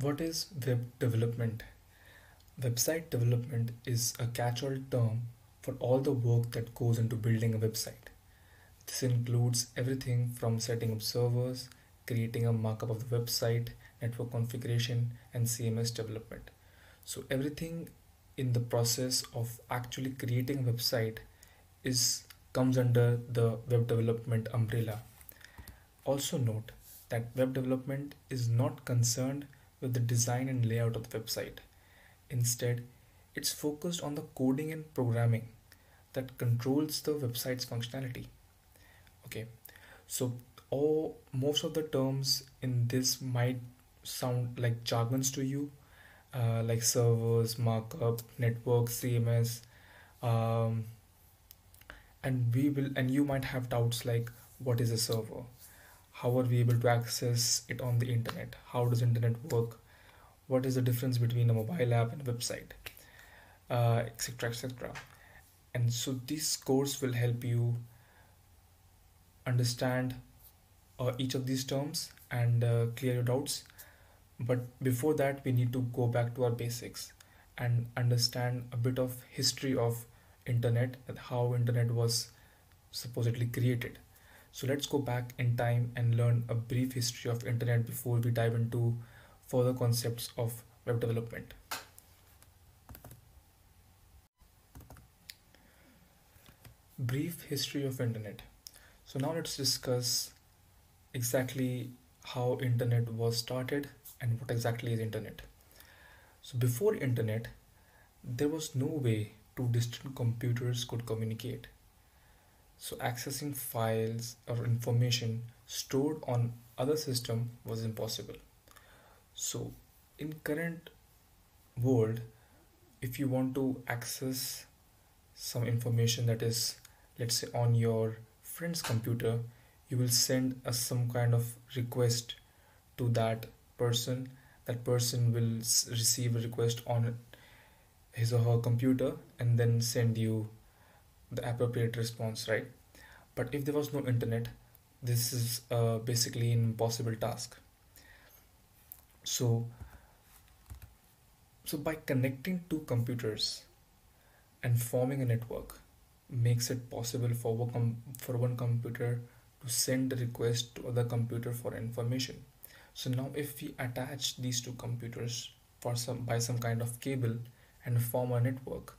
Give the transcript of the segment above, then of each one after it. What is web development? Website development is a catch-all term for all the work that goes into building a website. This includes everything from setting up servers, creating a markup of the website, network configuration, and CMS development. So everything in the process of actually creating a website comes under the web development umbrella. Also note that web development is not concerned with the design and layout of the website. Instead, it's focused on the coding and programming that controls the website's functionality. Okay, so most of the terms in this might sound like jargons to you, like servers, markup, network, CMS, and you might have doubts like, what is a server? How are we able to access it on the internet? How does internet work? What is the difference between a mobile app and a website, etc, etc. And so this course will help you understand each of these terms and clear your doubts. But before that, we need to go back to our basics and understand a bit of history of internet and how internet was supposedly created. So let's go back in time and learn a brief history of internet before we dive into further concepts of web development. Brief history of internet. So now let's discuss exactly how internet was started and what exactly is internet. So before internet, there was no way two distant computers could communicate. So accessing files or information stored on other system was impossible. So in current world, if you want to access some information that is, let's say, on your friend's computer, you will send some kind of request to that person. That person will receive a request on his or her computer and then send you the appropriate response, right? But if there was no internet, this is basically an impossible task. So by connecting two computers and forming a network makes it possible for one computer to send a request to other computer for information. So now if we attach these two computers by some kind of cable and form a network,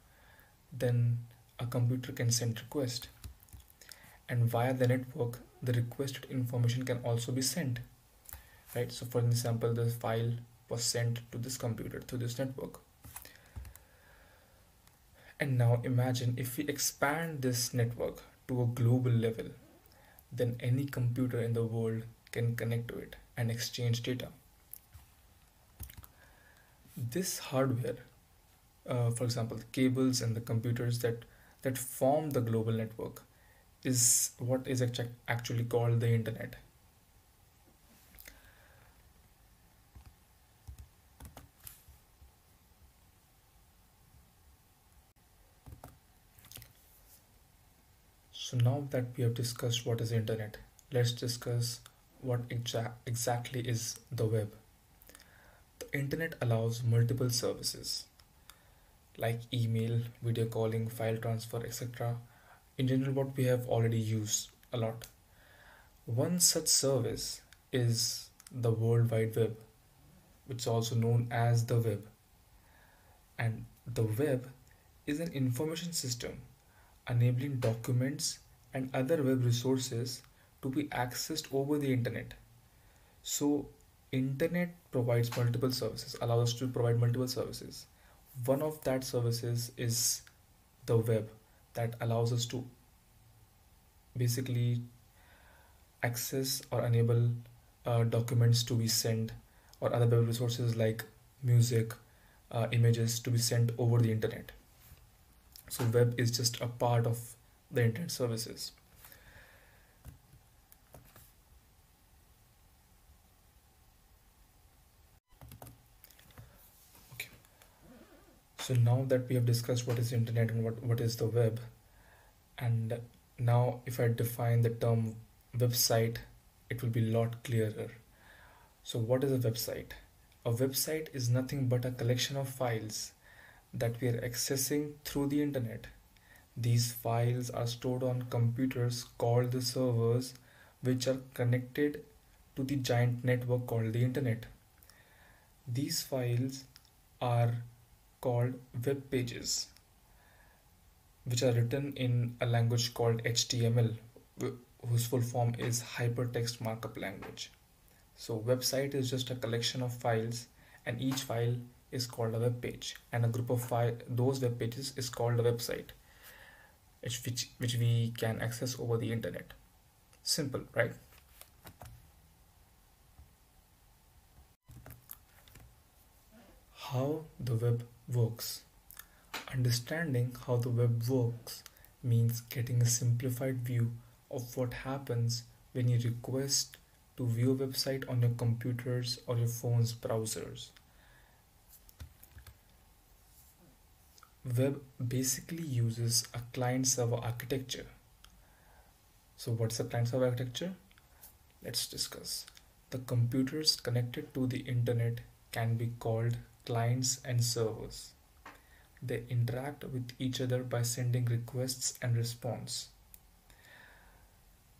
then a computer can send request, and via the network the requested information can also be sent, right? So for example, the file was sent to this computer through this network. And now imagine if we expand this network to a global level, then any computer in the world can connect to it and exchange data. This hardware, for example, the cables and the computers that form the global network, is what is actually called the internet. So now that we have discussed what is the internet, let's discuss what exactly is the web. The internet allows multiple services like email, video calling, file transfer, etc. In general, what we have already used a lot. One such service is the World Wide Web, which is also known as the web. And the web is an information system enabling documents and other web resources to be accessed over the internet. So internet provides multiple services, allows us to provide multiple services. One of that services is the web, that allows us to basically access or enable documents to be sent or other web resources like music, images to be sent over the internet. So web is just a part of the internet services. So now that we have discussed what is internet and what is the web, and now if I define the term website, it will be a lot clearer. So what is a website? A A website is nothing but a collection of files that we are accessing through the internet. These files are stored on computers called the servers, which are connected to the giant network called the internet. These files are called web pages, which are written in a language called HTML, whose full form is Hypertext Markup Language. So website is just a collection of files, and each file is called a web page, and a group of those web pages is called a website, which we can access over the internet. Simple, right? How the web works. Understanding how the web works means getting a simplified view of what happens when you request to view a website on your computers or your phone's browsers. Web basically uses a client-server architecture. So what's a client-server architecture? Let's discuss. The computers connected to the internet can be called clients and servers. They interact with each other by sending requests and response.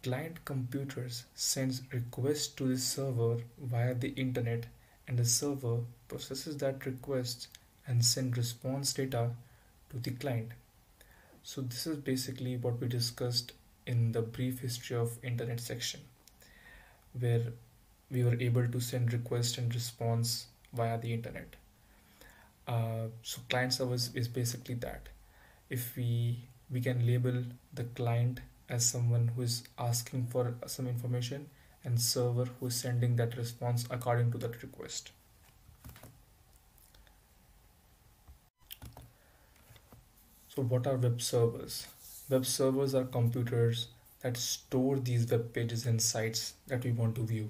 Client computers sends requests to the server via the internet, and the server processes that request and send response data to the client. So this is basically what we discussed in the brief history of internet section, where we were able to send request and response via the internet. So client servers is basically that. If we can label the client as someone who is asking for some information, and server who is sending that response according to that request. So what are web servers? Web servers are computers that store these web pages and sites that we want to view.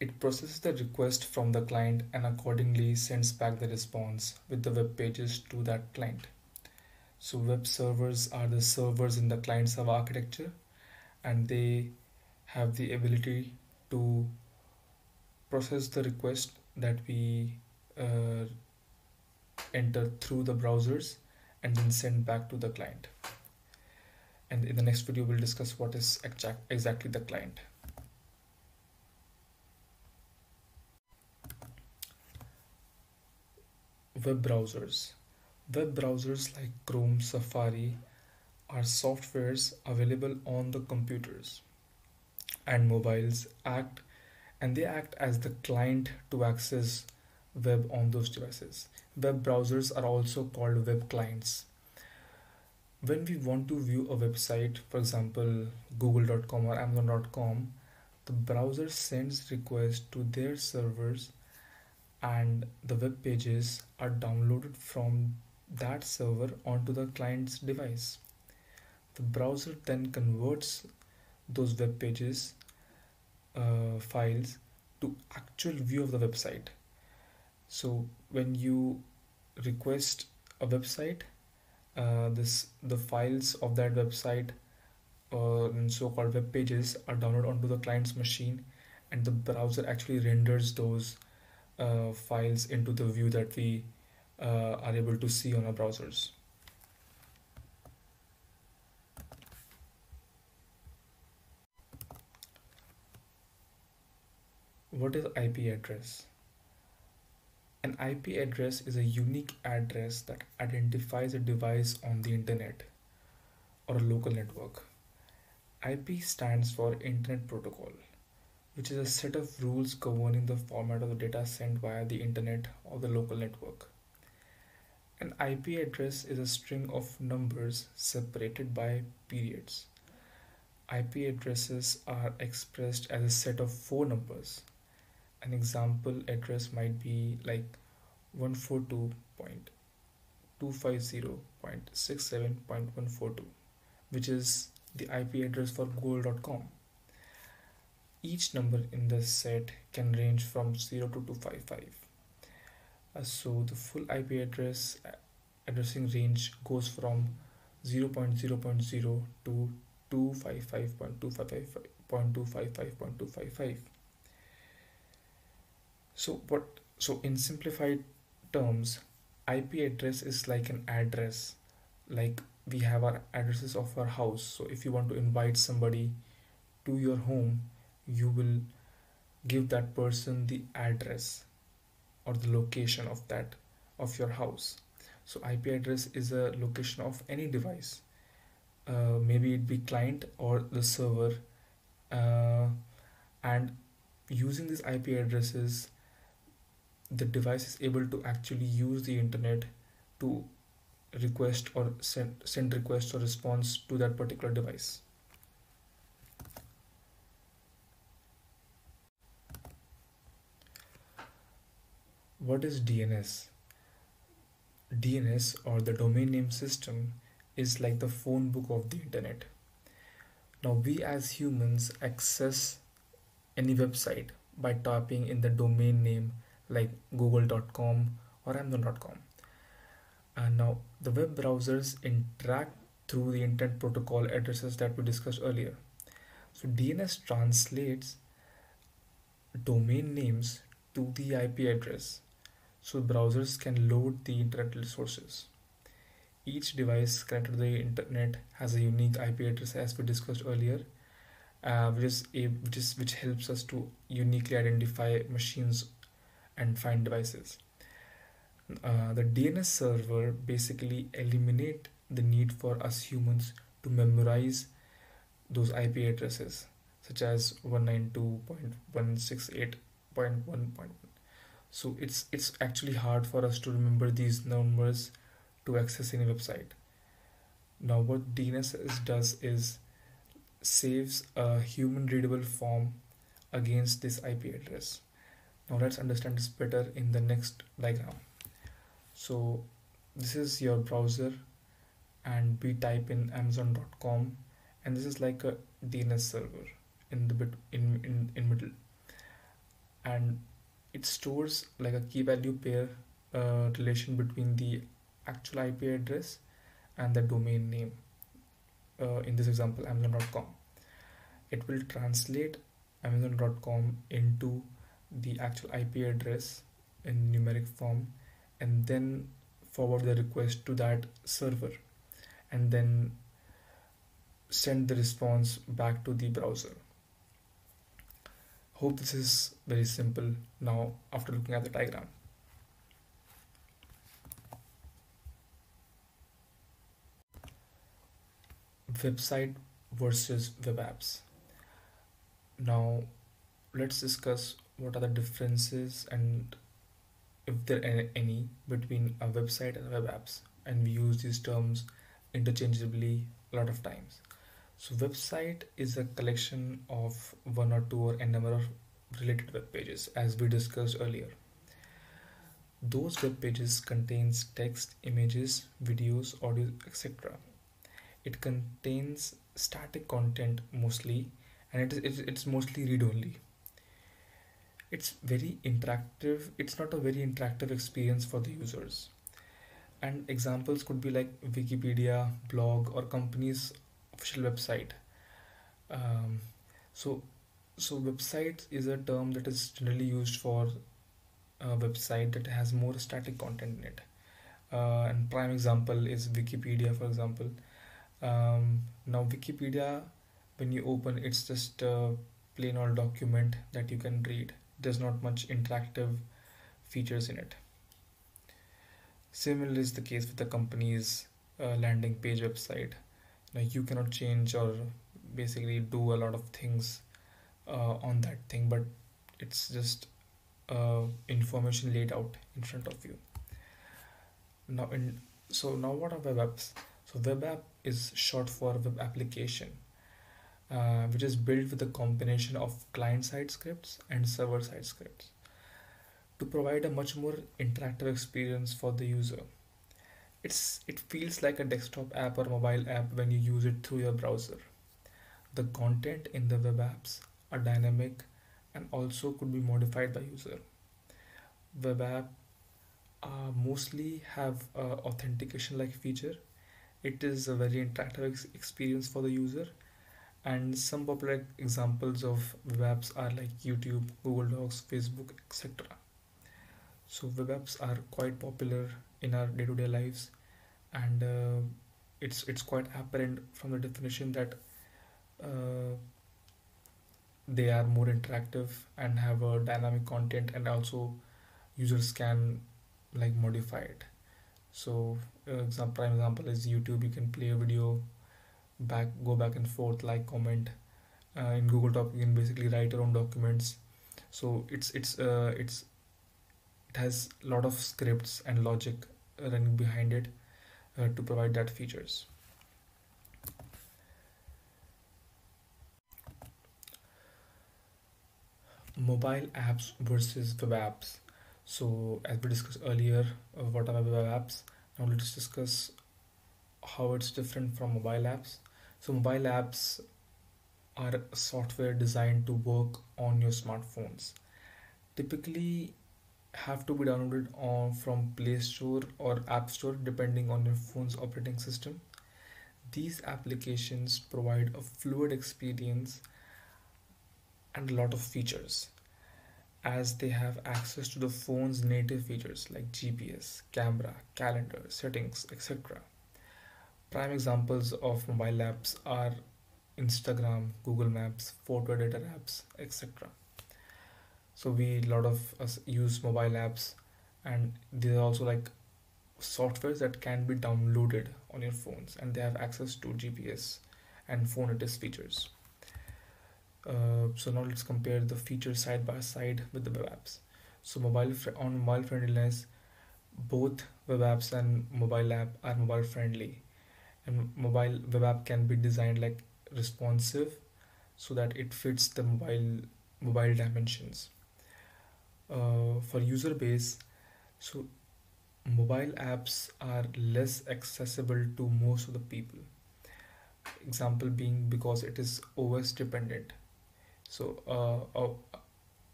It processes the request from the client and accordingly sends back the response with the web pages to that client. So web servers are the servers in the client-server architecture, and they have the ability to process the request that we enter through the browsers and then send back to the client. And in the next video, we'll discuss what is exactly the client. Web browsers. Web browsers like Chrome, Safari are softwares available on the computers and mobiles, and they act as the client to access web on those devices. Web browsers are also called web clients. When we want to view a website, for example google.com or amazon.com, the browser sends requests to their servers, and the web pages are downloaded from that server onto the client's device. The browser then converts those web pages files to actual view of the website. So when you request a website, the files of that website and so-called web pages are downloaded onto the client's machine, and the browser actually renders those files into the view that we are able to see on our browsers. What is IP address? An IP address is a unique address that identifies a device on the internet or a local network. IP stands for Internet Protocol, which is a set of rules governing the format of the data sent via the internet or the local network. An IP address is a string of numbers separated by periods. IP addresses are expressed as a set of 4 numbers. An example address might be like 142.250.67.142, which is the IP address for google.com. Each number in the set can range from 0 to 255. So the full IP address addressing range goes from 0.0.0 to 255.255.255.255. So in simplified terms, IP address is like an address. Like we have our addresses of our house. So if you want to invite somebody to your home, you will give that person the address or the location of that of your house. So IP address is a location of any device. Maybe it be client or the server, and using these IP addresses, the device is able to actually use the internet to request or send request or response to that particular device. What is DNS? DNS, or the domain name system, is like the phone book of the internet. Now we as humans access any website by typing in the domain name like google.com or amazon.com. And now the web browsers interact through the intent protocol addresses that we discussed earlier. So DNS translates domain names to the IP address, so browsers can load the internet resources. Each device connected to the internet has a unique IP address, as we discussed earlier, which helps us to uniquely identify machines and find devices. The DNS server basically eliminates the need for us humans to memorize those IP addresses, such as 192.168.1.1. So it's actually hard for us to remember these numbers to access any website. Now what DNS does is saves a human readable form against this IP address. Now let's understand this better in the next diagram. So this is your browser and we type in amazon.com, and this is like a DNS server in the middle, and it stores like a key value pair relation between the actual IP address and the domain name, in this example amazon.com. It will translate amazon.com into the actual IP address in numeric form and then forward the request to that server and then send the response back to the browser. Hope this is very simple now after looking at the diagram. Website versus web apps. Now let's discuss what are the differences, and if there are any, between a website and web apps, and we use these terms interchangeably a lot of times. So website is a collection of one or two or a number of related web pages, as we discussed earlier. Those web pages contains text, images, videos, audio, etc. It contains static content mostly, and it's mostly read-only. It's very interactive. It's not a very interactive experience for the users. And examples could be like Wikipedia, blog, or company's official website. So website is a term that is generally used for a website that has more static content in it. And prime example is Wikipedia, for example. Now Wikipedia, when you open, it's just a plain old document that you can read. There's not much interactive features in it. Similar is the case with the company's landing page website. Now you cannot change or basically do a lot of things on that thing, but it's just information laid out in front of you. So now what are web apps? So web app is short for web application, which is built with a combination of client-side scripts and server-side scripts to provide a much more interactive experience for the user. It feels like a desktop app or mobile app when you use it through your browser. The content in the web apps are dynamic and also could be modified by user. Web app mostly have authentication-like feature. It is a very interactive experience for the user, and some popular examples of web apps are like YouTube, Google Docs, Facebook, etc. So web apps are quite popular in our day-to-day lives, and it's quite apparent from the definition that they are more interactive and have a dynamic content, and also users can like modify it. So prime example is YouTube. You can play a video, go back and forth, like, comment. In Google Docs, you can basically write your own documents. So it has a lot of scripts and logic running behind it to provide that features. Mobile apps versus web apps. So as we discussed earlier, what are web apps? Now let's discuss how it's different from mobile apps. So mobile apps are software designed to work on your smartphones. Typically have to be downloaded from Play Store or App Store depending on your phone's operating system. These applications provide a fluid experience and a lot of features, as they have access to the phone's native features like GPS, camera, calendar, settings, etc. Prime examples of mobile apps are Instagram, Google Maps, photo editor apps, etc. So a lot of us use mobile apps, and these are also like softwares that can be downloaded on your phones, and they have access to GPS and phone native features. So now let's compare the features side by side with the web apps. So on mobile friendliness, both web apps and mobile app are mobile friendly, and mobile web app can be designed like responsive so that it fits the mobile dimensions. For user base, so mobile apps are less accessible to most of the people. Example being because it is OS dependent. So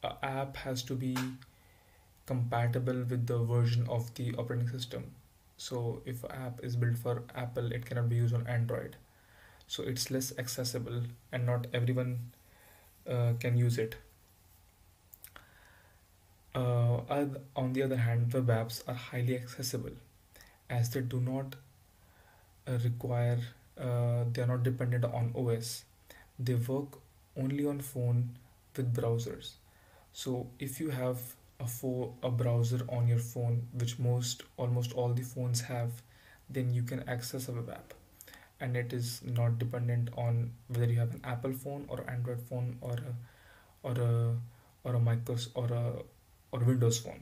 an app has to be compatible with the version of the operating system. So if an app is built for Apple, it cannot be used on Android. So it's less accessible, and not everyone can use it. On the other hand, web apps are highly accessible, as they do not require. They are not dependent on OS. They work only on phone with browsers. So if you have a browser on your phone, which almost all the phones have, then you can access a web app, and it is not dependent on whether you have an Apple phone or Android phone or a Microsoft or a Windows phone.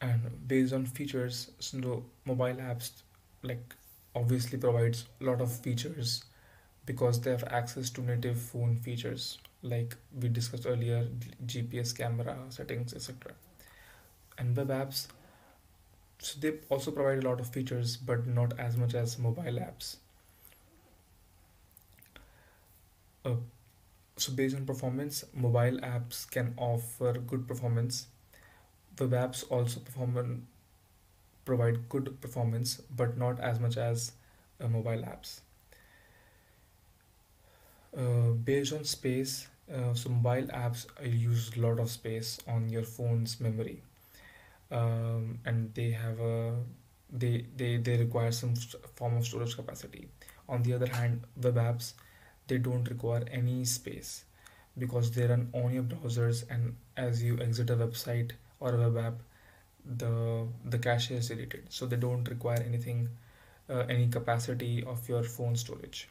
And based on features, so mobile apps like obviously provides a lot of features because they have access to native phone features like we discussed earlier, GPS, camera, settings, etc. And web apps, so they also provide a lot of features but not as much as mobile apps. So based on performance, mobile apps can offer good performance. Web apps also provide good performance, but not as much as mobile apps. Based on space, so mobile apps use a lot of space on your phone's memory, and they require some form of storage capacity. On the other hand, web apps, they don't require any space because they run on your browsers, and as you exit a website or a web app, the cache is deleted, so they don't require anything, any capacity of your phone storage.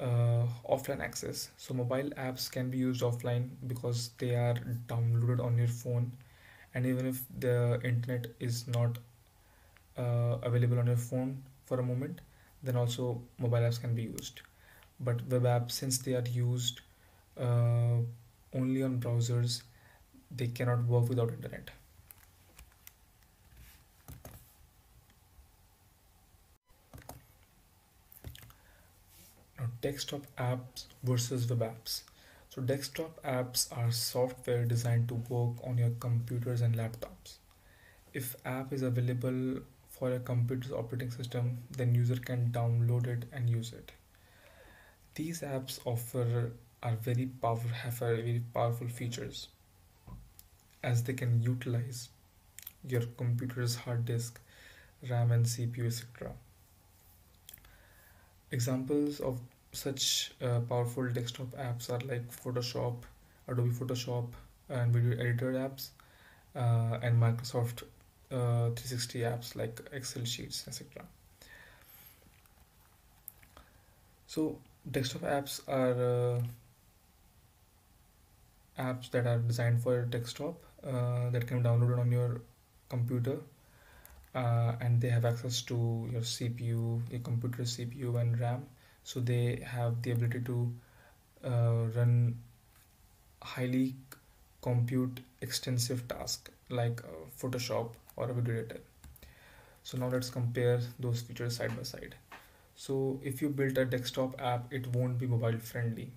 Offline access, so mobile apps can be used offline because they are downloaded on your phone, and even if the internet is not available on your phone for a moment, then also mobile apps can be used. But web apps, since they are used only on browsers, they cannot work without internet. Now, desktop apps versus web apps. So desktop apps are software designed to work on your computers and laptops. If app is available for a computer's operating system, then user can download it and use it. These apps have very powerful features. as they can utilize your computer's hard disk, RAM and CPU, etc. Examples of such powerful desktop apps are like Photoshop, Adobe Photoshop and video editor apps, and Microsoft 360 apps like Excel sheets, etc. So desktop apps are apps that are designed for your desktop that can be downloaded on your computer, and they have access to your CPU, your computer's CPU and RAM. So they have the ability to run highly compute extensive tasks like Photoshop or a video editor. So now let's compare those features side by side. So if you build a desktop app, it won't be mobile friendly,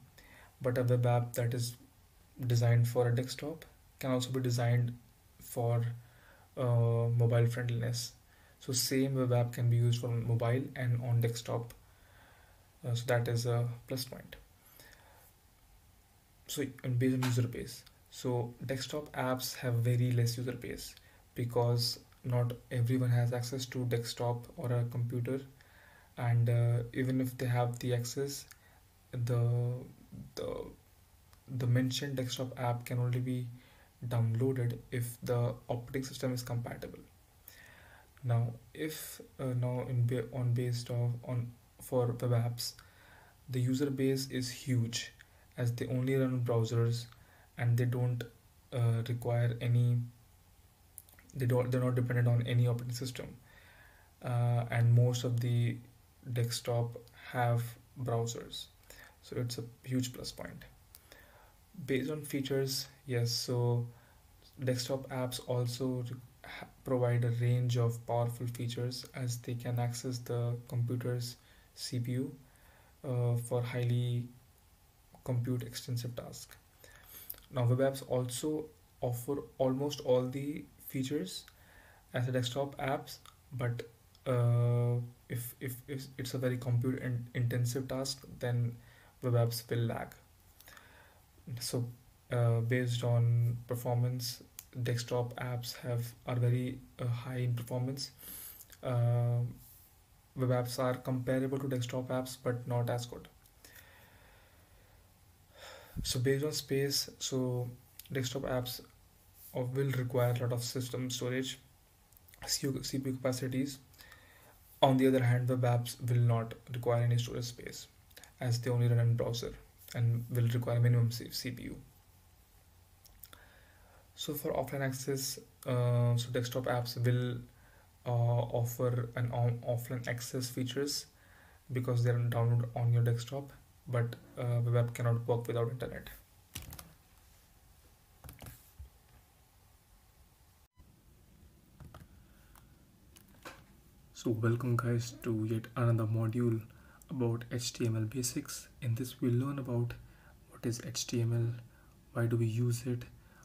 but a web app that is designed for a desktop can also be designed for mobile friendliness. So same web app can be used for mobile and on desktop. So that is a plus point. So based on user base, so desktop apps have very less user base because not everyone has access to desktop or a computer, and even if they have the access, the mentioned desktop app can only be downloaded if the operating system is compatible. Now if for web apps, the user base is huge as they only run browsers and they don't require any, they're not dependent on any operating system, and most of the desktop have browsers, so it's a huge plus point. Based on features, yes, so desktop apps also provide a range of powerful features as they can access the computer's CPU for highly compute extensive tasks. Now web apps also offer almost all the features as a desktop apps, but if it's a very compute intensive task, then web apps will lag. So based on performance, desktop apps are very high in performance. Web apps are comparable to desktop apps but not as good. So based on space, so desktop apps will require a lot of system storage, CPU capacities. On the other hand, web apps will not require any storage space as they only run in browser and will require minimum CPU. So for offline access, so desktop apps will offer an offline access features because they are downloaded on your desktop, but web app cannot work without internet. So welcome guys to yet another module about HTML basics. In this we'll learn about what is HTML, why do we use it,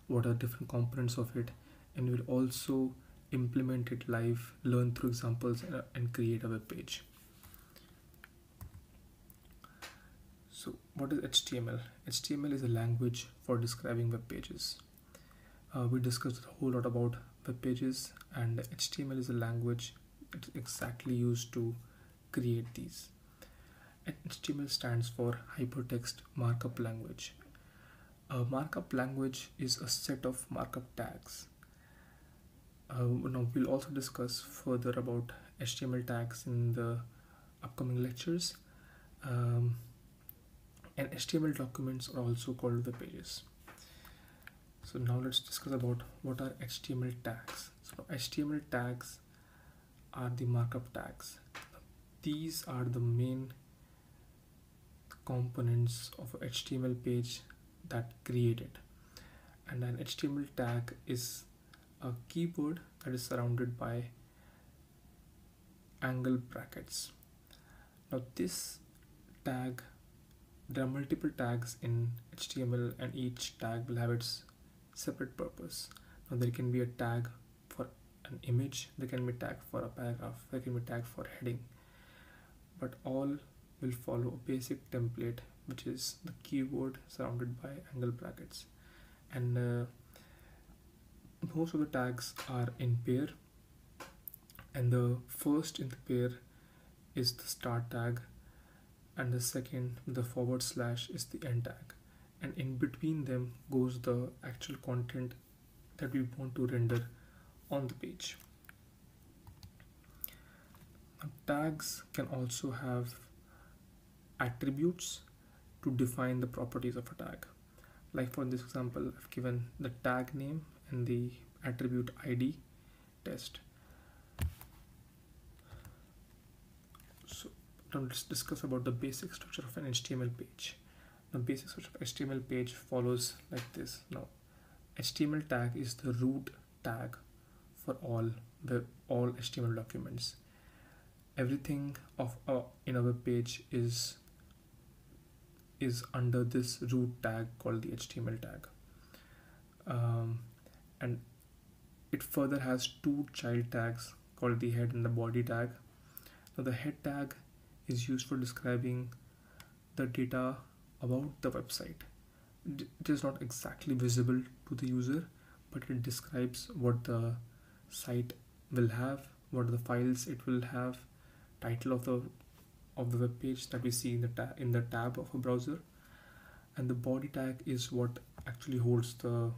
what are different components of it, and we'll also implement it live, learn through examples and create a web page. So what is HTML? HTML is a language for describing web pages. We discussed a whole lot about web pages, and HTML is a language that's exactly used to create these. HTML stands for Hypertext Markup Language. A markup language is a set of markup tags. Now we'll also discuss further about HTML tags in the upcoming lectures. And HTML documents are also called web pages. So now let's discuss about what are HTML tags. So HTML tags are the markup tags. These are the main components of a HTML page that created, and an HTML tag is a keyword that is surrounded by angle brackets. Now this tag, there are multiple tags in HTML and each tag will have its separate purpose. Now there can be a tag for an image, there can be a tag for a paragraph, there can be a tag for heading, but all will follow a basic template, which is the keyword surrounded by angle brackets. And most of the tags are in pair, and the first in the pair is the start tag, and the second, the forward slash, is the end tag, and in between them goes the actual content that we want to render on the page. Now, tags can also have attributes to define the properties of a tag. Like for this example, I've given the tag name and the attribute ID test. So now let's discuss about the basic structure of an HTML page. The basic structure of HTML page follows like this. Now, HTML tag is the root tag for all HTML documents. Everything in a web page is under this root tag called the HTML tag, and it further has two child tags called the head and the body tag. Now, the head tag is used for describing the data about the website. It is not exactly visible to the user, but it describes what the site will have, what are the files it will have, title of the web page that we see in the tab of a browser, and the body tag is what actually holds the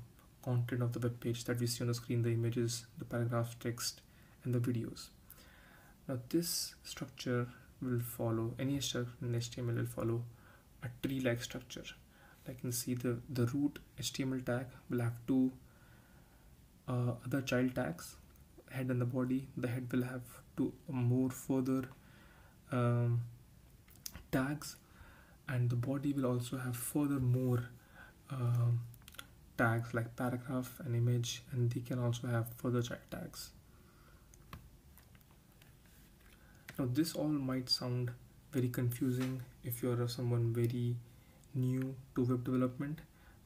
content of the web page that we see on the screen, the images, the paragraphs, text, and the videos. Now, this structure will follow, any structure in HTML will follow a tree-like structure. Like you can see, the root HTML tag will have two other child tags, head and the body. The head will have two more further tags, and the body will also have further more tags like paragraph and image, and they can also have further child tags. Now, this all might sound very confusing if you are someone very new to web development,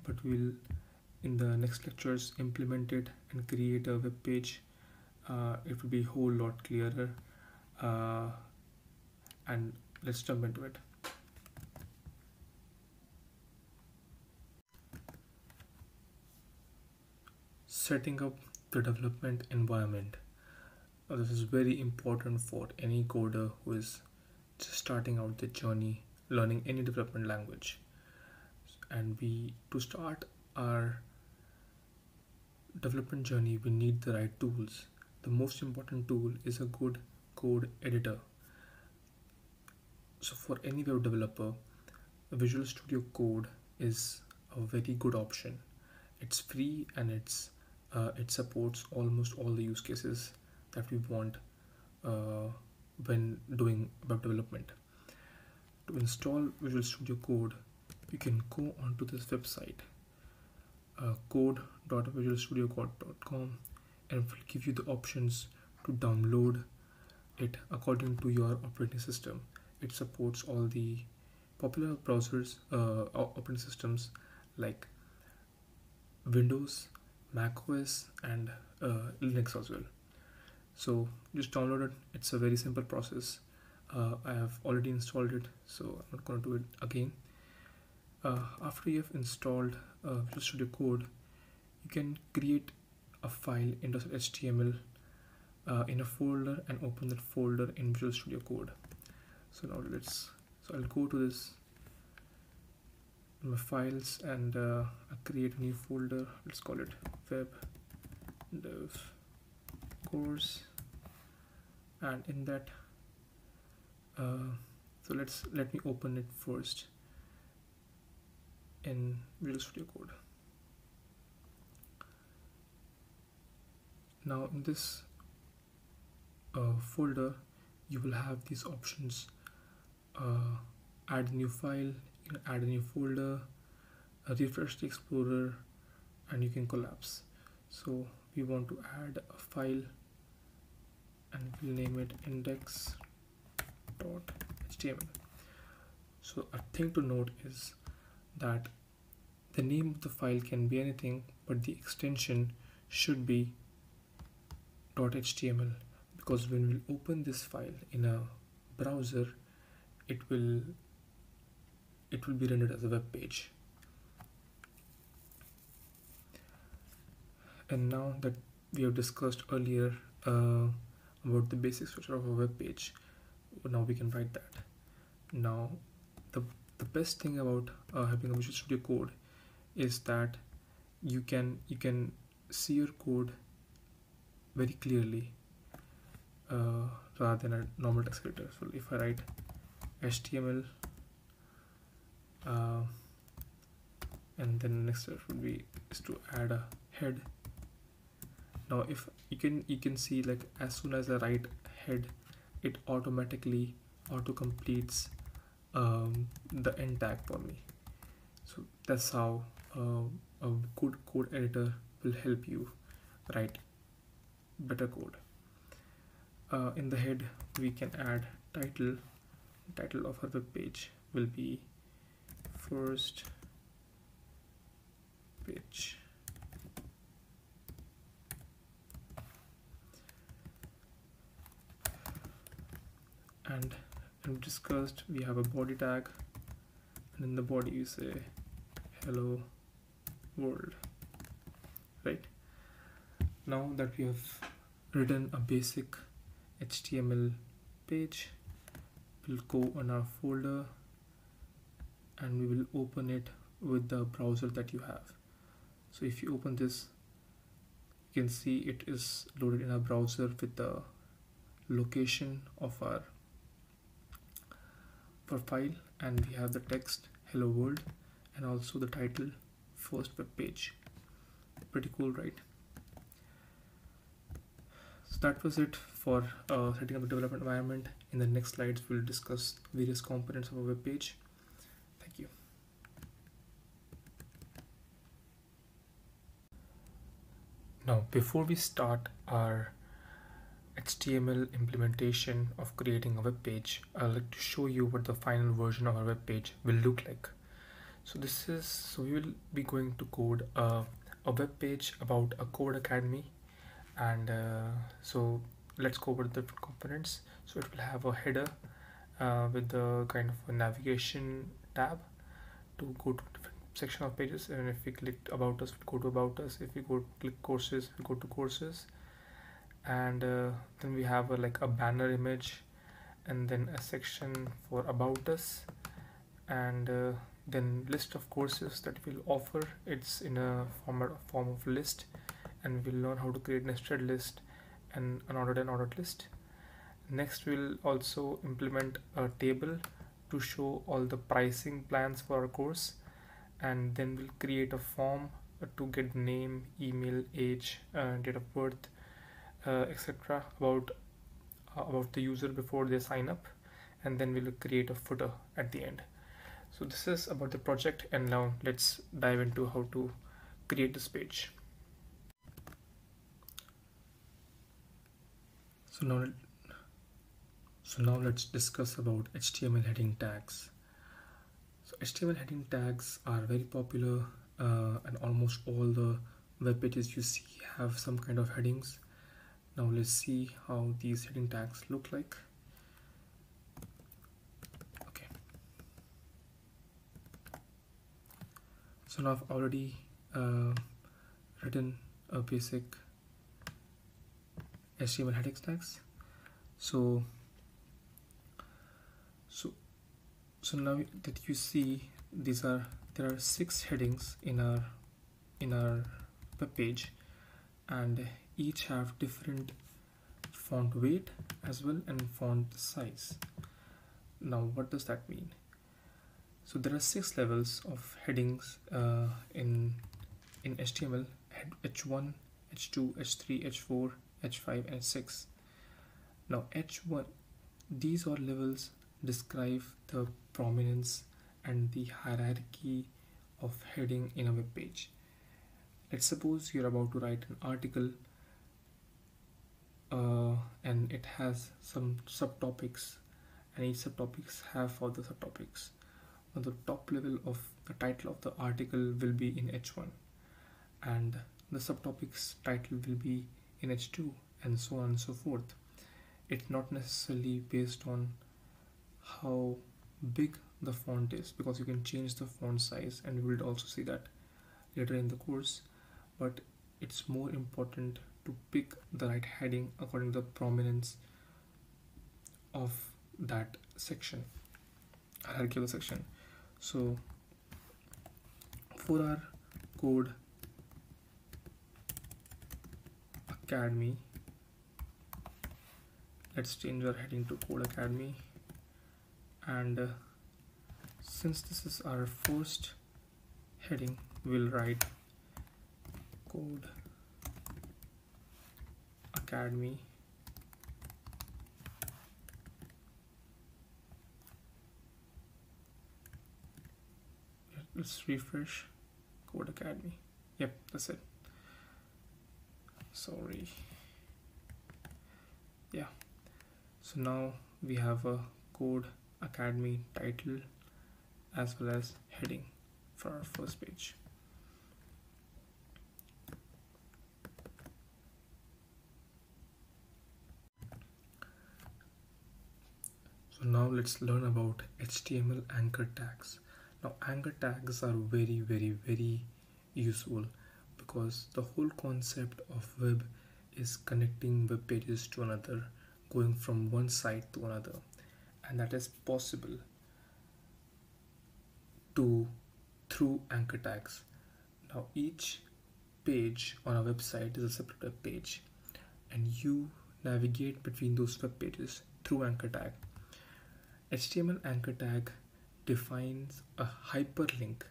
but we'll in the next lectures implement it and create a web page. It will be a whole lot clearer, and let's jump into it. Setting up the development environment. Now, this is very important for any coder who is just starting out the journey learning any development language. And to start our development journey, we need the right tools. The most important tool is a good code editor. So for any web developer, Visual Studio Code is a very good option. It's free, and it supports almost all the use cases that we want when doing web development. To install Visual Studio Code, you can go onto this website, code.visualstudiocode.com, and it will give you the options to download it according to your operating system. It supports all the popular browsers, operating systems like Windows, macOS, and Linux as well. So just download it. It's a very simple process. I have already installed it, so I'm not going to do it again. After you have installed Visual Studio Code, you can create a file in HTML in a folder and open that folder in Visual Studio Code. So now I'll go to this, my files, and I'll create a new folder. Let's call it web dev course, and in that let me open it first in Visual Studio Code. Now, in this folder, you will have these options: add a new file, you can add a new folder, refresh the explorer, and you can collapse. So we want to add a file, and we'll name it index.html. So a thing to note is that the name of the file can be anything, but the extension should be .html, because when we open this file in a browser, it will be rendered as a web page. And now that we have discussed earlier about the basic structure of a web page, now we can write that. Now the best thing about having a Visual Studio Code is that you can see your code very clearly rather than a normal text editor. So if I write HTML and then next step would be is to add a head. Now if you can see, like, as soon as I write head, it automatically auto completes the end tag for me. So that's how a good code editor will help you write better code. In the head we can add title. Title of our web page will be first page. And we discussed we have a body tag, and in the body you say hello world, right? Now that we have written a basic HTML page, we'll go on our folder and we will open it with the browser that you have. So if you open this, you can see it is loaded in our browser with the location of our file, and we have the text hello world and also the title first web page. Pretty cool, right? So that was it for setting up the development environment. In the next slides we'll discuss various components of a web page. Thank you. Now before we start our HTML implementation of creating a web page, I'd like to show you what the final version of our web page will look like. So this is, so we will be going to code a web page about a code academy, and so let's go over the different components. So it will have a header with the kind of a navigation tab to go to different section of pages, and if we click about us, we'll go to about us. If we go click courses, we'll go to courses. And then we have like a banner image, and then a section for about us, and then list of courses that we'll offer. It's in a form of list, and we'll learn how to create nested list and an ordered list. Next we'll also implement a table to show all the pricing plans for our course, and then we'll create a form to get name, email, age, date of birth, etc. about the user before they sign up, and then we'll create a footer at the end. So this is about the project, and now let's dive into how to create this page. So now let's discuss about HTML heading tags. So HTML heading tags are very popular, and almost all the web pages you see have some kind of headings. Now let's see how these heading tags look like. Okay. So now I've already written a basic HTML heading tags. So now that you see, there are 6 headings in our web page, and each have different font weight as well and font size. Now what does that mean? So there are 6 levels of headings in HTML: H1, H2, H3, H4, H5 and H6. Now H1, these are levels describe the prominence and the hierarchy of heading in a web page. Let's suppose you're about to write an article, and it has some subtopics, and each subtopics have other subtopics. Now the top level of the title of the article will be in H1, and the subtopics title will be in H2, and so on and so forth. It's not necessarily based on how big the font is, because you can change the font size, and we will also see that later in the course. But it's more important to pick the right heading according to the prominence of that section, hierarchical section. So for our code academy, let's change our heading to code academy. And since this is our first heading, we'll write code academy . Let's refresh code academy. Yep, that's it. Sorry. Yeah, so now we have a code academy title as well as heading for our first page. So now let's learn about HTML anchor tags. Now anchor tags are very, very, very useful because the whole concept of web is connecting web pages to another, going from one site to another, and that is possible through anchor tags. Now each page on a website is a separate web page, and you navigate between those web pages through anchor tag. HTML anchor tag defines a hyperlink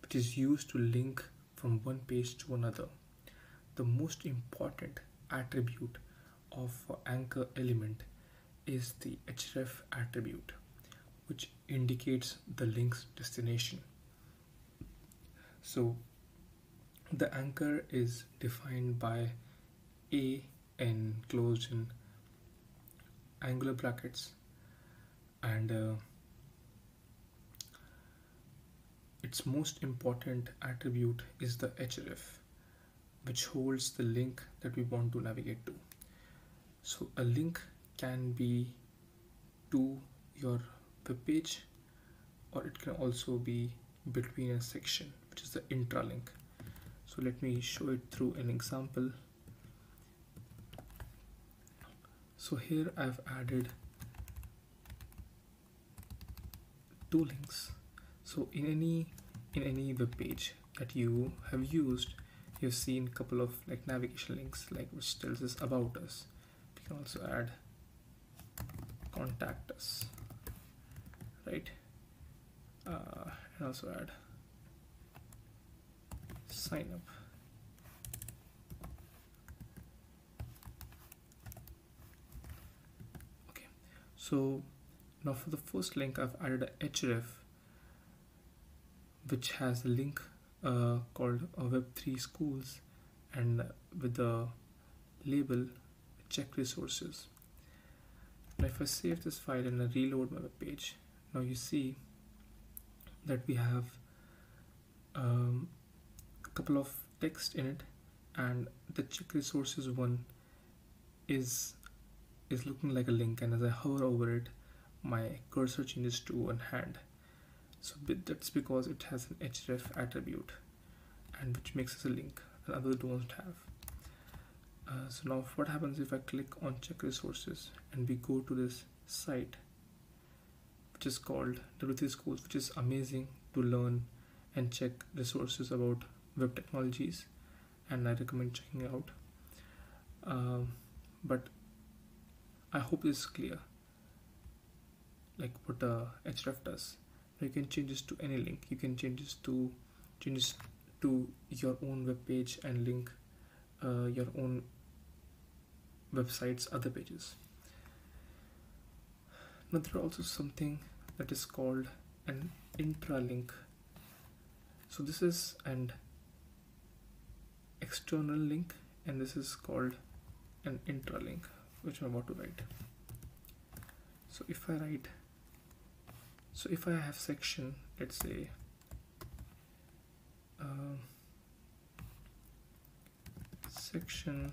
which is used to link from one page to another. The most important attribute of anchor element is the href attribute, which indicates the link's destination. So the anchor is defined by AN closed in angular brackets, and its most important attribute is the href, which holds the link that we want to navigate to. So a link can be to your web page, or it can also be between a section, which is the intralink. So let me show it through an example. So here I've added two links. So in any web page that you have used, you've seen a couple of like navigation links, like which tells us about us. We can also add contact us, right? And also add sign up. Okay, so now for the first link, I've added a href which has a link called Web3 Schools, and with the label check resources. Now if I save this file and I reload my web page, now you see that we have a couple of text in it, and the check resources one is looking like a link, and as I hover over it, my cursor changes to a hand. So that's because it has an href attribute, and which makes us a link, and others don't have. So now what happens if I click on check resources and we go to this site, which is called W3 Schools, which is amazing to learn and check resources about web technologies, and I recommend checking it out. But I hope this is clear, like what href does. You can change this to any link. You can change this to your own web page and link your own website's other pages. Now there are also something that is called an intralink. So this is an external link, and this is called an intralink, which I'm about to write. So if I write, so if I have section, let's say section,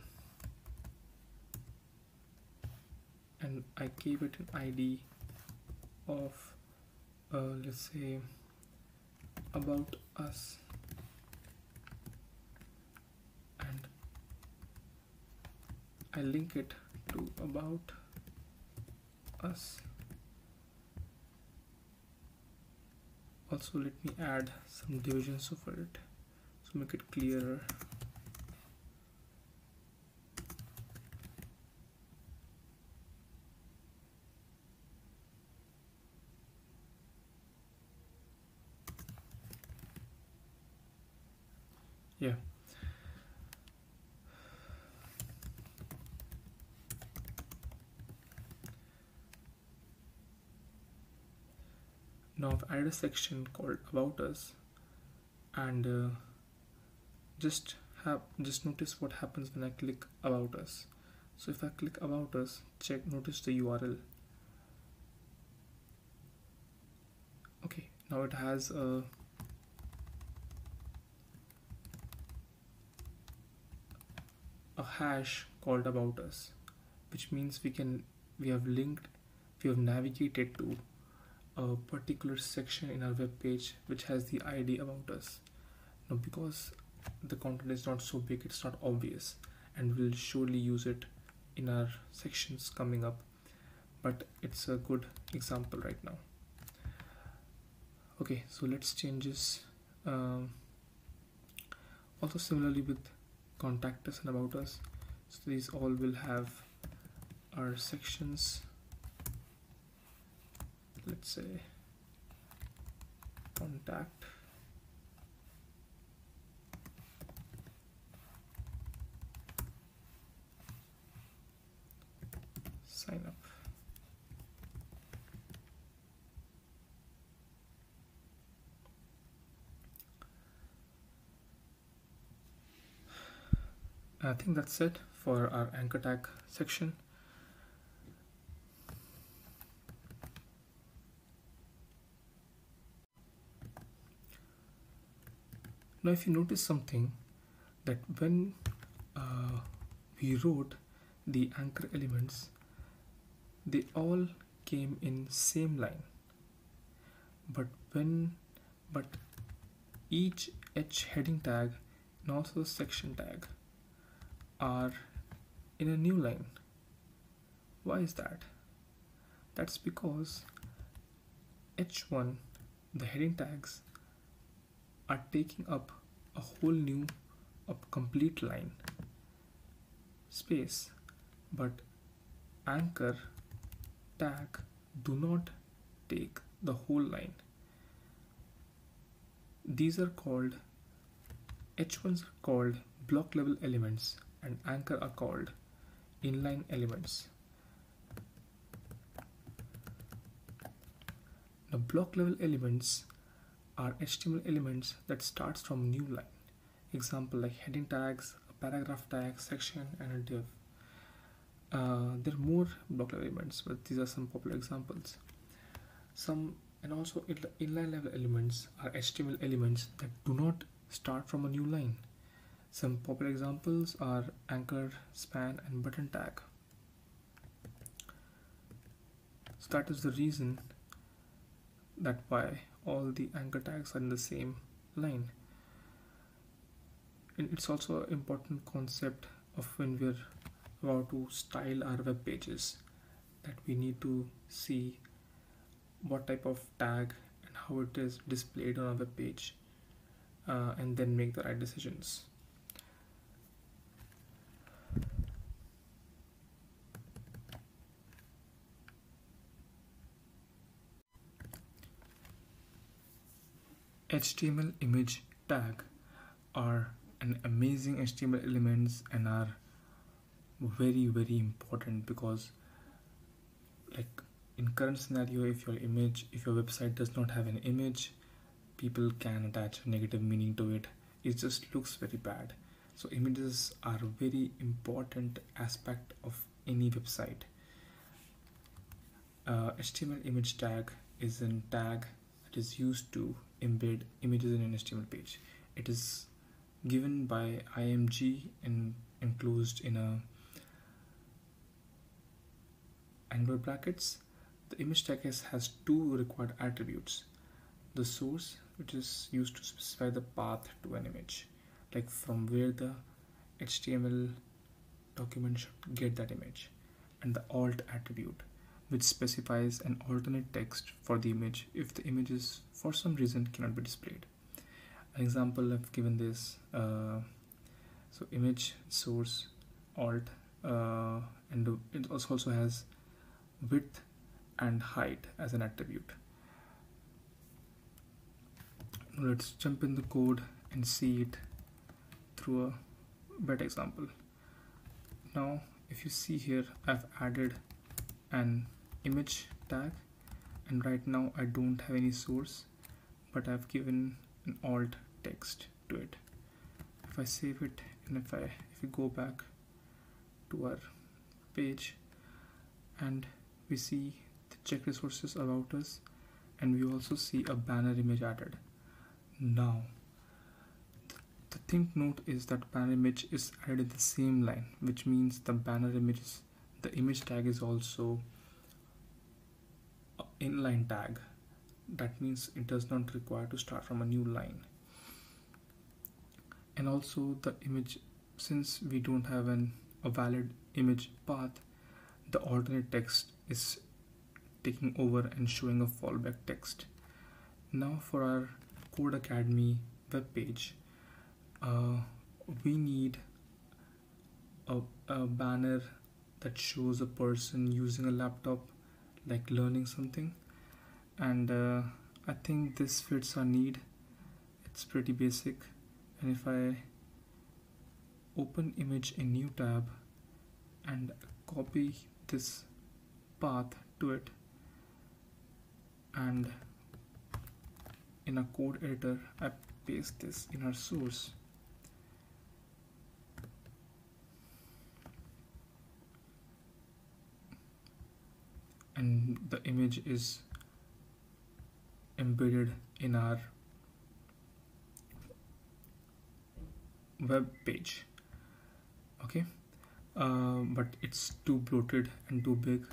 and I gave it an ID of let's say about us, and I'll link it to About Us. Also, let me add some divisions over it, so make it clearer. Yeah. Now I've added a section called About Us, and just notice what happens when I click About Us. So if I click About Us, notice the URL. Okay, now it has a hash called About Us, which means we have navigated to a particular section in our web page which has the ID About Us. Now, because the content is not so big, it's not obvious, and we'll surely use it in our sections coming up, but it's a good example right now. Okay, so let's change this. Also, similarly with Contact Us and About Us, so these all will have our sections. Let's say contact, sign up. I think that's it for our anchor tag section. Now, if you notice something, that when we wrote the anchor elements, they all came in same line, but each H heading tag and also section tag are in a new line. Why is that? That's because H1, the heading tags, are taking up a whole new complete line space, but anchor tag do not take the whole line. These are called, H1s are called block level elements and anchor are called inline elements. The block level elements are HTML elements that starts from new line. Example like heading tags, a paragraph tag, section, and a div. There are more block level elements, but these are some popular examples. And also inline level elements are HTML elements that do not start from a new line. Some popular examples are anchor, span, and button tag. So that is the reason that why all the anchor tags are in the same line. And it's also an important concept of when we're about to style our web pages, that we need to see what type of tag and how it is displayed on our web page, and then make the right decisions. HTML image tag are an amazing HTML elements and are very, very important, because like in current scenario, if your website does not have an image, people can attach negative meaning to it. It just looks very bad. So images are a very important aspect of any website. HTML image tag is a tag that is used to embed images in an HTML page. It is given by IMG and enclosed in a angle brackets. The image tag has two required attributes: the source, which is used to specify the path to an image, like from where the HTML document should get that image, and the alt attribute, which specifies an alternate text for the image if the image is for some reason cannot be displayed. An example I've given this, so image, source, alt, and it also has width and height as an attribute. Let's jump in the code and see it through a better example. Now if you see here, I've added an image tag, and right now I don't have any source, but I've given an alt text to it. If I save it and if we go back to our page, and we see the check resources about us, and we also see a banner image added. Now the thing note is that banner image is added in the same line, which means the banner image is, the image tag is also an inline tag. That means it does not require to start from a new line. And also the image, since we don't have a valid image path, the alternate text is taking over and showing a fallback text. Now for our Code Academy web page, we need a banner that shows a person using a laptop, like learning something, and I think this fits our need. It's pretty basic. And if I open image in new tab and copy this path to it, and in a code editor I paste this in our source, and the image is embedded in our web page. Okay, but it's too bloated and too big.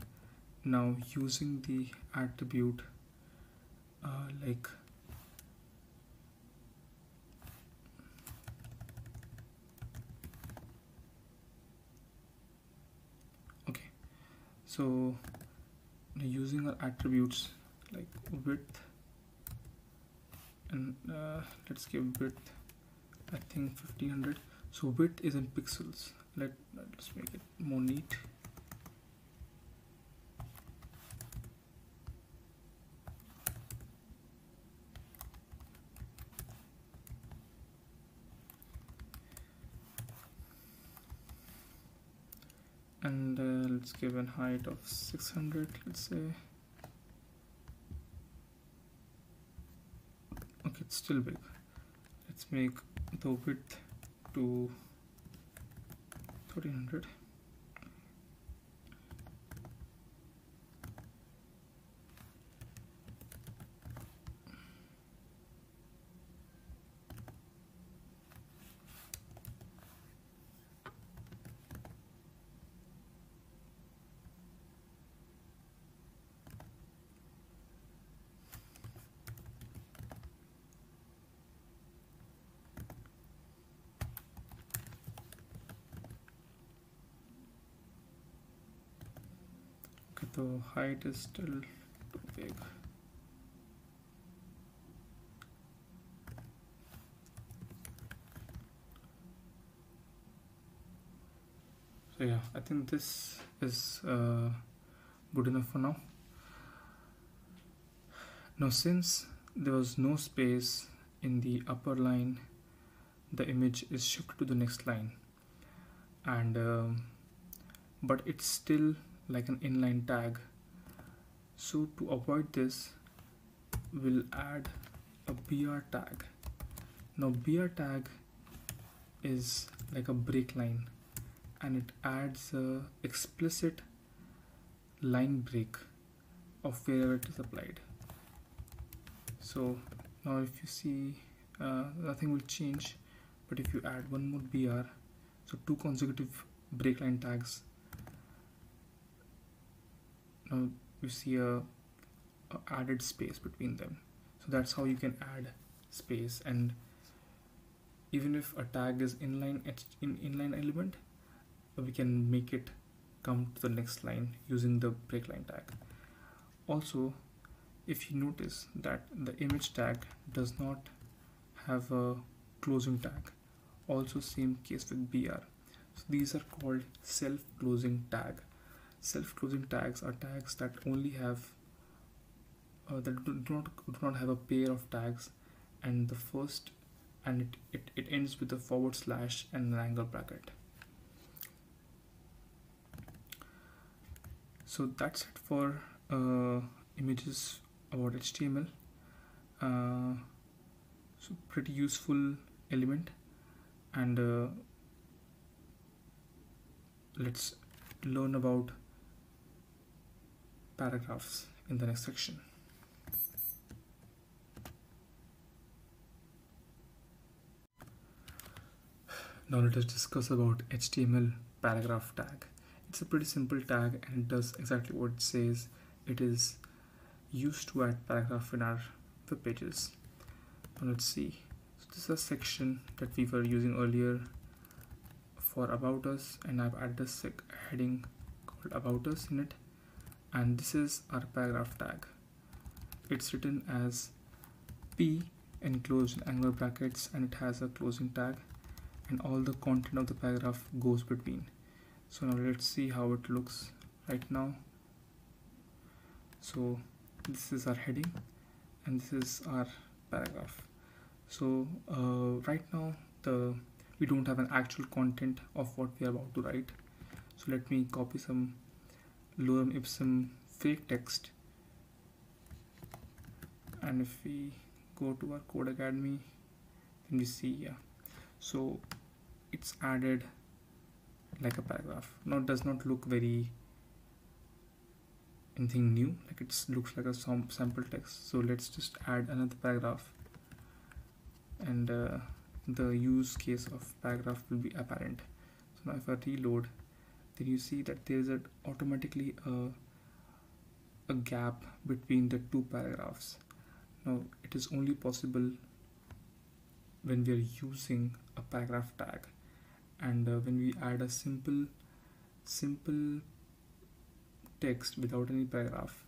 Now using the attribute like so using our attributes like width, and let's give width, I think 1500. So width is in pixels. Let's make it more neat. And let's give a height of 600, let's say. Okay, it's still big. Let's make the width to 1300. So height is still too big. So yeah, I think this is good enough for now. Now since there was no space in the upper line, the image is shifted to the next line, and but it's still like an inline tag. So to avoid this, we'll add a br tag. Now br tag is like a break line, and it adds a explicit line break of wherever it is applied. So now if you see, nothing will change, but if you add one more br, so two consecutive break line tags, now you see a added space between them. So that's how you can add space. And even if a tag is inline, it's an inline element, we can make it come to the next line using the breakline tag. Also, if you notice that the image tag does not have a closing tag, also same case with BR. So these are called self-closing tag. Self-closing tags are tags that only have that do not have a pair of tags, and the first and it ends with a forward slash and an angle bracket. So that's it for images about HTML. So pretty useful element, and let's learn about paragraphs in the next section. Now let us discuss about HTML paragraph tag. It's a pretty simple tag and it does exactly what it says it is used to add paragraph in our web pages. Now let's see. So this is a section that we were using earlier for About Us, and I've added a heading called About Us in it, and this is our paragraph tag. It's written as P enclosed in angular brackets, and it has a closing tag, and all the content of the paragraph goes between. So now let's see how it looks right now. So this is our heading and this is our paragraph. So right now we don't have an actual content of what we are about to write. So let me copy some lorem ipsum fake text, and if we go to our Code Academy, then we see, yeah, so it's added like a paragraph. Now it does not look very anything new, like it looks like a sample text. So let's just add another paragraph, and the use case of paragraph will be apparent. So now if I reload, then you see that there is automatically a gap between the two paragraphs. Now it is only possible when we are using a paragraph tag, and when we add a simple text without any paragraph,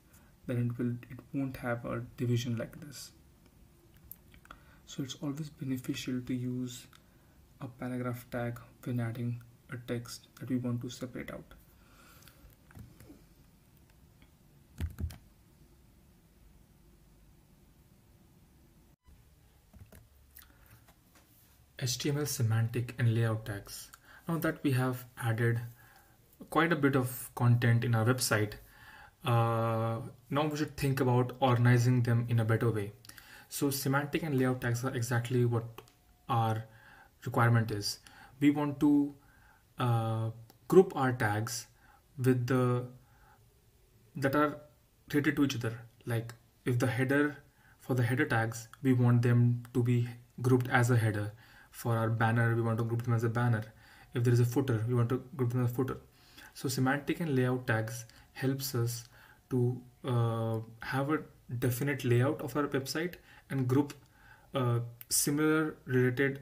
then it won't have a division like this. So it's always beneficial to use a paragraph tag when adding a text that we want to separate out. HTML semantic and layout tags. Now that we have added quite a bit of content in our website, now we should think about organizing them in a better way. So semantic and layout tags are exactly what our requirement is. We want to group our tags with that are related to each other. Like if the header, for the header tags, we want them to be grouped as a header. For our banner, we want to group them as a banner. If there is a footer, we want to group them as a footer. So semantic and layout tags helps us to have a definite layout of our website and group similar related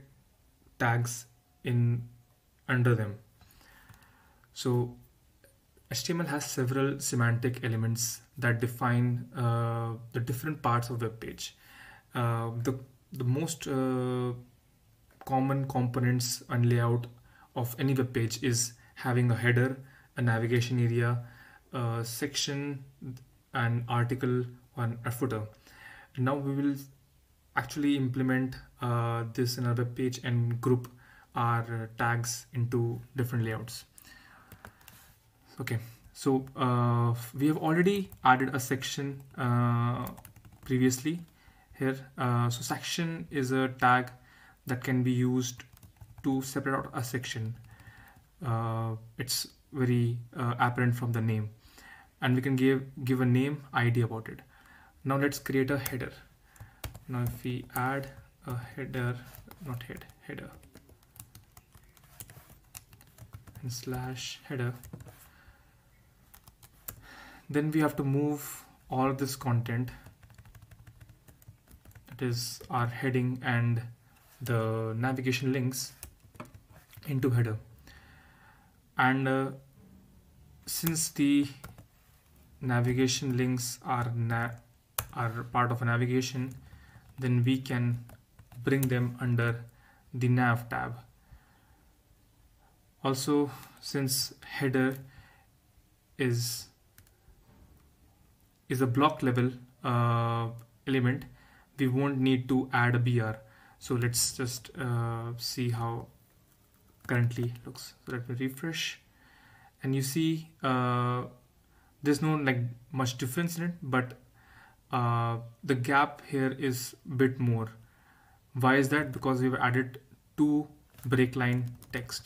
tags in under them. So HTML has several semantic elements that define the different parts of the web page. The most common components and layout of any web page is having a header, a navigation area, a section, an article, or a footer. Now we will actually implement this in our web page and group our tags into different layouts. Okay, so we have already added a section previously here. So section is a tag that can be used to separate out a section. It's very apparent from the name, and we can give a name ID about it. Now let's create a header. Now if we add a header, header and slash header, then we have to move all this content, that is our heading and the navigation links, into header, And since the navigation links are part of a navigation, then we can bring them under the nav tab. Also, since header is a block level element, we won't need to add a BR. So let's just see how currently looks. So let me refresh, and you see there's no much difference in it, but the gap here is a bit more. Why is that? Because we've added two breakline tags.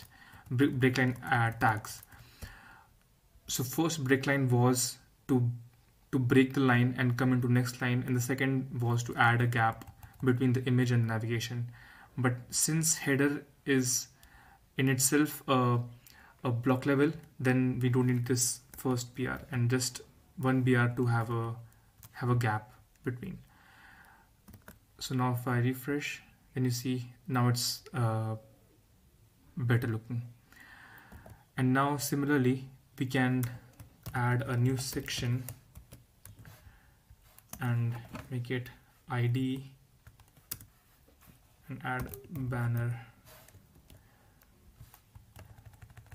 So first breakline was to break the line and come into next line, and the second was to add a gap between the image and navigation. But since header is in itself a block level, then we don't need this first BR, and just one BR to have a gap between. So now if I refresh, then you see now it's better looking. And now similarly we can add a new section and make it ID and add banner.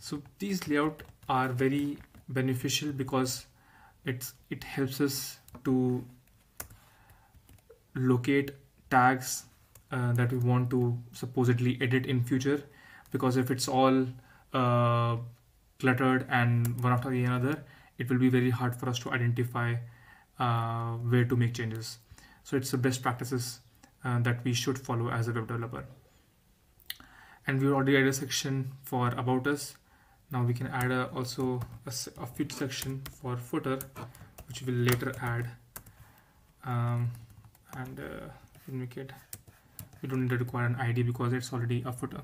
So these layouts are very beneficial because it helps us to locate tags that we want to supposedly edit in future, because if it's all cluttered and one after the other, it will be very hard for us to identify where to make changes. So it's the best practices that we should follow as a web developer. And we already added a section for about us. Now we can add also a fit section for footer, which we'll later add. We don't need to require an ID because it's already a footer.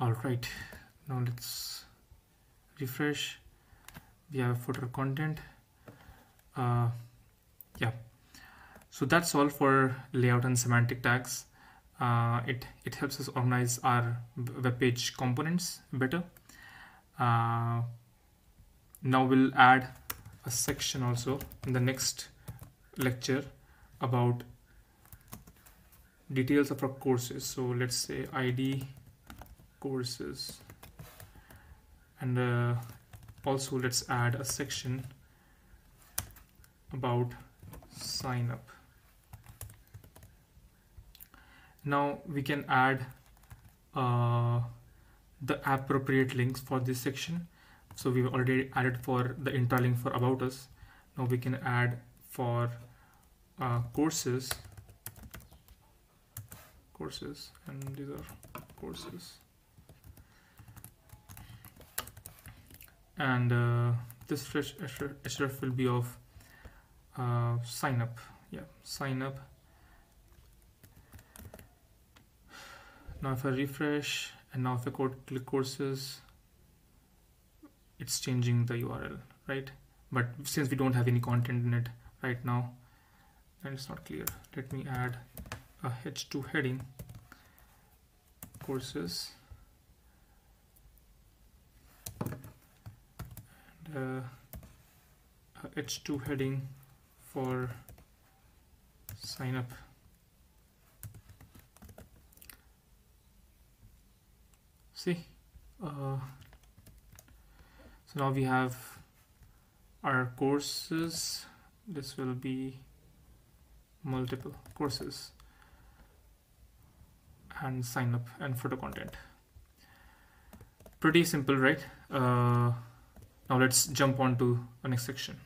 All right, now let's refresh. We have footer content. So that's all for layout and semantic tags. It helps us organize our web page components better. Now we'll add a section also in the next lecture about details of our courses. So let's say ID courses, and also let's add a section about sign up. Now we can add the appropriate links for this section. So we've already added for the interlink for about us. Now we can add for courses, and these are courses. And this fresh href will be of sign up. Now if I refresh, and now if I click courses, it's changing the URL, right? But since we don't have any content in it right now, and it's not clear, let me add a H2 heading, courses, and a H2 heading for sign up. See? So now we have our courses. This will be multiple courses and sign up and footer content. Pretty simple, right? Now let's jump on to the next section.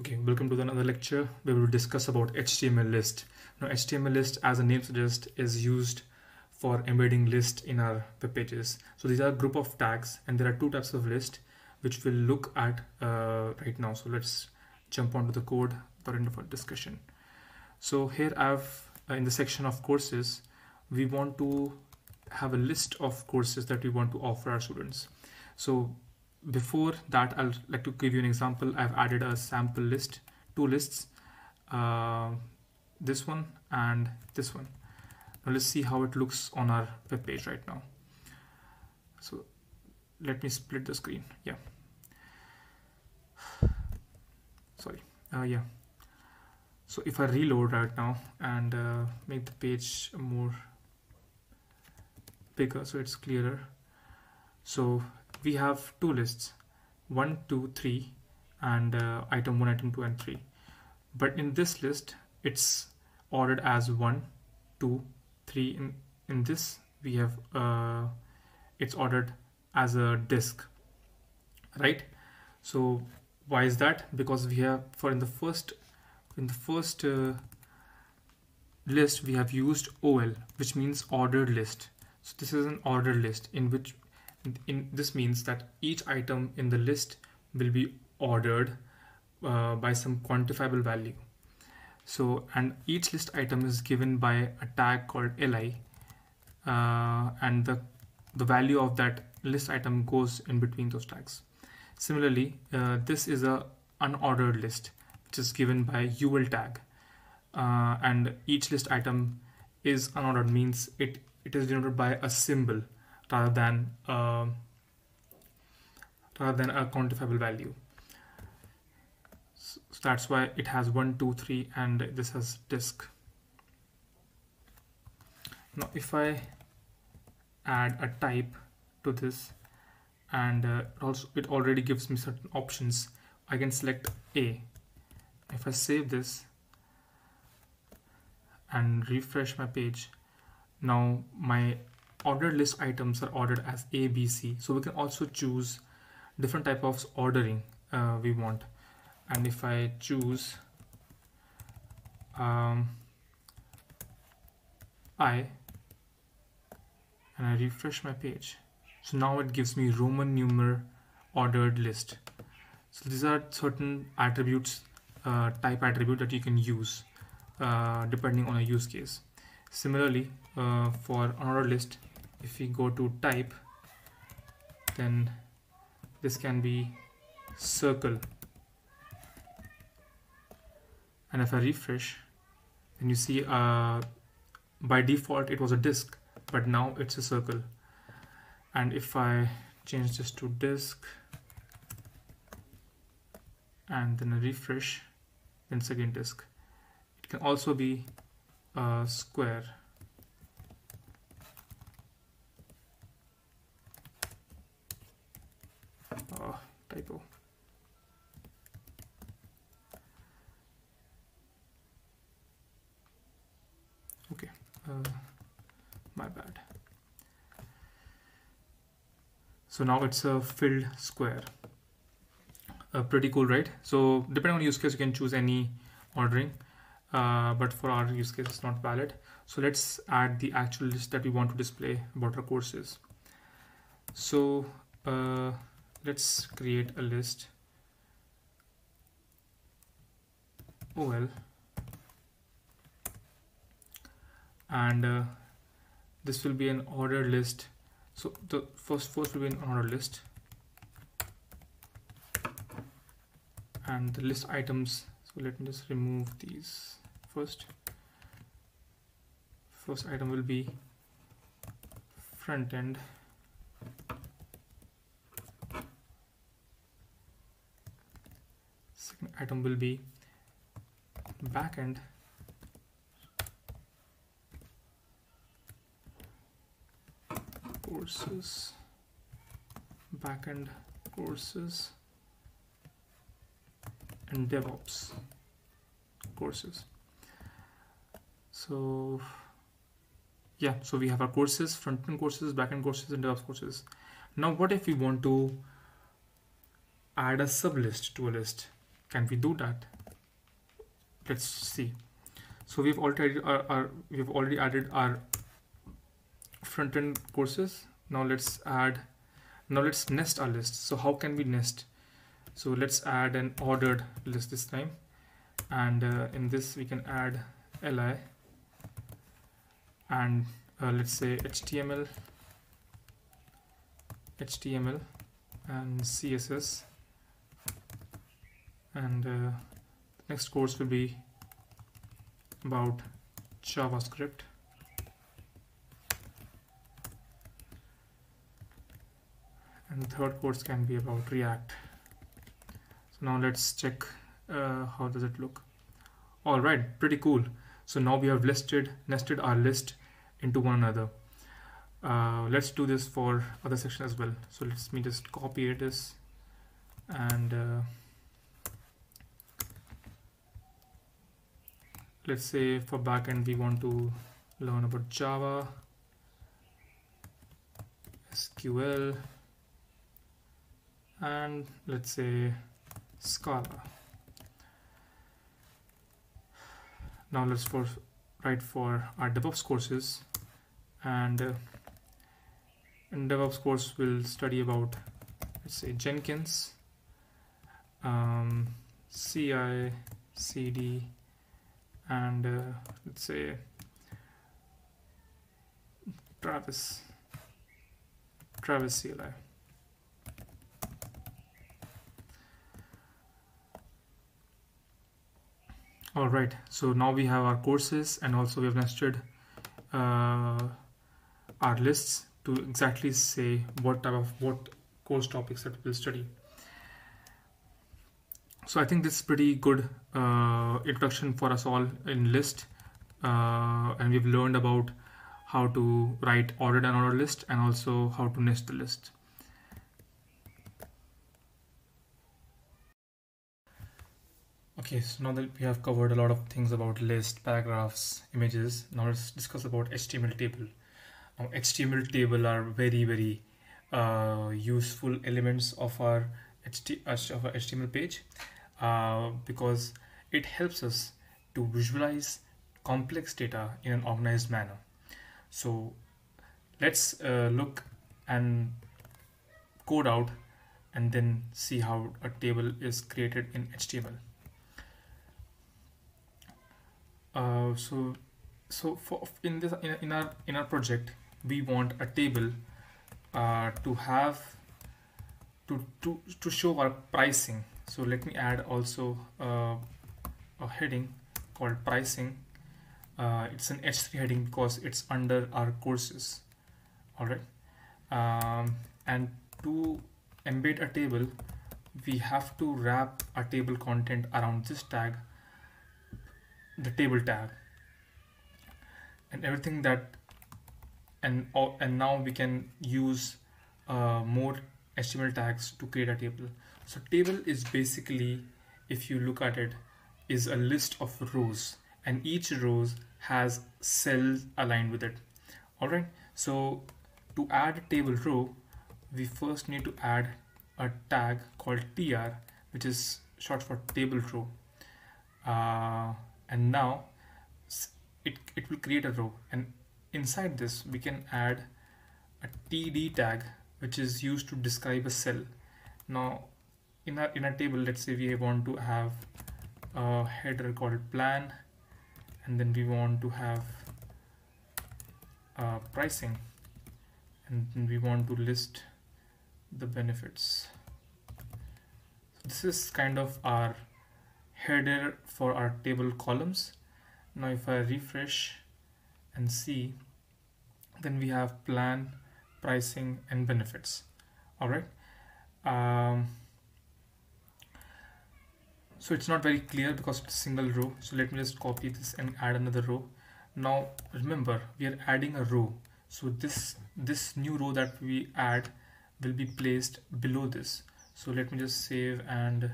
Okay, welcome to another lecture where we will discuss about HTML list. Now HTML list, as the name suggests, is used for embedding list in our web pages. So these are a group of tags, and there are two types of list which we'll look at right now. So let's jump onto the code for end of our discussion. So here I have in the section of courses, we want to have a list of courses that we want to offer our students. So before that, I'll like to give you an example. I've added a sample list, two lists, this one and this one. Now let's see how it looks on our web page right now. So let me split the screen. Yeah. Sorry. Yeah. So if I reload right now and make the page more bigger so it's clearer. So we have two lists, 1, 2, 3, and item 1, item 2, and 3. But in this list, it's ordered as 1, 2, 3. In this, we have it's ordered as a disk, right? So why is that? Because we have in the first list we have used OL, which means ordered list. So this is an ordered list in which this means that each item in the list will be ordered by some quantifiable value. So, and each list item is given by a tag called li, and the value of that list item goes in between those tags. Similarly, this is a unordered list, which is given by ul tag, and each list item is unordered, means it is denoted by a symbol rather than a quantifiable value. So that's why it has 1, 2, 3, and this has disk. Now if I add a type to this, and also it already gives me certain options. I can select A. If I save this and refresh my page, now my ordered list items are ordered as A, B, C. So we can also choose different type of ordering we want. And if I choose I, and I refresh my page, so now it gives me Roman numeral ordered list. So these are certain attributes, type attribute that you can use depending on a use case. Similarly, for unordered list, if we go to type, then this can be circle. And if I refresh, then you see by default it was a disk, but now it's a circle. And if I change this to disk and then I refresh, then it's again disk. It can also be a square. Oh, typo. Okay, my bad. So now it's a filled square. Pretty cool, right? So depending on use case, you can choose any ordering, but for our use case, it's not valid. So let's add the actual list that we want to display about our courses. So let's create a list. OL. And this will be an ordered list. So the first will be an ordered list, and the list items. So let me just remove these first. First item will be front end, second item will be back end, courses, back end courses, and DevOps courses. So yeah, so we have our courses, front-end courses, back-end courses, and DevOps courses. Now what if we want to add a sublist to a list? Can we do that? Let's see. So we've already added our front-end courses. Now let's nest our list. So how can we nest? So let's add an ordered list this time, and in this we can add li, and let's say HTML and CSS, and next course will be about JavaScript. And the third course can be about React. So now let's check how does it look. All right, pretty cool. So now we have nested our list into one another. Let's do this for other section as well. So let me just copy this and let's say for backend we want to learn about Java, SQL, and let's say Scala. Now let's write for our DevOps courses, and in DevOps course we'll study about, let's say, Jenkins, CI, CD, and let's say Travis CLI. All right, so now we have our courses, and also we have nested our lists to exactly say what type of what course topics that we'll study. So I think this is pretty good introduction for us all in list, and we've learned about how to write ordered and unordered list, and also how to nest the list. Okay, so now that we have covered a lot of things about lists, paragraphs, images, now let's discuss about HTML table. Now, HTML table are very, very useful elements of our HTML page because it helps us to visualize complex data in an organized manner. So let's look and code out and then see how a table is created in HTML. In our project, we want a table to show our pricing. So let me add also a heading called pricing. It's an H3 heading because it's under our courses. All right, and to embed a table, we have to wrap our table content around this tag, the table tab, and everything that, and now we can use more HTML tags to create a table. So table is basically, if you look at it, is a list of rows, and each row has cells aligned with it. All right, so to add a table row, we first need to add a tag called tr, which is short for table row. And now it will create a row, and inside this we can add a td tag, which is used to describe a cell. Now in our table, let's say we want to have a header called plan, and then we want to have pricing, and then we want to list the benefits. So this is kind of our header for our table columns. Now if I refresh and see, then we have plan, pricing, and benefits. All right, so it's not very clear because it's a single row, so let me just copy this and add another row. Now remember, we are adding a row, so this new row that we add will be placed below this. So let me just save and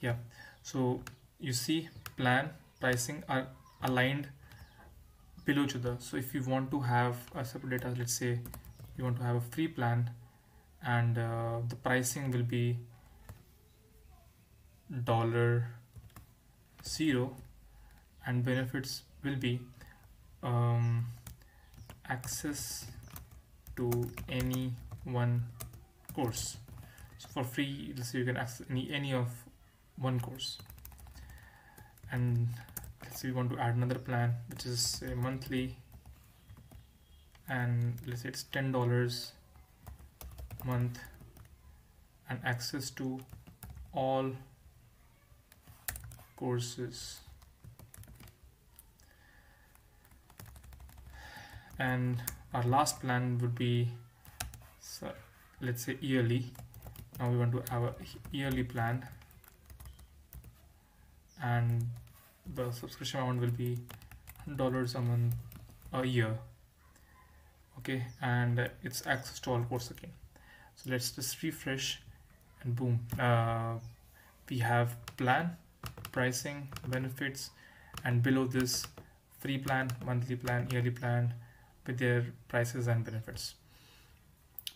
yeah, so you see plan, pricing are aligned below each other. So if you want to have a separate data, let's say you want to have a free plan, and the pricing will be $0, and benefits will be access to any one course. So for free, let's say you can access any of one course, and let's say we want to add another plan which is say monthly, and let's say it's $10 a month and access to all courses. And our last plan would be, so let's say yearly. Now we want to have a yearly plan, and the subscription amount will be $100 a month a year. Okay, and it's access to all courses again. So let's just refresh and boom, we have plan, pricing, benefits, and below this free plan, monthly plan, yearly plan with their prices and benefits.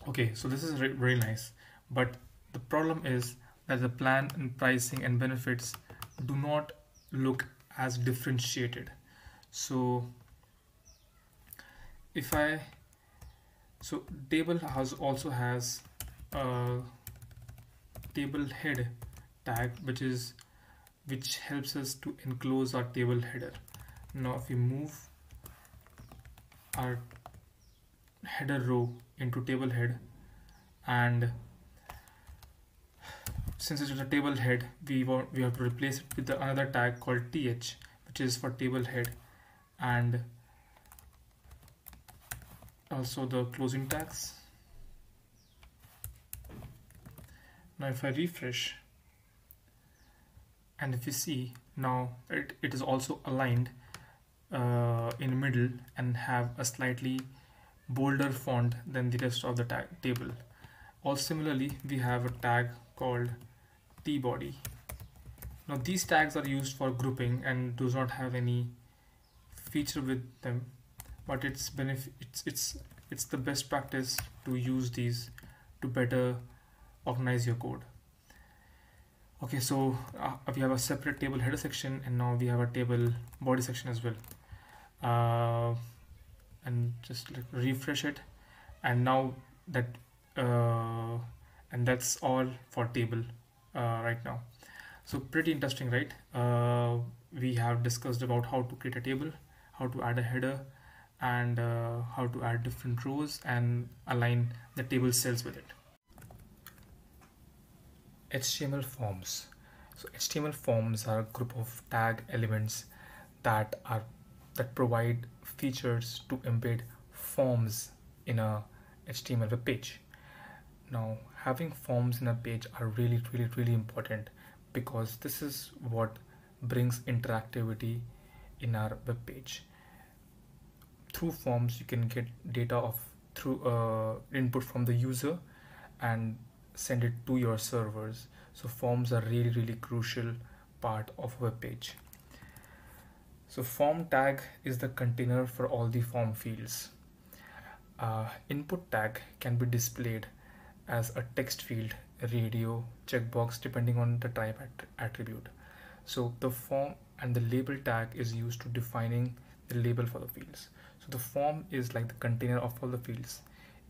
Okay, so this is very nice, but the problem is that the plan and pricing and benefits do not look as differentiated. So if I, so table has also has a table head tag which is which helps us to enclose our table header. Now if we move our header row into table head, and since it's a table head, we have to replace it with another tag called th, which is for table head, and also the closing tags. Now if I refresh and if you see, now it is also aligned in the middle and have a slightly bolder font than the rest of the table. All similarly, we have a tag called tbody. Now these tags are used for grouping and does not have any feature with them, but it's the best practice to use these to better organize your code. Okay, so we have a separate table header section, and now we have a table body section as well. And just refresh it, and now that and that's all for table right now. So pretty interesting, right? We have discussed about how to create a table, how to add a header, and how to add different rows and align the table cells with it. HTML forms. So HTML forms are a group of tag elements that provide features to embed forms in a HTML web page. Now having forms in a page are really important, because this is what brings interactivity in our web page. Through forms you can get data through input from the user and send it to your servers. So forms are really crucial part of web page. So form tag is the container for all the form fields. Input tag can be displayed as a text field, radio, checkbox, depending on the type attribute. So the form and the label tag is used to defining the label for the fields. So the form is like the container of all the fields.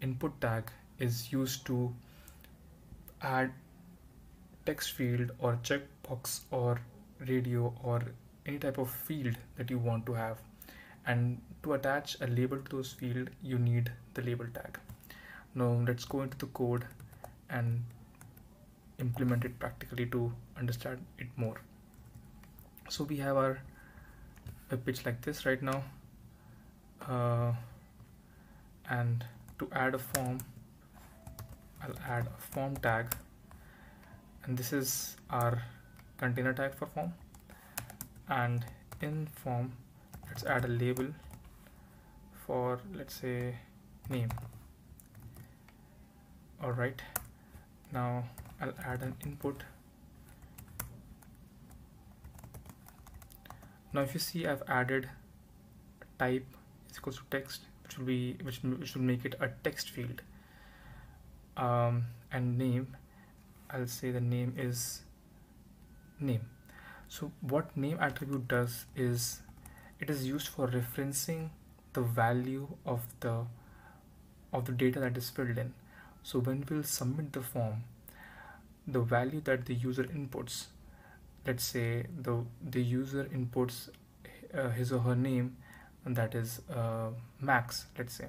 Input tag is used to add text field or checkbox or radio or any type of field that you want to have, and to attach a label to those field you need the label tag. Now let's go into the code and implement it practically to understand it more. So we have our web page like this right now, and to add a form I'll add a form tag, and this is our container tag for form. And in form let's add a label for, let's say, name. All right, now I'll add an input. Now if you see, I've added type is equals to text, which will be which will make it a text field. And name, I'll say the name is name. So what name attribute does is it is used for referencing the value of the data that is filled in. So when we'll submit the form, the value that the user inputs, let's say the user inputs his or her name, and that is Max, let's say.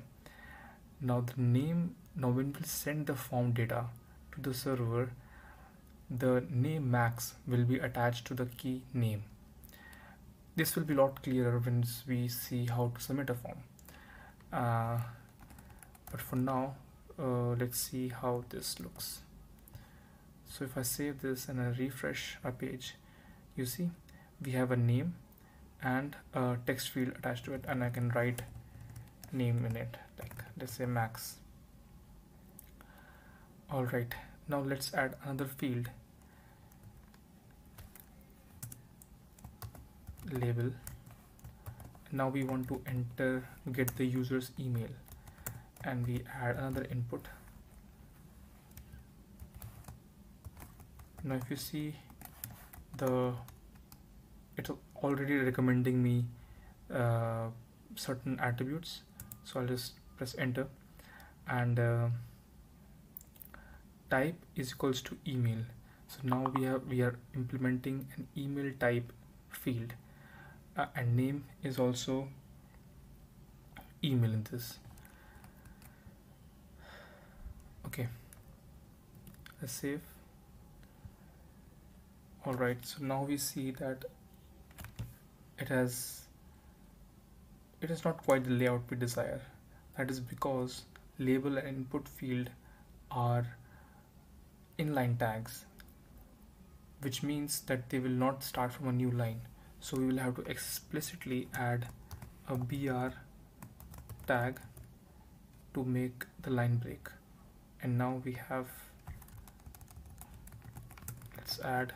Now the name, now when we send the form data to the server, the name Max will be attached to the key name. This will be a lot clearer when we see how to submit a form. But for now, let's see how this looks. So if I save this and I refresh our page, you see we have a name and a text field attached to it, and I can write name in it, like let's say Max. All right, now let's add another field, label. Now we want to enter, get the user's email, and we add another input. Now if you see, it's already recommending me certain attributes, so I'll just press enter, and type is equals to email. So now we are implementing an email type field, and name is also email in this. Okay, let's save. All right, so now we see that it is not quite the layout we desire. That is because label and input field are inline tags, which means that they will not start from a new line. So we will have to explicitly add a BR tag to make the line break. And now we have, let's add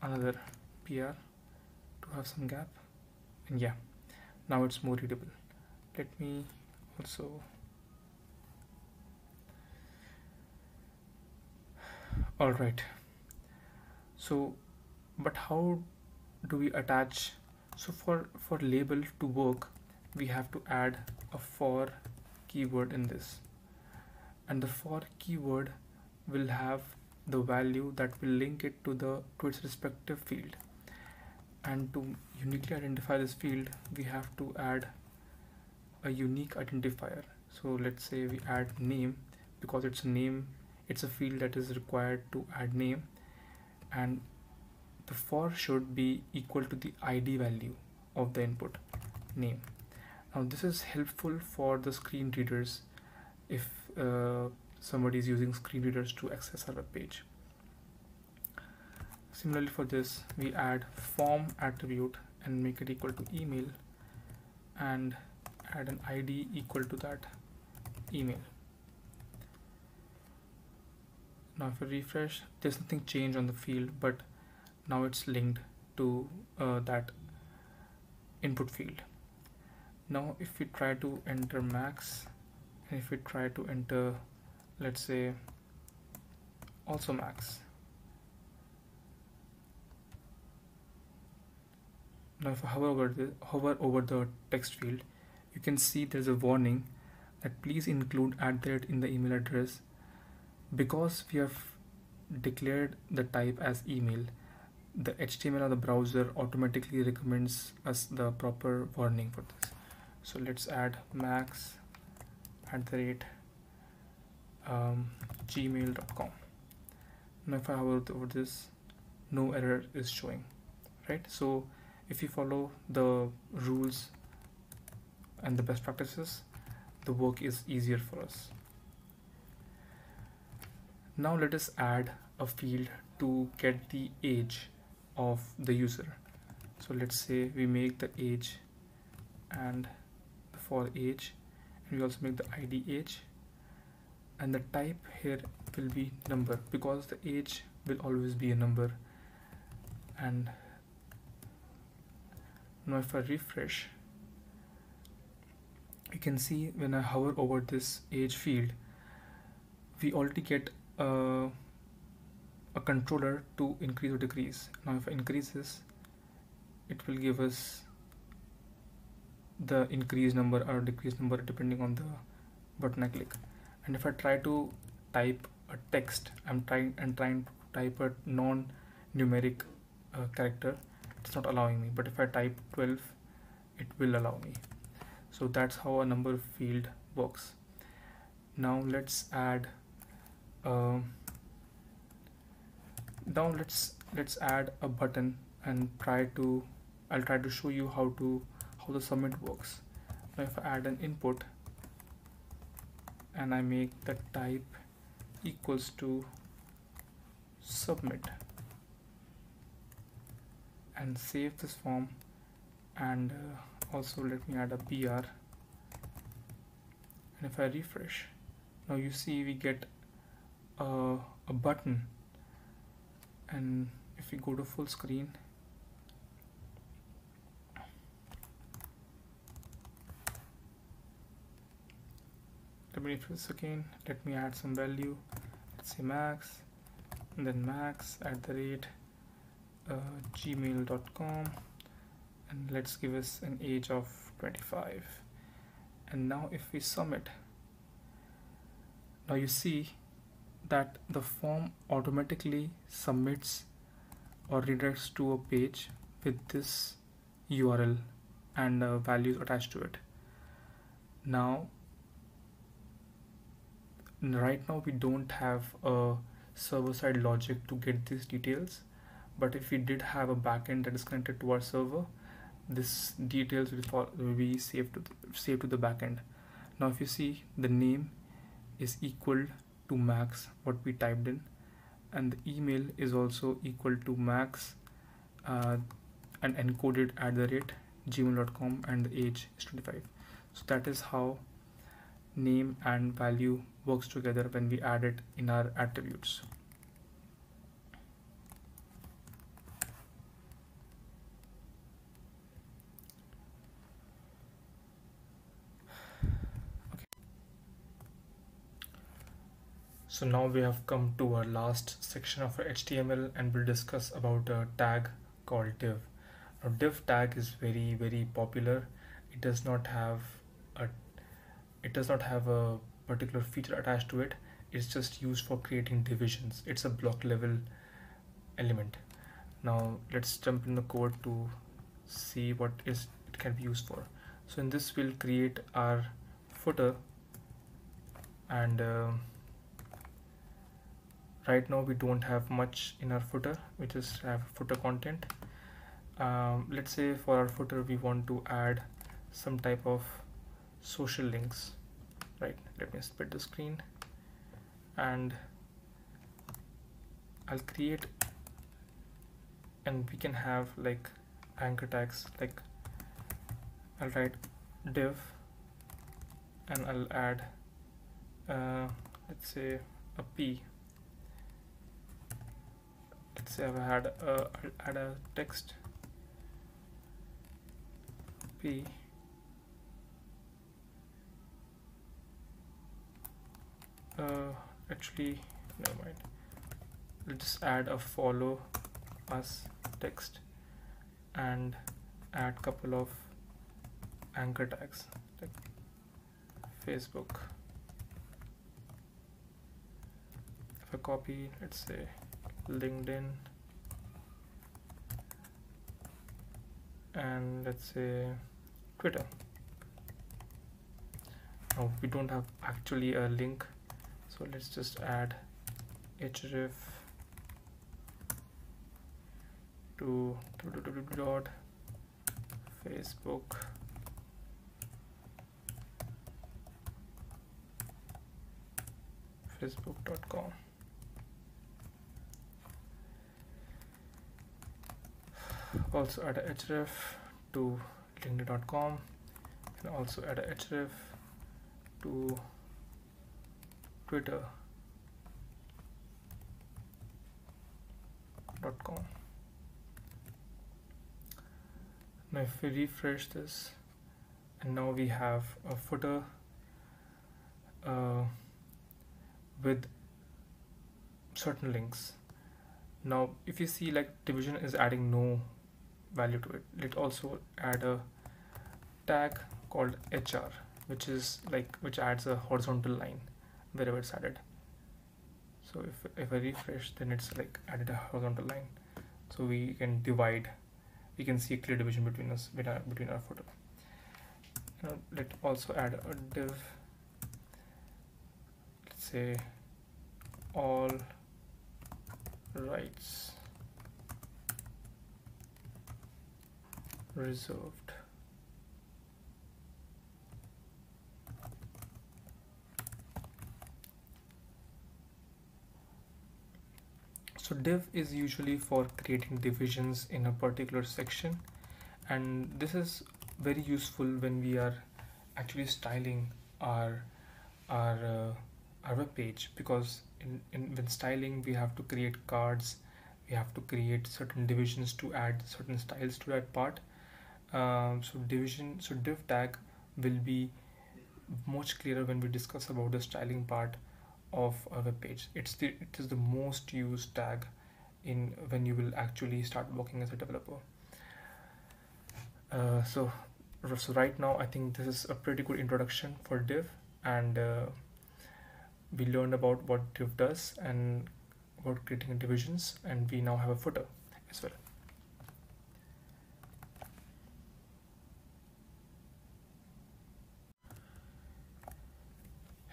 another PR to have some gap, and yeah, now it's more readable. Let me also, all right, so but how do we attach? So for label to work, we have to add a for keyword in this, and the for keyword will have the value that will link it to its respective field. And to uniquely identify this field, we have to add a unique identifier. So let's say we add name, because it's a name, it's a field that is required to add name, and the for should be equal to the ID value of the input name. Now this is helpful for the screen readers if somebody is using screen readers to access our web page. Similarly for this, we add form attribute and make it equal to email, and add an ID equal to that email. Now if I refresh, there's nothing changed on the field, but now it's linked to that input field. Now if we try to enter Max, and if we try to enter, let's say, also Max. Now if I hover over the text field, you can see there's a warning that please include @ in the email address. Because we have declared the type as email, the HTML of the browser automatically recommends us the proper warning for this. So let's add Max @ gmail.com. Now if I hover over this, no error is showing, right? So if you follow the rules and the best practices, the work is easier for us. Now let us add a field to get the age of the user. So let's say we make the age and the for age, and we also make the ID age, and the type here will be number, because the age will always be a number. And now if I refresh, you can see when I hover over this age field, we already get a controller to increase or decrease. Now if I increase this, it will give us the increase number or decrease number depending on the button I click. And if I try to type a text, I'm trying to type a non-numeric character, it's not allowing me, but if I type 12 it will allow me. So that's how a number field works. Now let's add now let's add a button and I'll try to show you how the submit works. Now if I add an input and I make the type equals to submit and save this form, and also let me add a BR, and if I refresh, now you see we get a button. And if we go to full screen, let me refresh again, let me add some value, let's say max, and then max@gmail.com, and let's give us an age of 25. And now if we submit, now you see that the form automatically submits or redirects to a page with this URL and values attached to it. Now right now we don't have a server-side logic to get these details, but if we did have a backend that is connected to our server, this details will be saved to the backend. Now if you see, the name is equal to max what we typed in, and the email is also equal to max and encoded @gmail.com, and the age is 25. So that is how name and value works together when we add it in our attributes. So now we have come to our last section of our HTML, and we'll discuss about a tag called div. Now div tag is very, very popular. It does not have a particular feature attached to it. It's just used for creating divisions. It's a block level element. Now let's jump in the code to see what it can be used for. So in this we'll create our footer, and right now we don't have much in our footer, we just have footer content. Let's say for our footer we want to add some type of social links, right? Let me split the screen, and I'll create, and we can have like anchor tags, like I'll write div and I'll add let's say a p. Let's say I've had a text p, actually never mind, we'll just add a follow us text and add couple of anchor tags like Facebook. If I copy, let's say LinkedIn, and let's say Twitter. Now we don't have actually a link, so let's just add href to www.facebook.com. Also add a href to linkedin.com, and also add a href to twitter.com. Now if we refresh this, and now we have a footer with certain links. Now if you see, like, division is adding no value to it. Let also add a tag called HR, which is like, which adds a horizontal line wherever it's added. So if I refresh, then it's like added a horizontal line, so we can divide we can see a clear division between us, between our footer. Now let also add a div, let's say all rights reserved. So div is usually for creating divisions in a particular section, and this is very useful when we are actually styling our web page, because when styling we have to create cards, we have to create certain divisions to add certain styles to that part. So div tag will be much clearer when we discuss about the styling part of a web page. It is the most used tag in when you will actually start working as a developer. So right now I think this is a pretty good introduction for div, and we learned about what div does and about creating divisions, and we now have a footer as well.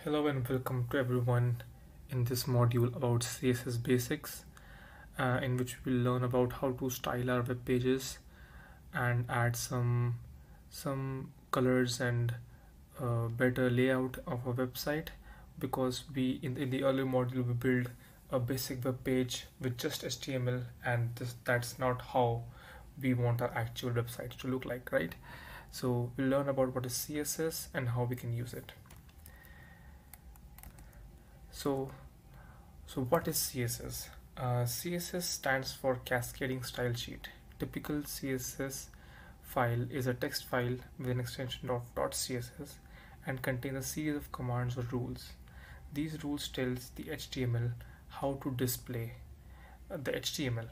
Hello and welcome to everyone in this module about CSS basics, in which we'll learn about how to style our web pages and add some colors and better layout of a website, because we in the earlier module we build a basic web page with just HTML, and that's not how we want our actual websites to look like, right? So we'll learn about what is CSS and how we can use it. So what is CSS? CSS stands for Cascading Style Sheet. Typical CSS file is a text file with an extension of .css and contains a series of commands or rules. These rules tells the HTML how to display the HTML.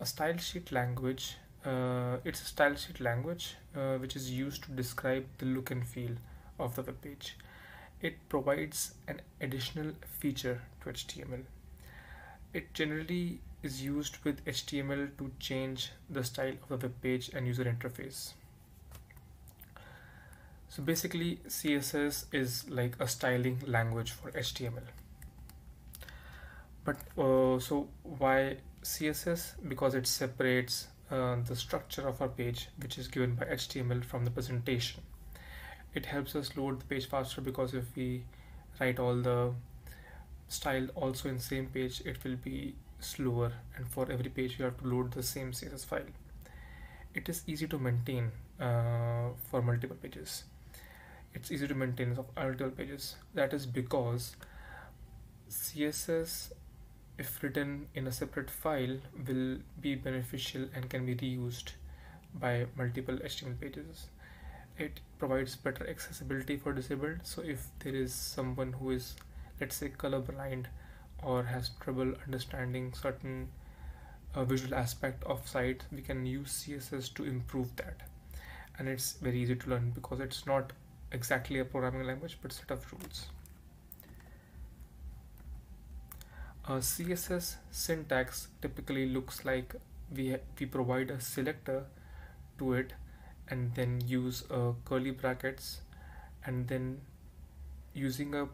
A style sheet language, it's a style sheet language which is used to describe the look and feel of the web page. It provides an additional feature to HTML. It generally is used with HTML to change the style of the web page and user interface. So basically, CSS is like a styling language for HTML. But so why CSS? Because it separates the structure of our page, which is given by HTML, from the presentation. It helps us load the page faster, because if we write all the style also in same page, it will be slower, and for every page you have to load the same CSS file. It is easy to maintain for multiple pages. It's easy to maintain for multiple pages. That is because CSS, if written in a separate file, will be beneficial and can be reused by multiple HTML pages. It provides better accessibility for disabled. So if there is someone who is, let's say, colorblind or has trouble understanding certain visual aspect of site, we can use CSS to improve that. And it's very easy to learn because it's not exactly a programming language, but set of rules. CSS syntax typically looks like we provide a selector to it, and then use curly brackets, and then using a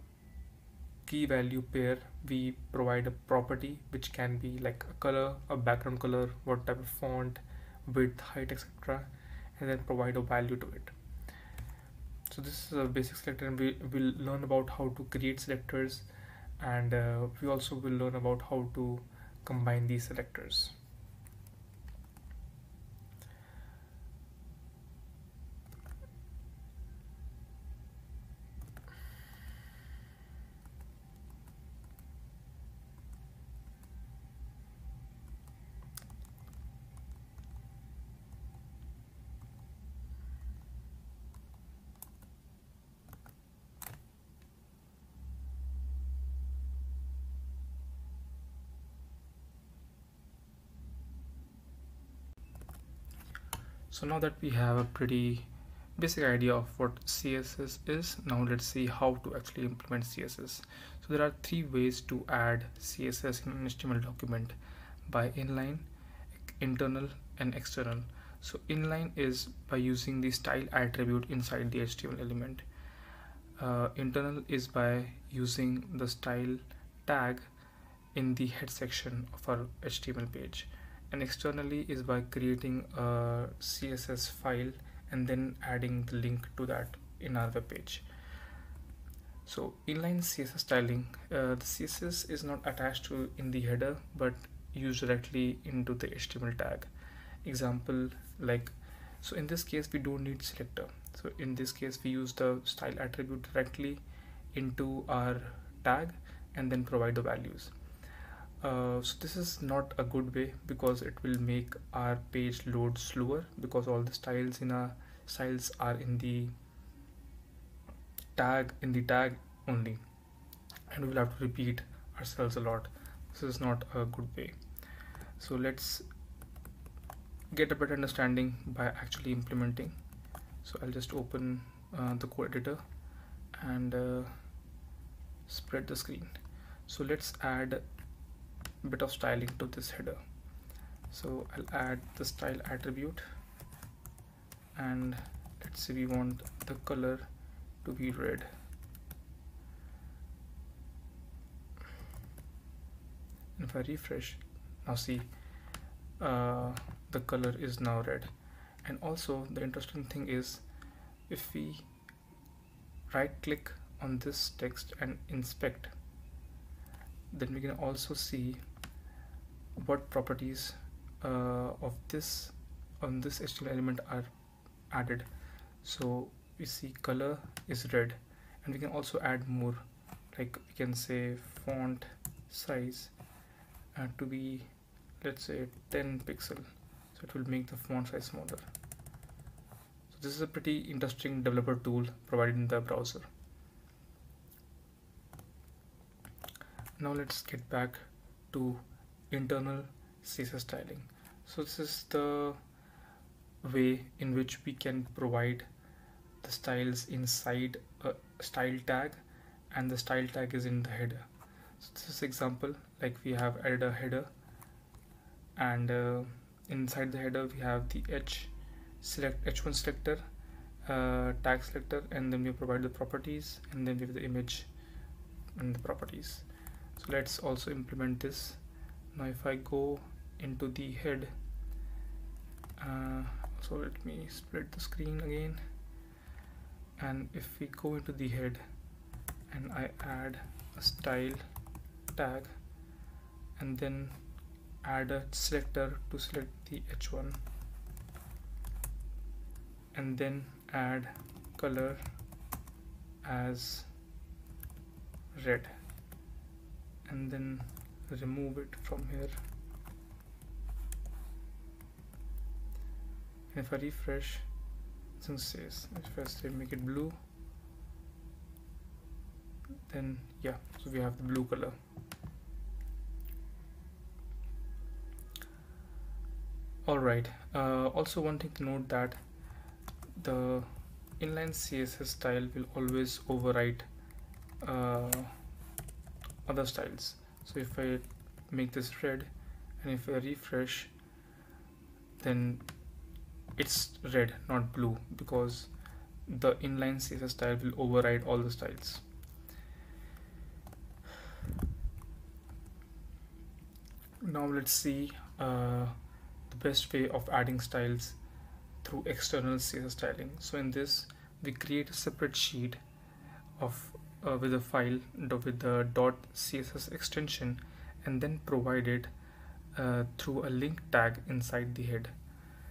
key value pair we provide a property which can be like a color, a background color, what type of font, width, height, etc., and then provide a value to it. So this is a basic selector, and we will learn about how to create selectors, and we also will learn about how to combine these selectors. So now that we have a pretty basic idea of what CSS is, now let's see how to actually implement CSS. So there are three ways to add CSS in an HTML document: by inline, internal, and external. So inline is by using the style attribute inside the HTML element. Internal is by using the style tag in the head section of our HTML page, and externally is by creating a CSS file and then adding the link to that in our web page. So inline CSS styling, the CSS is not attached to in the header but used directly into the HTML tag. Example, like, so in this case we don't need selector, so in this case we use the style attribute directly into our tag and then provide the values. So this is not a good way because it will make our page load slower, because all the styles in our styles are in the tag only, and we'll have to repeat ourselves a lot. This is not a good way. So let's get a better understanding by actually implementing. So I'll just open the code editor and spread the screen. So let's add bit of styling to this header. So I'll add the style attribute, and let's say we want the color to be red, and if I refresh now, see the color is now red. And also the interesting thing is, if we right click on this text and inspect, then we can also see what properties of this on this HTML element are added. So we see color is red, and we can also add more, like we can say font size to be, let's say 10 pixel, so it will make the font size smaller. So this is a pretty interesting developer tool provided in the browser. Now let's get back to internal CSS styling. So this is the way in which we can provide the styles inside a style tag, and the style tag is in the header. So this is example, like we have added a header, and inside the header we have the h1 selector, tag selector, and then we provide the properties, and then we have the image and the properties. So let's also implement this. Now if I go into the head, so let me split the screen again, and if we go into the head and I add a style tag and then add a selector to select the h1, and then add color as red, and then remove it from here. And if I refresh, it says, if I say make it blue, then yeah, so we have the blue color. Alright, also one thing to note that the inline CSS style will always overwrite other styles. So if I make this red and if I refresh, then it's red, not blue, because the inline CSS style will override all the styles. Now let's see the best way of adding styles through external CSS styling. So in this, we create a separate sheet of with a file with the .css extension, and then provide it through a link tag inside the head.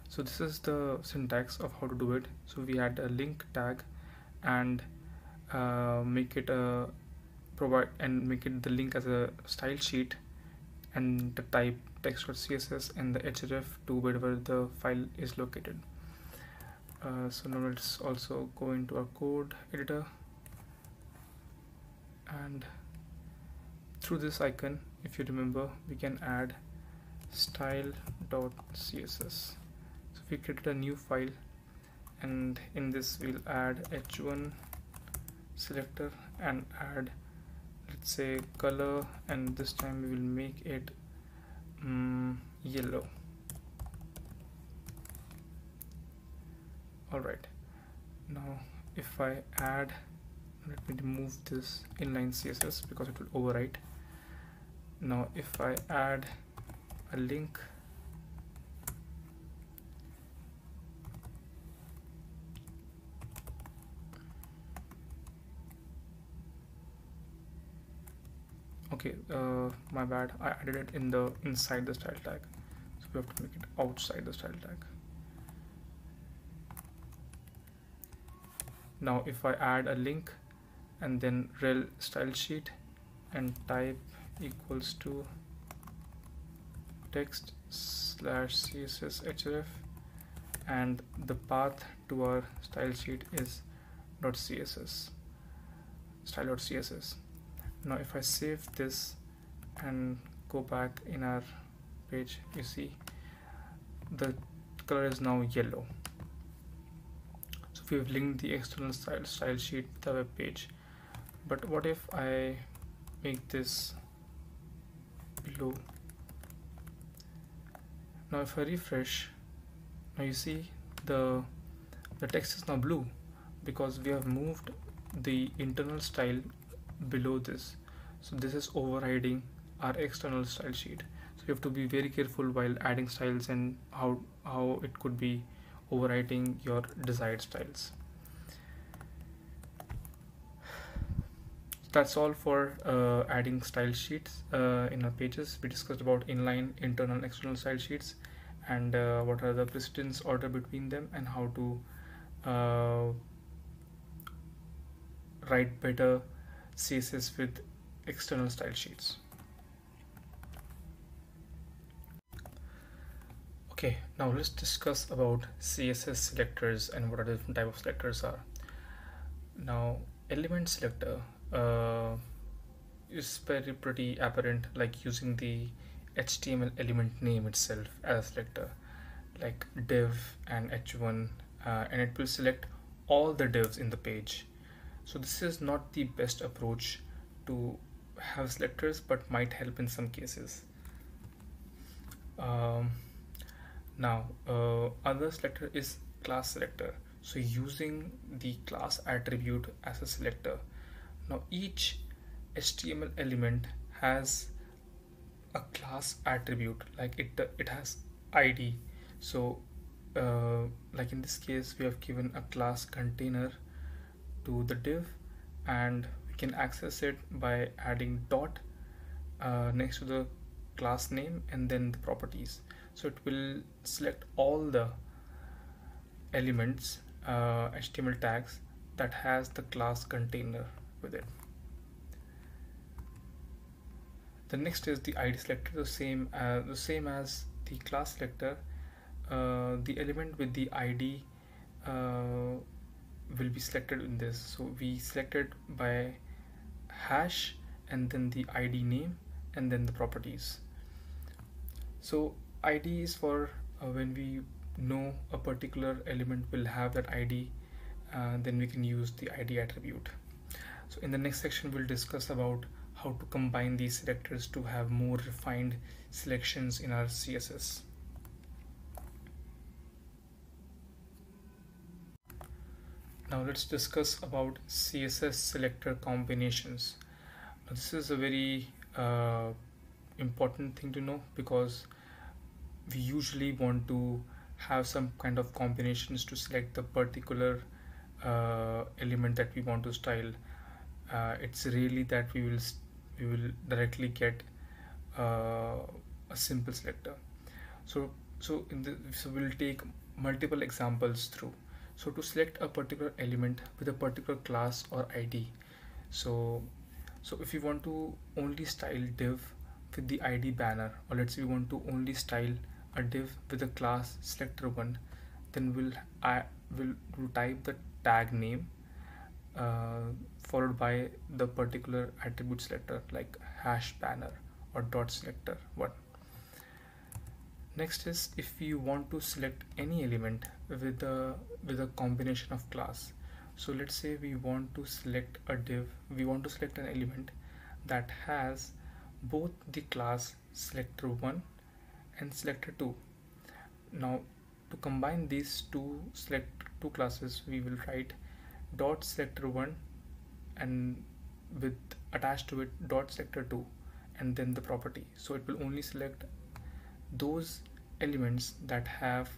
So this is the syntax of how to do it. So we add a link tag and make it the link as a style sheet, and the type text.css and the href to wherever the file is located. So now let's also go into our code editor, and through this icon, if you remember, we can add style.css. so we created a new file, and in this we'll add h1 selector and add, let's say, color, and this time we will make it yellow. Alright, now if I add, let me remove this inline CSS because it will overwrite. Now if I add a link, okay, my bad, I added it in the inside the style tag, so we have to make it outside the style tag. Now if I add a link and then rel style sheet and type equals to text slash css href, and the path to our style sheet is .css, style.css. Now if I save this and go back in our page, you see the color is now yellow. So we've linked the external style sheet with our web page. But what if I make this blue? Now if I refresh, now you see the text is now blue because we have moved the internal style below this. So this is overriding our external style sheet, so you have to be very careful while adding styles and how it could be overriding your desired styles. That's all for adding style sheets in our pages. We discussed about inline, internal, external style sheets, and what are the precedence order between them, and how to write better CSS with external style sheets. Okay, now let's discuss about CSS selectors and what are the different type of selectors are. Now element selector is pretty apparent, like using the HTML element name itself as a selector, like div and h1, and it will select all the divs in the page. So this is not the best approach to have selectors, but might help in some cases. Now other selector is class selector, so using the class attribute as a selector. Now each HTML element has a class attribute, like it has ID. So like in this case we have given a class container to the div, and we can access it by adding dot next to the class name and then the properties. So it will select all the elements, HTML tags that has the class container with it. The next is the ID selector, the same as the class selector. The element with the ID will be selected in this, so we selected by hash and then the ID name and then the properties. So ID is for when we know a particular element will have that ID, then we can use the ID attribute. So in the next section we'll discuss about how to combine these selectors to have more refined selections in our CSS. Now let's discuss about CSS selector combinations. Now this is a very important thing to know, because we usually want to have some kind of combinations to select the particular element that we want to style. It's really that we will directly get a simple selector. So we'll take multiple examples through. So to select a particular element with a particular class or ID, so if you want to only style div with the ID banner, or let's say we want to only style a div with a class selector1, then we'll type the tag name followed by the particular attribute selector, like hash banner or dot selector1. Next is if you want to select any element with a combination of class. So let's say we want to select a div, we want to select an element that has both the class selector1 and selector2. Now To combine these two classes, we will write dot sector1 and with attached to it dot sector2 and then the property. So it will only select those elements that have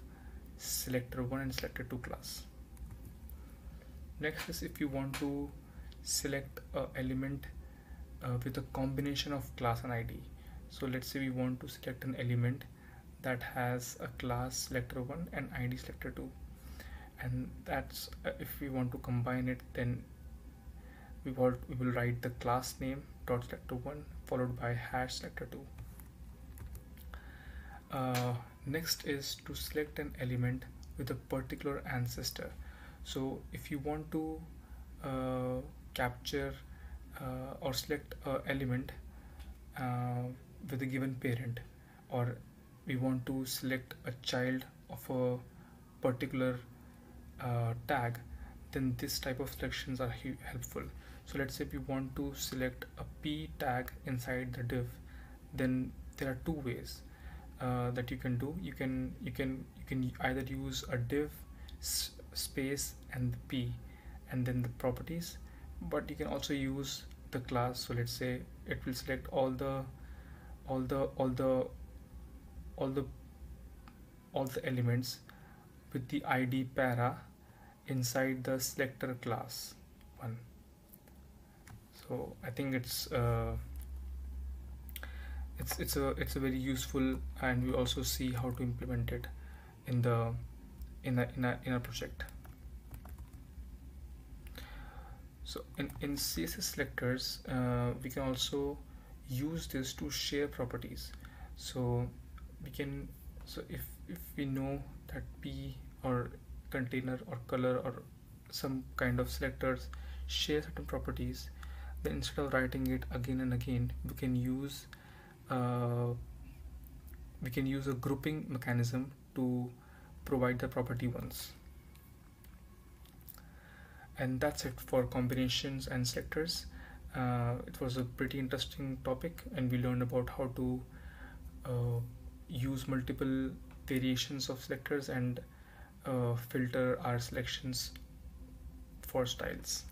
selector1 and selector2 class. Next is if you want to select an element with a combination of class and ID. So let's say we want to select an element that has a class selector1 and ID selector2, and that's if we want to combine it, then we will write the class name dot selector1 followed by hash selector2. Next is to select an element with a particular ancestor. So if you want to capture or select an element with a given parent, or we want to select a child of a particular tag, then this type of selections are helpful. So let's say if you want to select a p tag inside the div, then there are two ways that you can do. You can either use a div space and the p and then the properties, but you can also use the class. So let's say it will select all the elements with the ID para inside the selector class one. So I think it's a very useful, and we also see how to implement it in our project. So in CSS selectors, we can also use this to share properties. So we can, if we know that p or container or color or some kind of selectors share certain properties, then instead of writing it again and again, we can use a grouping mechanism to provide the property once. And that's it for combinations and selectors. It was a pretty interesting topic, and we learned about how to use multiple variations of selectors and filter our selections for styles.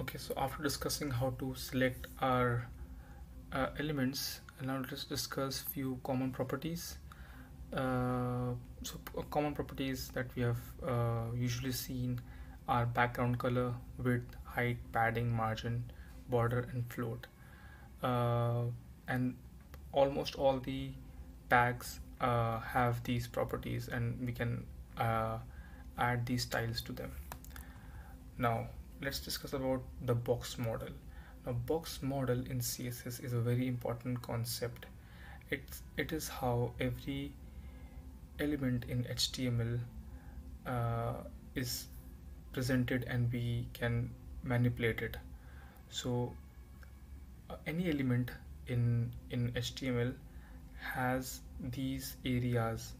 Okay, so after discussing how to select our elements, now let's discuss few common properties. So common properties that we have usually seen are background color, width, height, padding, margin, border, and float. And almost all the tags have these properties, and we can add these styles to them. Now let's discuss about the box model. Now box model in CSS is a very important concept. It is how every element in HTML is presented, and we can manipulate it. So any element in HTML has these areas,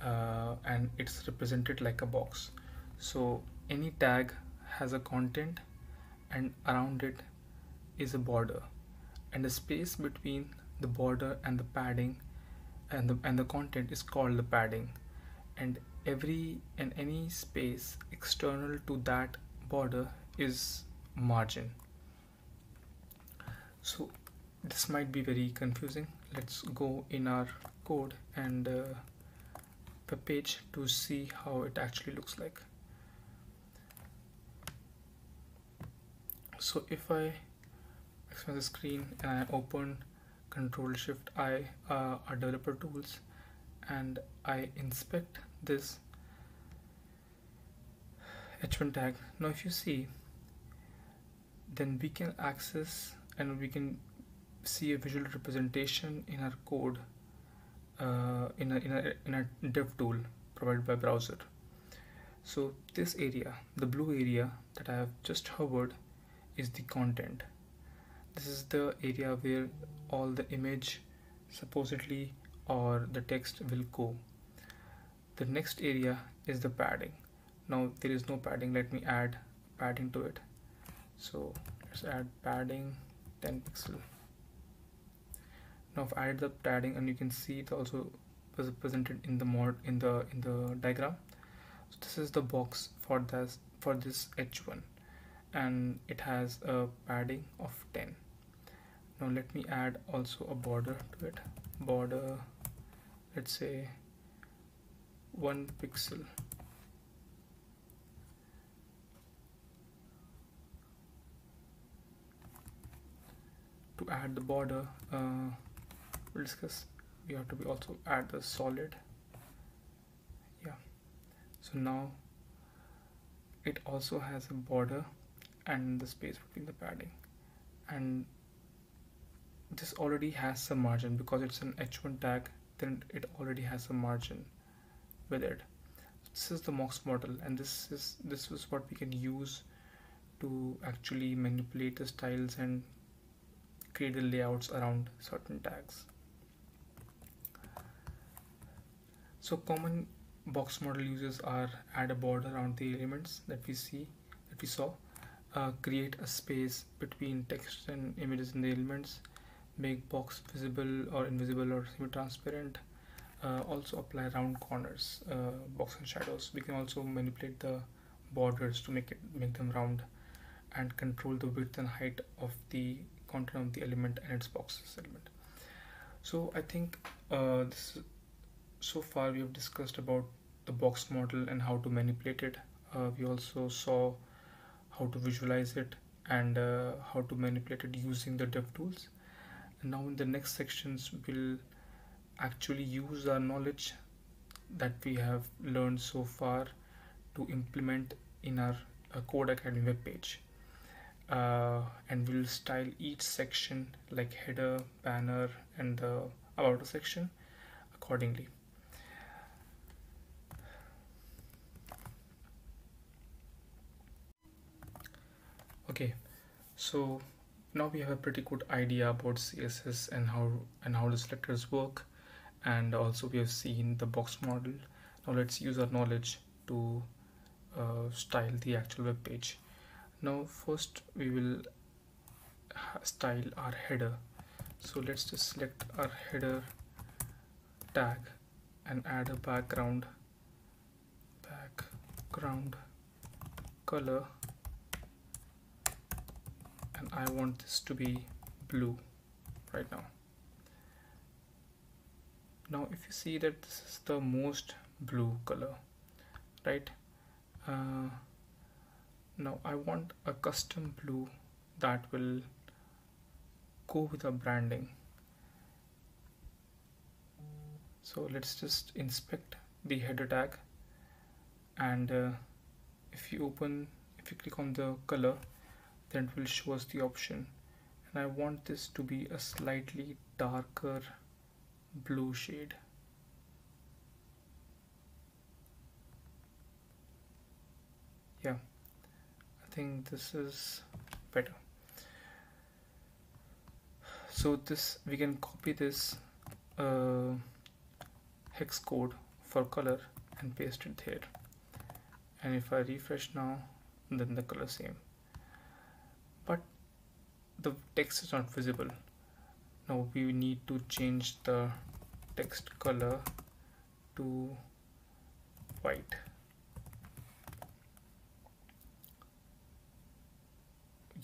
and it's represented like a box. So any tag has a content, and around it is a border, and the space between the border and the padding and the content is called the padding, and any space external to that border is margin. So this might be very confusing. Let's go in our code and the page to see how it actually looks like. So if I expand the screen and I open Ctrl-Shift-I, our developer tools, and I inspect this h1 tag. Now if you see, then we can access and we can see a visual representation in our code in a dev tool provided by browser. So this area, the blue area that I have just hovered, is the content. This is the area where all the image supposedly or the text will go. The next area is the padding. Now there is no padding. Let me add padding to it. So let's add padding 10 pixel. Now if I add the padding, and you can see it also was presented in the mod in the diagram. So this is the box for this H1, and it has a padding of 10. Now let me add also a border to it. Border, let's say 1 pixel. To add the border, we'll discuss. We have to also add the solid. Yeah. So now it also has a border and the space between the padding, and this already has some margin because it's an H1 tag. Then it already has some margin with it. This is the mox model, and this is what we can use to actually manipulate the styles and create the layouts around certain tags. So common box model uses are add a border around the elements that we saw, create a space between text and images in the elements, make box visible or invisible or semi-transparent, also apply round corners, box and shadows. We can also manipulate the borders to make them round, and control the width and height of the content of the element and its boxes element. So I think so far we have discussed about the box model and how to manipulate it. We also saw how to visualize it and how to manipulate it using the dev tools. And now in the next sections we'll actually use our knowledge that we have learned so far to implement in our Code Academy web page. And we'll style each section like header, banner, and the about a section accordingly. Okay, so now we have a pretty good idea about CSS and how the selectors work, and also we have seen the box model. Now let's use our knowledge to style the actual web page. Now first we will style our header. So let's just select our header tag and add a background color, and I want this to be blue right now. Now if you see that this is the most blue color, right? Now I want a custom blue that will go with our branding. So let's just inspect the header tag, and if you click on the color, then it will show us the option, and I want this to be a slightly darker blue shade. Yeah, I think this is better. So this, we can copy this hex code for color and paste it here, and if I refresh now, then the color same, but the text is not visible. Now we need to change the text color to white.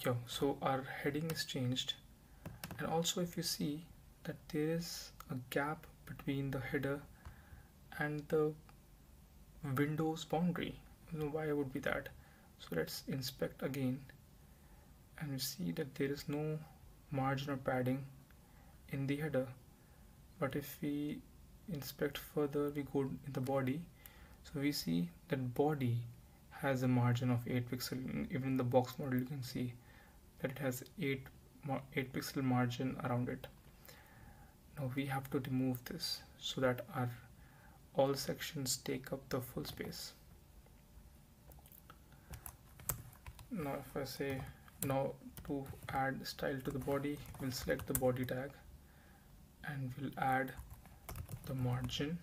Yeah, so our heading is changed, and also if you see that there is a gap between the header and the Windows boundary. I don't know why would be that. So let's inspect again, and you see that there is no margin or padding in the header. But if we inspect further, we go in the body, so we see that body has a margin of 8 pixel. Even in the box model you can see that it has 8 pixel margin around it. Now we have to remove this so that our all sections take up the full space. Now if I say now to add style to the body, we'll select the body tag and we'll add the margin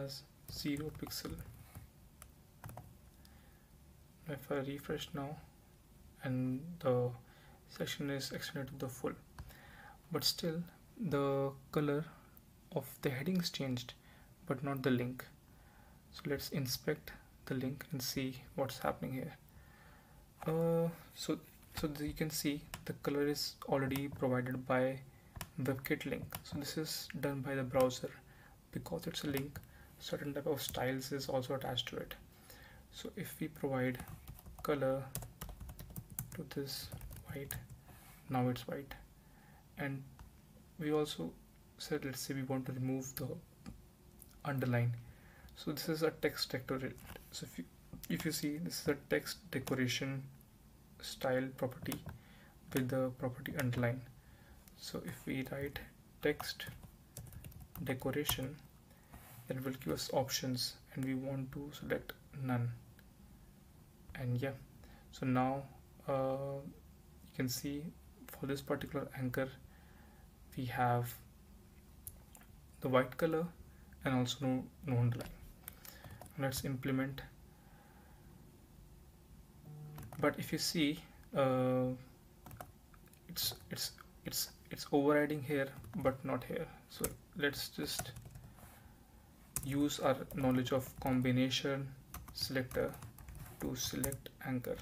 as 0 pixel. If I refresh now, and the section is extended to the full, but still the color of the headings changed, but not the link. So let's inspect the link and see what's happening here. So you can see the color is already provided by WebKit link. So this is done by the browser. Because it's a link, certain type of styles is also attached to it. So if we provide color to this white, now it's white. And we also said, let's say we want to remove the underline. So this is a text decoration. So if you see, this is a text decoration style property with the property underline. So if we write text decoration, it will give us options, and we want to select none. And yeah, so now you can see for this particular anchor we have the white color and also no underline. Let's implement. But if you see, it's overriding here but not here. So let's just use our knowledge of combination selector to select anchor.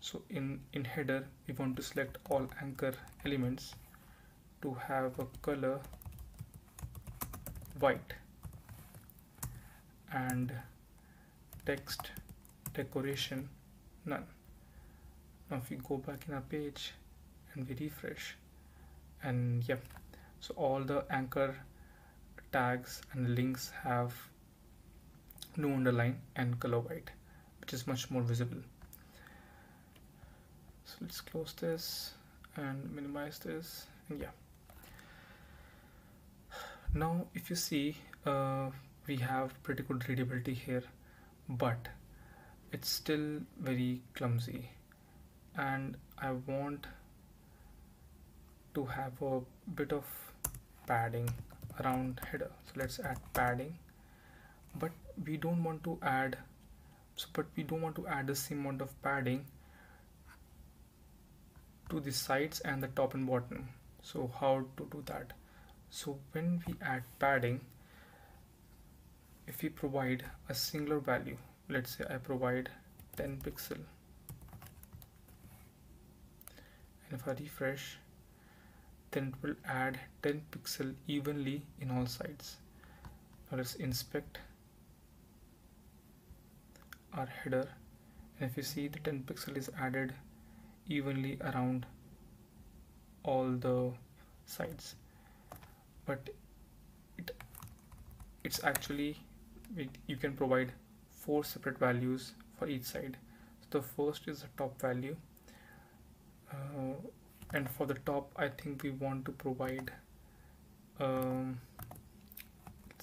So in header we want to select all anchor elements to have a color white, and text decoration none. Now if we go back in our page and we refresh, and yep, so all the anchor tags and links have no underline and color white, which is much more visible. So let's close this and minimize this, and yeah. Now if you see, we have pretty good readability here, but it's still very clumsy, and I want to have a bit of padding around header. So let's add padding, but we don't want to add the same amount of padding to the sides and the top and bottom. So how to do that? So when we add padding, if we provide a singular value, let's say I provide 10 pixel, and if I refresh, then it will add 10 pixel evenly in all sides. Now let's inspect our header, and if you see, the 10 pixel is added evenly around all the sides. But it's actually, you can provide 4 separate values for each side. So the first is the top value, and for the top I think we want to provide let's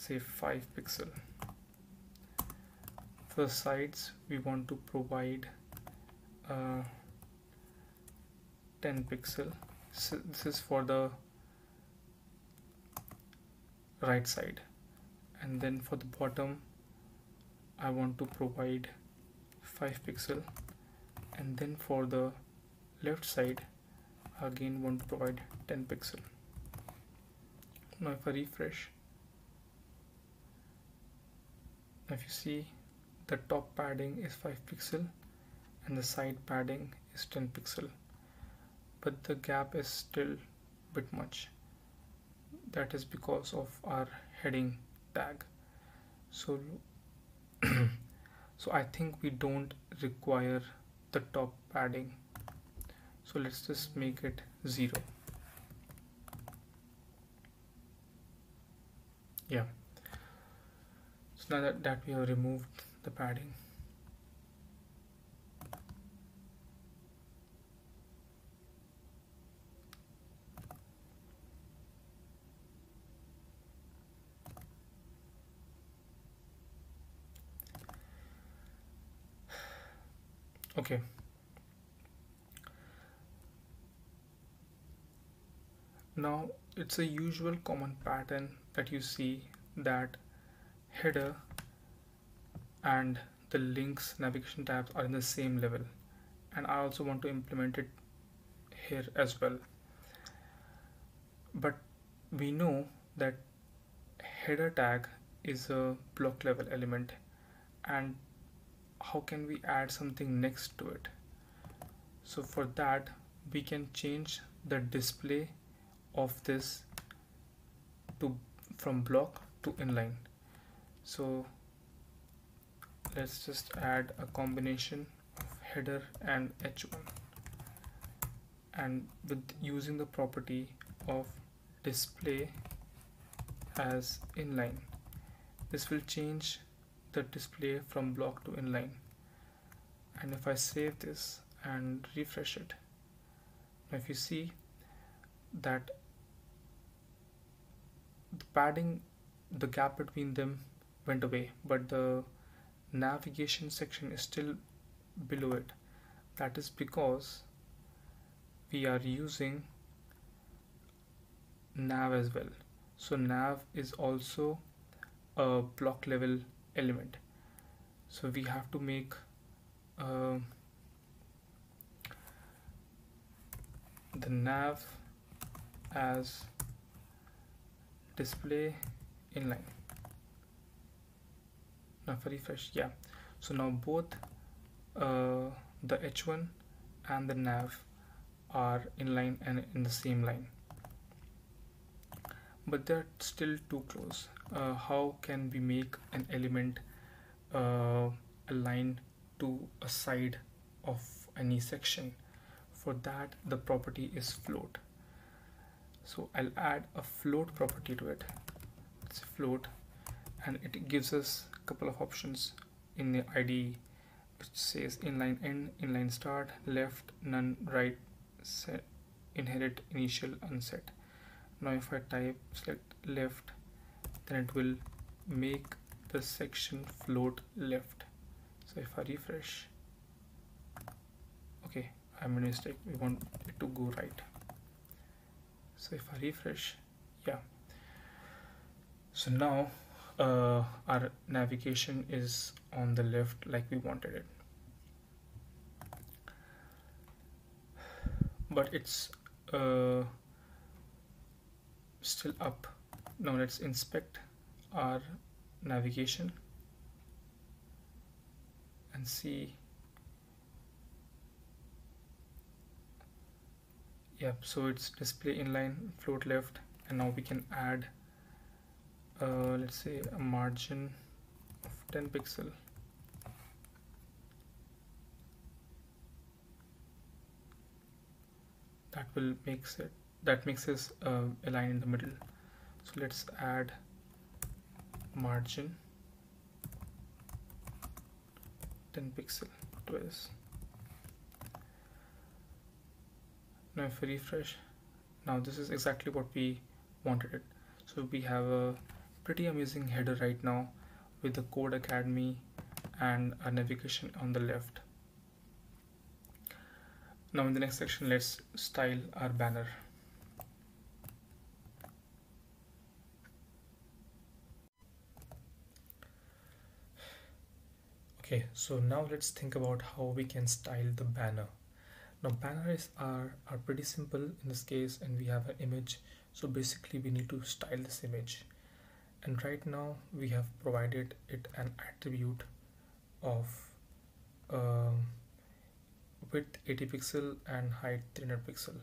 say 5 pixel. For the sides we want to provide 10 pixel. So this is for the right side, and then for the bottom I want to provide 5 pixel, and then for the left side again want to provide 10 pixel. Now if I refresh, if you see, the top padding is 5 pixel and the side padding is 10 pixel, but the gap is still a bit much. That is because of our heading tag. So so I think we don't require the top padding, so let's just make it 0. Yeah, so now that we have removed the padding. Okay, now it's a usual common pattern that you see, that header and the links navigation tabs are in the same level, and I also want to implement it here as well. But we know that header tag is a block level element, and how can we add something next to it? So for that we can change the display of this to from block to inline. So let's just add a combination of header and h1, and with using the property of display as inline, this will change the display from block to inline. And if I save this and refresh it, now if you see that the padding, the gap between them went away, but the navigation section is still below it. That is because we are using nav as well. So nav is also a block level element. So we have to make the nav as display inline. Now if I refresh, yeah, so now both the h1 and the nav are inline and in the same line, but they're still too close. How can we make an element aligned to a side of any section? For that the property is float. So I'll add a float property to it. It's float, and it gives us a couple of options in the IDE, which says inline end, inline start, left, none, right, set, inherit, initial, unset. Now if I type select left, then it will make the section float left. So if I refresh, okay, I made a mistake, we want it to go right. So if I refresh, yeah, so now our navigation is on the left like we wanted it. But it's still up. Now let's inspect our navigation and see. Yep, so it's display inline, float left, and now we can add let's say a margin of 10 pixel. That will makes it, that makes us a line in the middle. So let's add margin 10 pixel to this. Now if we refresh, now this is exactly what we wanted it. So we have a pretty amazing header right now with the Code Academy and our navigation on the left. Now in the next section, let's style our banner. Okay, so now let's think about how we can style the banner. Now banners are pretty simple in this case, and we have an image, so basically we need to style this image. And right now we have provided it an attribute of width 80 pixel and height 300 pixel.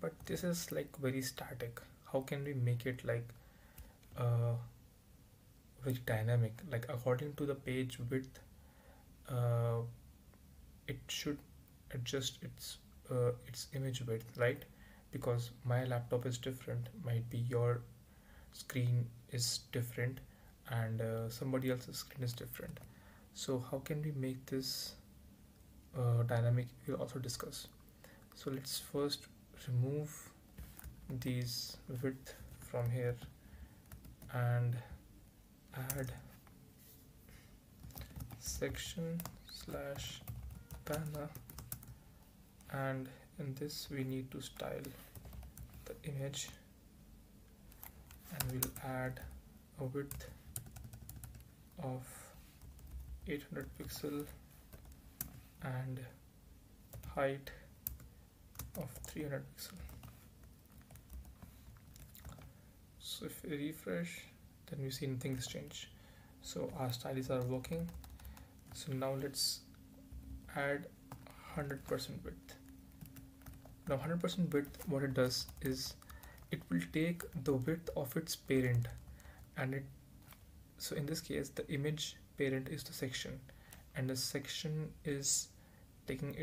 But this is like very static. How can we make it like very dynamic? Like according to the page width, it should adjust its image width, right? Because my laptop is different, might be your screen is different, and somebody else's screen is different. So how can we make this dynamic? We'll also discuss. So let's first remove these width from here and add section slash banner, and in this we need to style the image, and we'll add a width of 800 pixel and height of 300 pixel. So if we refresh, then we see nothing's changed. So our styles are working. So now let's add 100% width. Now 100% width, what it does is it will take the width of its parent, and it, so in this case the image parent is the section, and the section is taking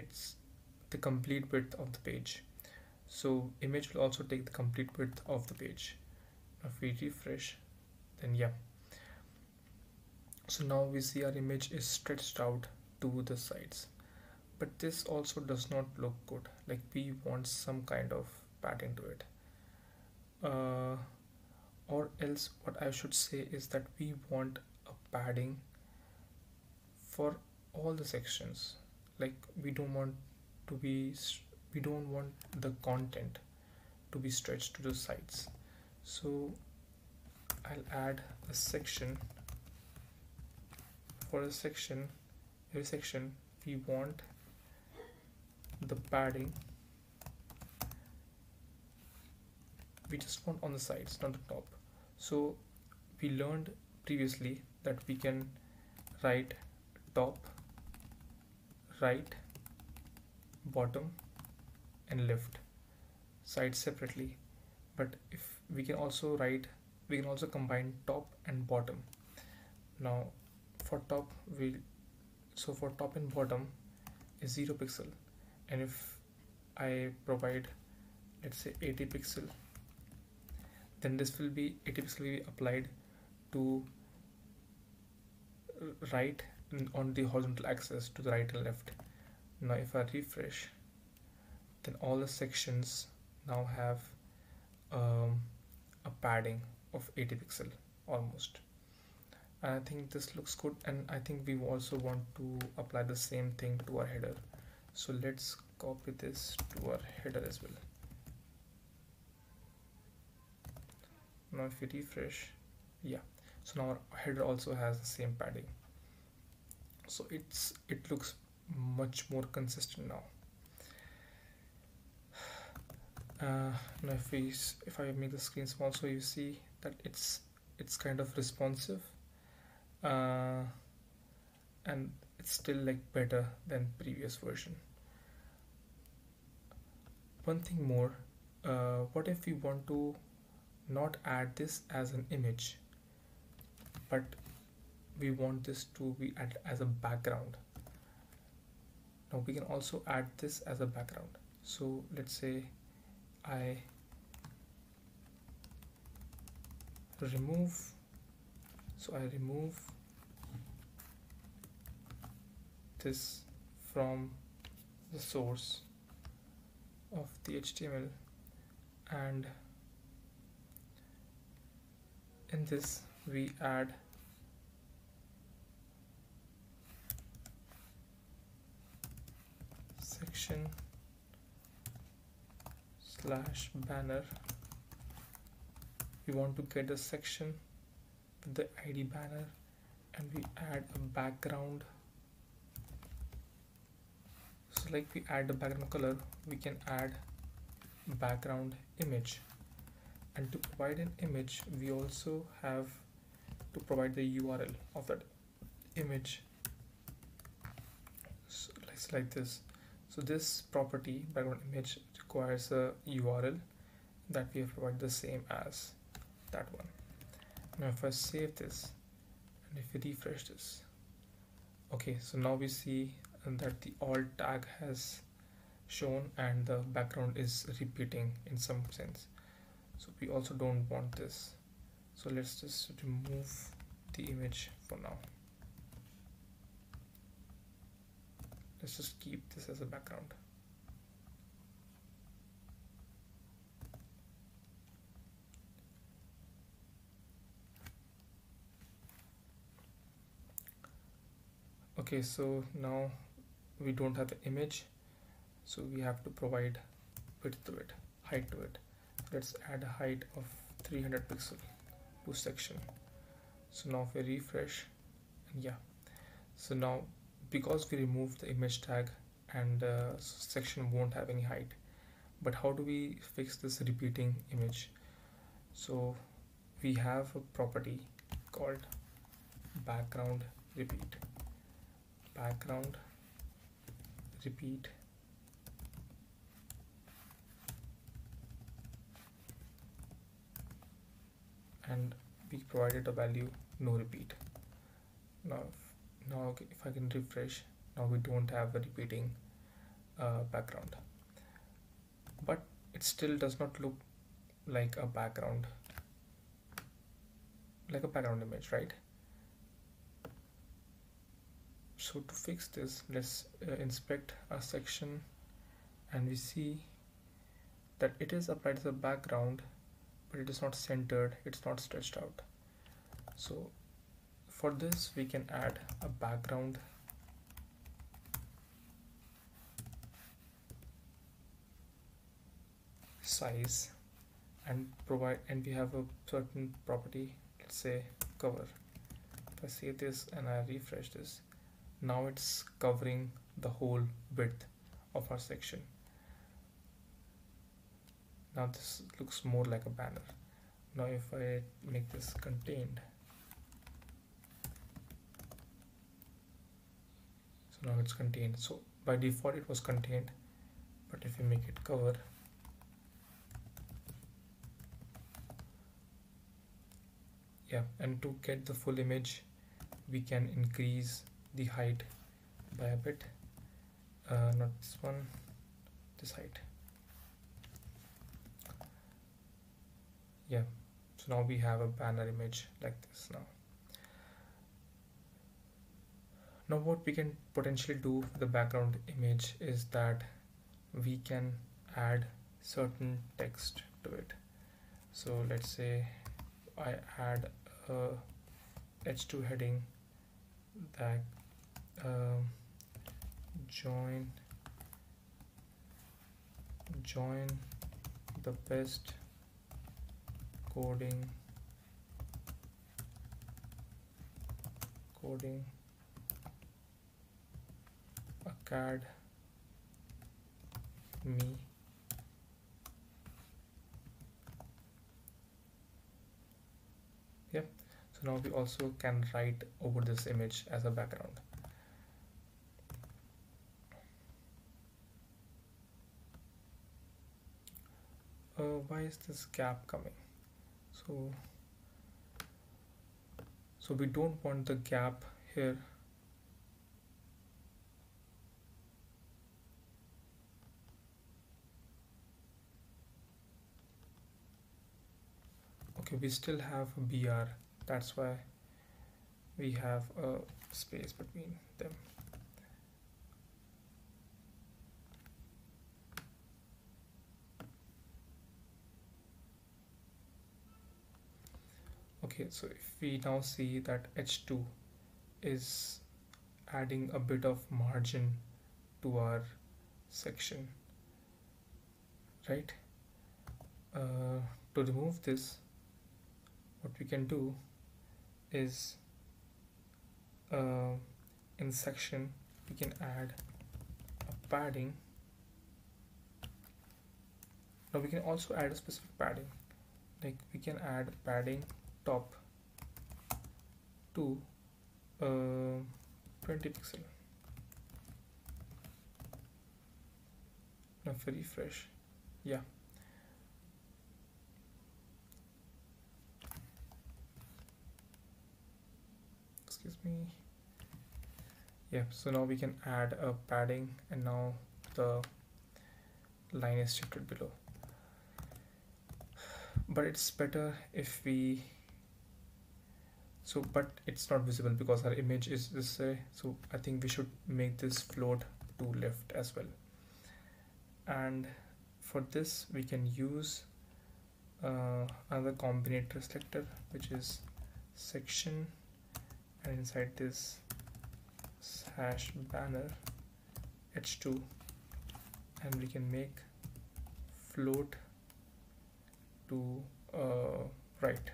the complete width of the page. So image will also take the complete width of the page. If we refresh, then yeah, so now we see our image is stretched out to the sides, but this also does not look good. Like, we want some kind of padding to it, or else what I should say is that we want a padding for all the sections. Like, we don't want the content to be stretched to the sides. So I'll add a section. For a section, every section, we want the padding, we just want on the sides, not the top. So we learned previously that we can write top, right, bottom and left, sides separately, but if we can also write, we can also combine top and bottom. Now for top, for top and bottom is 0 pixel, and if I provide, let's say 80 pixel, then this will be 80 pixel will be applied to right on the horizontal axis, to the right and left. Now if I refresh, then all the sections now have a padding of 80 pixel almost. And I think this looks good, and I think we also want to apply the same thing to our header. So let's copy this to our header as well. Now if we refresh, yeah, so now our header also has the same padding. So it looks much more consistent now. Now if I make the screen small, so you see that it's kind of responsive, and it's still like better than previous version. One thing more, what if we want to not add this as an image, but we want this to be added as a background? Now we can also add this as a background. So let's say I remove, this from the source of the HTML, and in this we add section / banner. We want to get a section with the ID banner, and we add a background. So like we add the background color, we can add background image, and to provide an image we also have to provide the URL of that image, so it's like this. So this property background image requires a URL that we have provided the same as that one. Now if I save this and if we refresh this, okay, so now we see that the alt tag has shown and the background is repeating in some sense. So we also don't want this, so let's just remove the image for now. Let's just keep this as a background. Okay, so now we don't have the image, so we have to provide width to it, height to it. Let's add a height of 300 pixel to section. So now if we refresh, yeah, so now because we removed the image tag and section won't have any height. But how do we fix this repeating image? So we have a property called background repeat. Background repeat and we provided a value no repeat. Now if I can refresh, now we don't have a repeating background, but it still does not look like a background, like a background image, right? So to fix this, let's inspect our section, and we see that it is applied as a background, but it is not centered, it's not stretched out. So for this we can add a background size and provide, and we have a certain property, let's say cover. If I save this and I refresh this, now it's covering the whole width of our section. Now this looks more like a banner. Now if I make this contained, so now it's contained. So by default it was contained, but if you make it cover, yeah, and to get the full image we can increase the height by a bit, not this one, this height. Yeah, so now we have a banner image like this. Now what we can potentially do for the background image is that we can add certain text to it. So let's say I add a h2 heading that join the best coding academy . Yep, so now we also can write over this image as a background. Why is this gap coming? So we don't want the gap here. Okay, we still have BR, that's why we have a space between them. Okay, so if we now see that h2 is adding a bit of margin to our section, right? To remove this, what we can do is in section we can add a padding. Now we can also add a specific padding, like we can add padding top to 20 pixel. Now if I refresh, yeah, excuse me, yeah, so now we can add a padding and now the line is shifted below. But it's better if we but it's not visible because our image is this way, so I think we should make this float to left as well. And for this we can use another combinator selector, which is section, and inside this hash banner h2, and we can make float to right.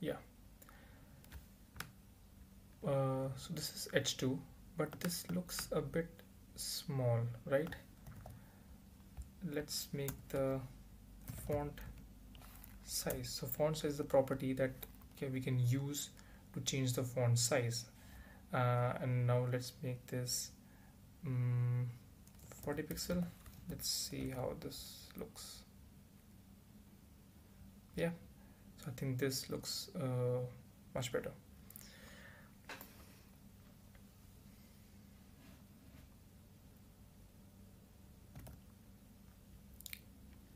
Yeah, so this is h2, but this looks a bit small, right? Let's make the font size. So font size is a property that we can use to change the font size. And now let's make this 40 pixel. Let's see how this looks. Yeah, so I think this looks much better.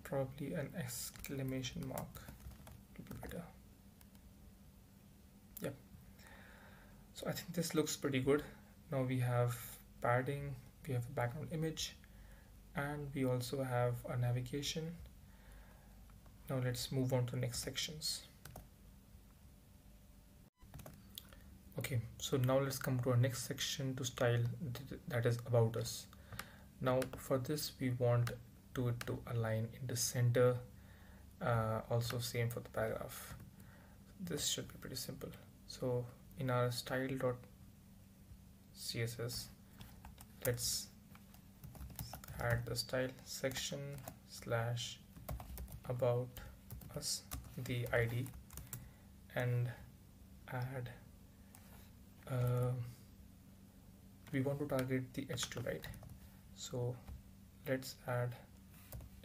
Probably an exclamation mark to be better. Yep. So I think this looks pretty good. Now we have padding, we have a background image, and we also have a navigation. Now let's move on to the next sections. Okay, so now let's come to our next section to style, that is about us. Now for this we want it to align in the center, also same for the paragraph. This should be pretty simple. So in our style.css, let's add the style section / about us, the ID, and add we want to target the h2, right? So let's add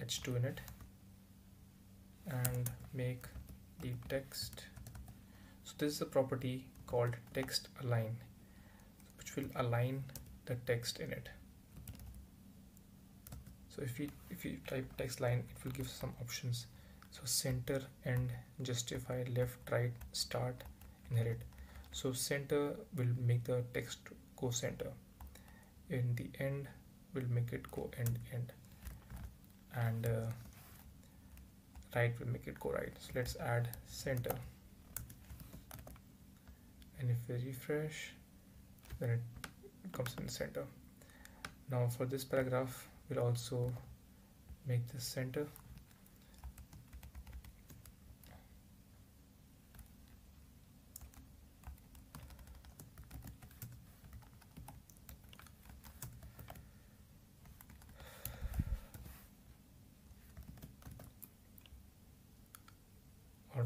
h2 in it and make the text. So this is a property called text align, which will align the text in it. So if you type text line, it will give some options. So center, end, justify, left, right, start, inherit. So center will make the text go center. In the end will make it go end, and right will make it go right. So let's add center, and if we refresh, then it comes in the center. Now for this paragraph, we'll also make this center,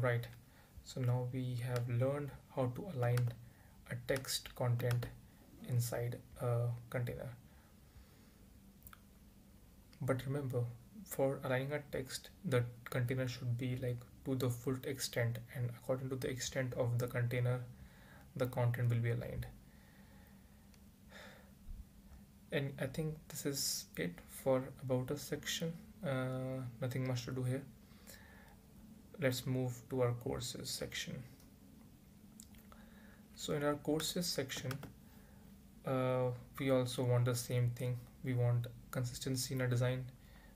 right? So now we have learned how to align a text content inside a container. But remember, for aligning a text, the container should be like to the full extent, and according to the extent of the container, the content will be aligned. And I think this is it for about us section. Nothing much to do here. Let's move to our courses section. So in our courses section, we also want the same thing. We want consistency in our design.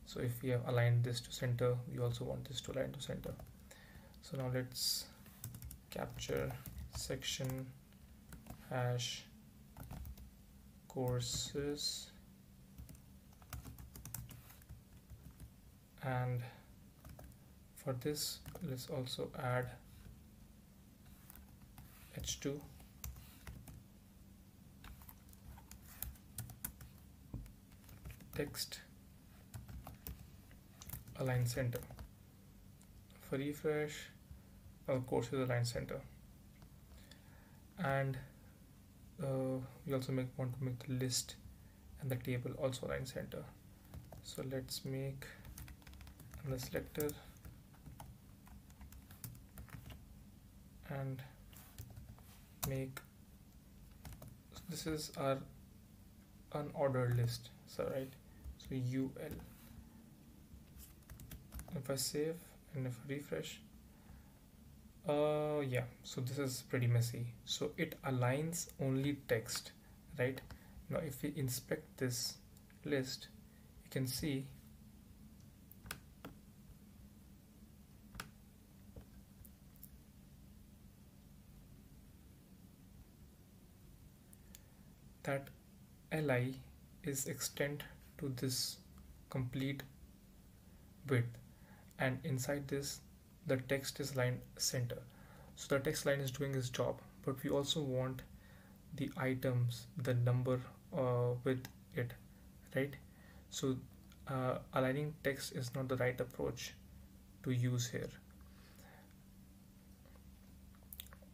So if we have aligned this to center, we also want this to align to center. So now let's capture section #courses and for this, let's also add h2 text align center. For refresh, our course is align center, and we also want to make the list and the table also align center. So let's make the selector and make, so this is our unordered list, so right, so UL. If I save and if I refresh, yeah, so this is pretty messy. So it aligns only text, right? Now if we inspect this list, you can see that li is extend to this complete width, and inside this the text is aligned center. So the text line is doing its job, but we also want the items, the number with it, right? So aligning text is not the right approach to use here.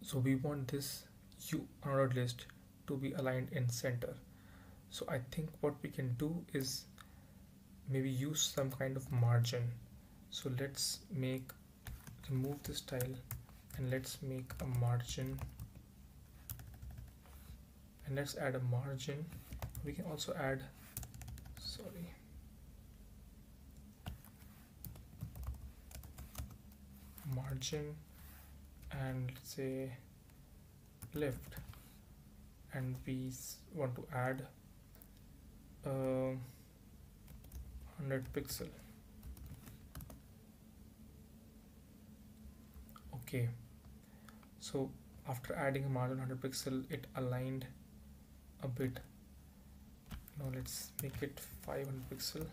So we want this unordered list to be aligned in center. So I think what we can do is maybe use some kind of margin. So let's make, remove this tile and let's make a margin, and let's add a margin. We can also add, sorry, margin, and let's say left, and we want to add 100 pixel. Okay, so after adding a margin 100 pixel, it aligned a bit. Now let's make it 500 pixel.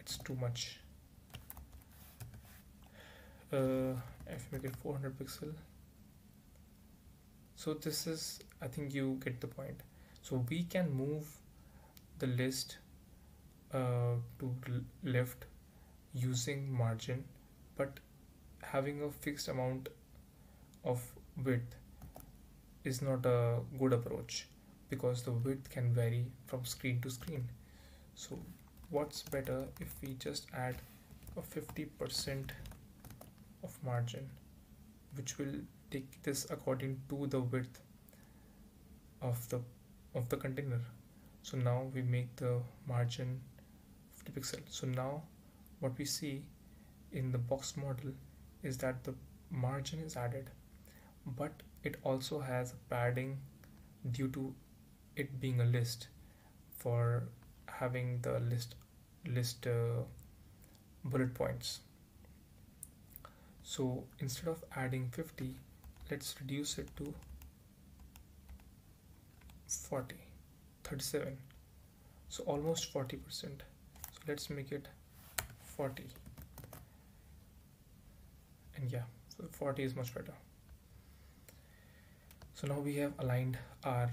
It's too much. If we make it 400 pixel. So this is, I think you get the point. So we can move the list to left using margin, but having a fixed amount of width is not a good approach because the width can vary from screen to screen. So what's better if we just add a 50% of margin, which will take this according to the width of the container. So now we make the margin 50 pixel. So now what we see in the box model is that the margin is added, but it also has padding due to it being a list, for having the list bullet points. So instead of adding 50, let's reduce it to 37, so almost 40%. So let's make it 40, and yeah, so 40 is much better. So now we have aligned our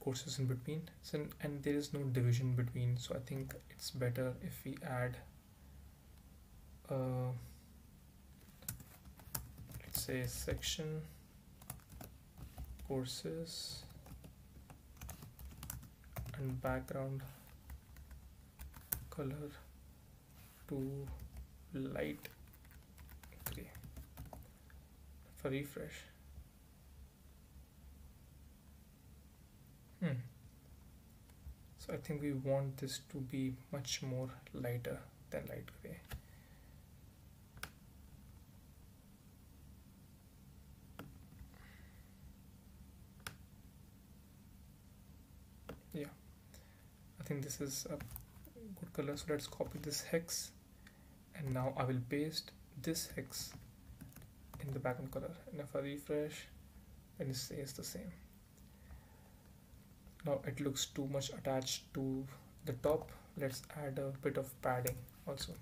courses in between, so, and there is no division between. So I think it's better if we add let's say section courses and background color to light gray. For refresh, so I think we want this to be much more lighter than light gray. Yeah, I think this is a good color. So let's copy this hex, and now I will paste this hex in the background color, and if I refresh, then it stays the same. Now it looks too much attached to the top. Let's add a bit of padding also.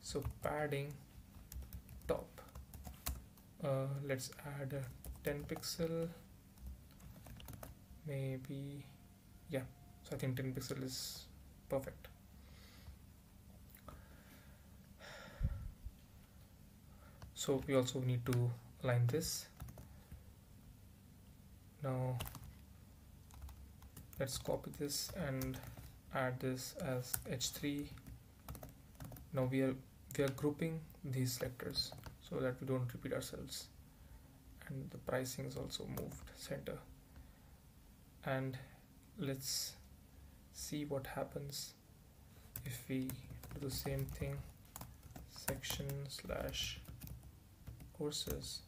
So padding top, let's add 10 pixel, maybe. Yeah, so I think 10 pixel is perfect. So we also need to align this. Now let's copy this and add this as H3. Now we are grouping these selectors so that we don't repeat ourselves, and the pricing is also moved center. And let's see what happens if we do the same thing, section/courses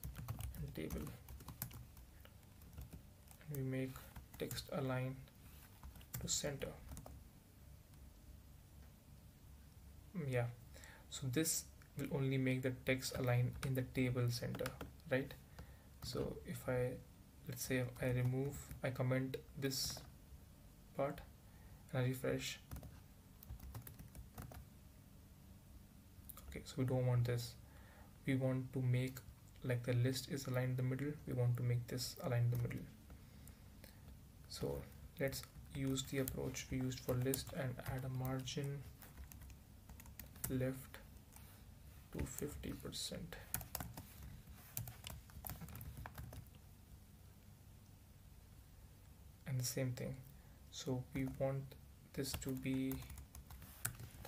and table, and we make text align to center. Yeah, so this will only make the text align in the table center, right? So if I, let's say I remove, I comment this part and I refresh. Okay, so we don't want this. We want to make, like the list is aligned in the middle, we want to make this aligned in the middle. So let's use the approach we used for list and add a margin left to 50%. and same thing. So we want this to be,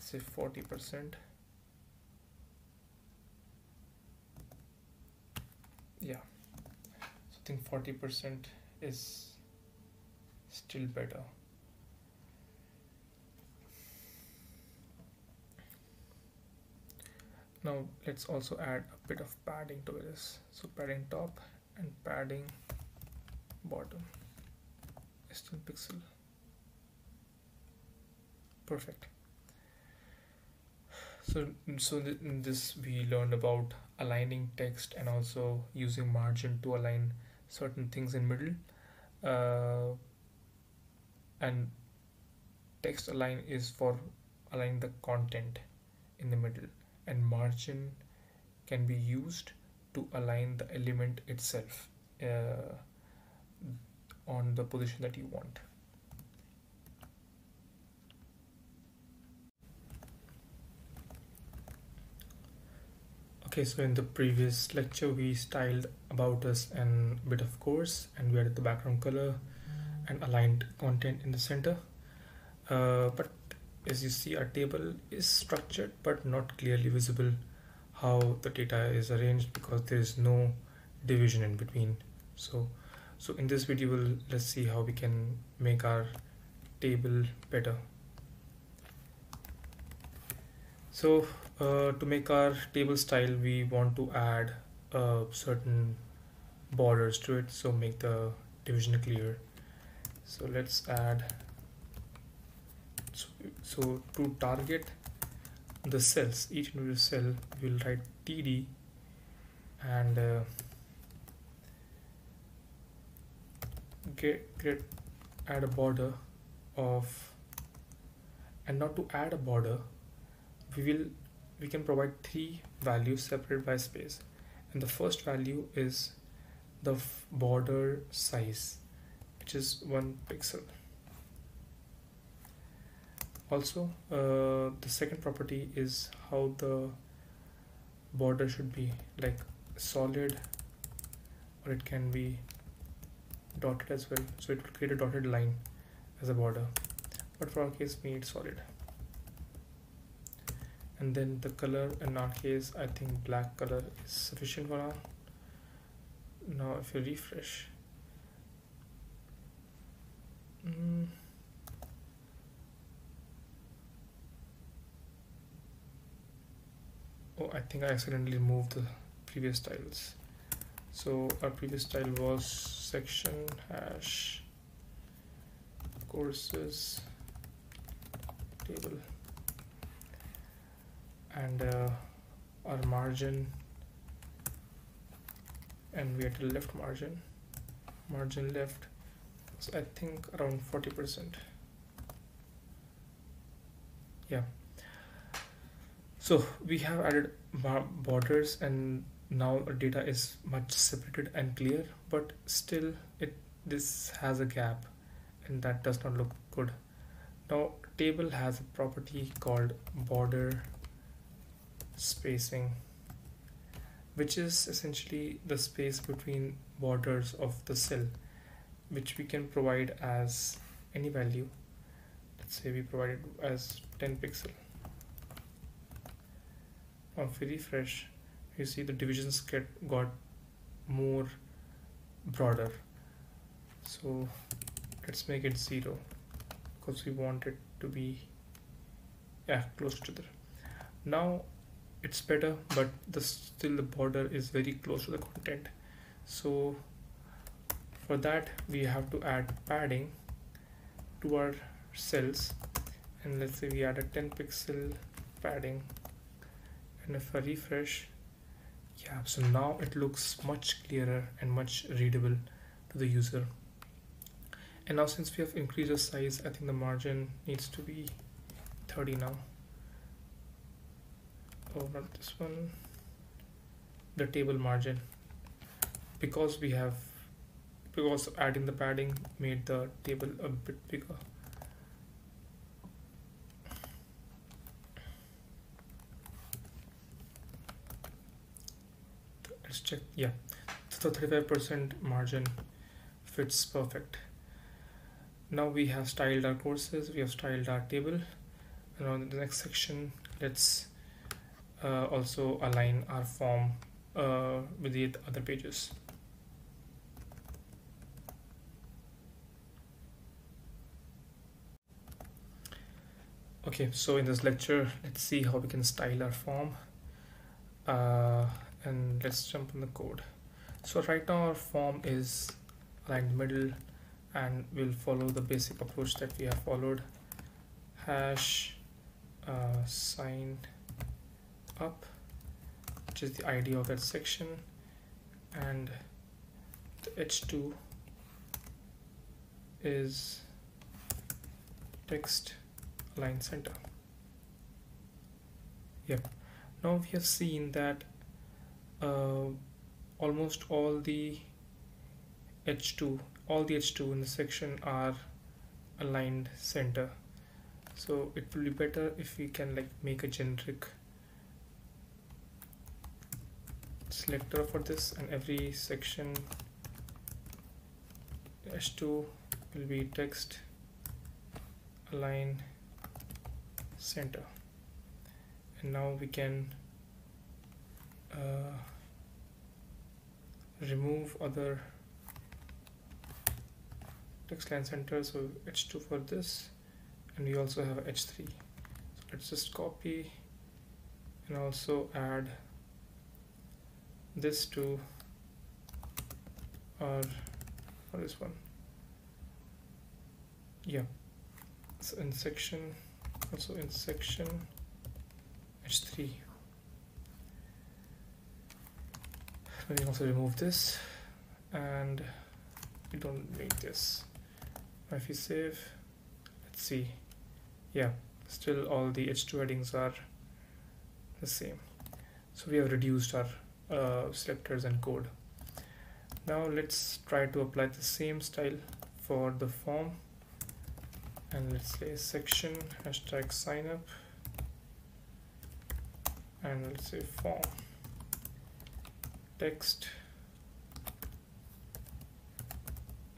say, 40%. Yeah, so I think 40% is still better. Now let's also add a bit of padding to this. So padding top and padding bottom is still pixel. Perfect. So in this we learned about aligning text and also using margin to align certain things in middle. And text align is for aligning the content in the middle, and margin can be used to align the element itself on the position that you want. Okay, so in the previous lecture we styled about us and a bit of course, and we added the background color and aligned content in the center. But as you see, our table is structured but not clearly visible how the data is arranged because there is no division in between. So in this video let's see how we can make our table better. So to make our table style, we want to add certain borders to it, so make the division clear. So let's add, so to target the cells, each individual cell, we'll write TD and add a border of, and not to add a border, we can provide three values separated by space, and the first value is the border size, which is 1 pixel. Also, the second property is how the border should be, like solid, or it can be dotted as well. So it will create a dotted line as a border, but for our case we need solid. And then the color, in our case I think black color is sufficient for now. Now if you refresh, oh, I think I accidentally moved the previous styles. So our previous style was section hash courses table, and our margin, and we had the left margin left, so I think around 40%. Yeah, so we have added borders and now our data is much separated and clear, but still this has a gap and that does not look good. Now table has a property called border spacing, which is essentially the space between borders of the cell, which we can provide as any value. Let's say we provide it as 10 pixel. Now if we refresh, you see the divisions got more broader, so let's make it 0 because we want it to be close to the, now it's better, but still the border is very close to the content. So for that we have to add padding to our cells, and let's say we add a 10 pixel padding, and if I refresh, yeah, so now it looks much clearer and much readable to the user. And now since we have increased the size, I think the margin needs to be 30 now. Oh, not this one, the table margin, because we have, because adding the padding made the table a bit bigger. Let's check. Yeah, so 35% margin fits perfect. Now we have styled our courses, we have styled our table. And on the next section, let's also align our form with the other pages. Okay, so in this lecture, let's see how we can style our form, and let's jump in the code. So right now our form is aligned in the middle, and we'll follow the basic approach that we have followed. Hash sign up, which is the ID of that section, and the h2 is text align center. Yep. Now we have seen that almost all the h2 in the section are aligned center. So it will be better if we can like make a generic selector for this, and every section h2 will be text align center. And now we can remove other text line center, so h2 for this, and we also have h3. So let's just copy and also add this to our this one. Yeah, so in section, also in section h3, we can also remove this, and we don't need this. If we save, let's see, yeah, still all the h2 headings are the same. So we have reduced our selectors and code. Now let's try to apply the same style for the form, and let's say section hashtag sign up, and let's say form text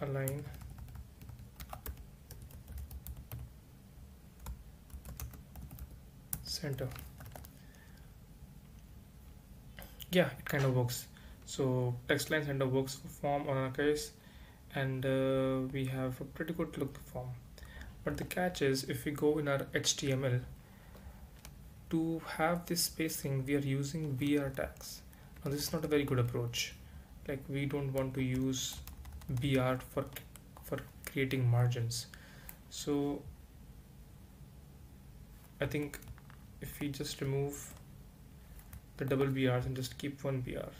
align center. Yeah, it kind of works. So text line center works for form on our case, and we have a pretty good look form. But the catch is, if we go in our HTML, to have this spacing we are using BR tags. Now this is not a very good approach. Like, we don't want to use BR for creating margins. So I think if we just remove the double BRs and just keep one BR,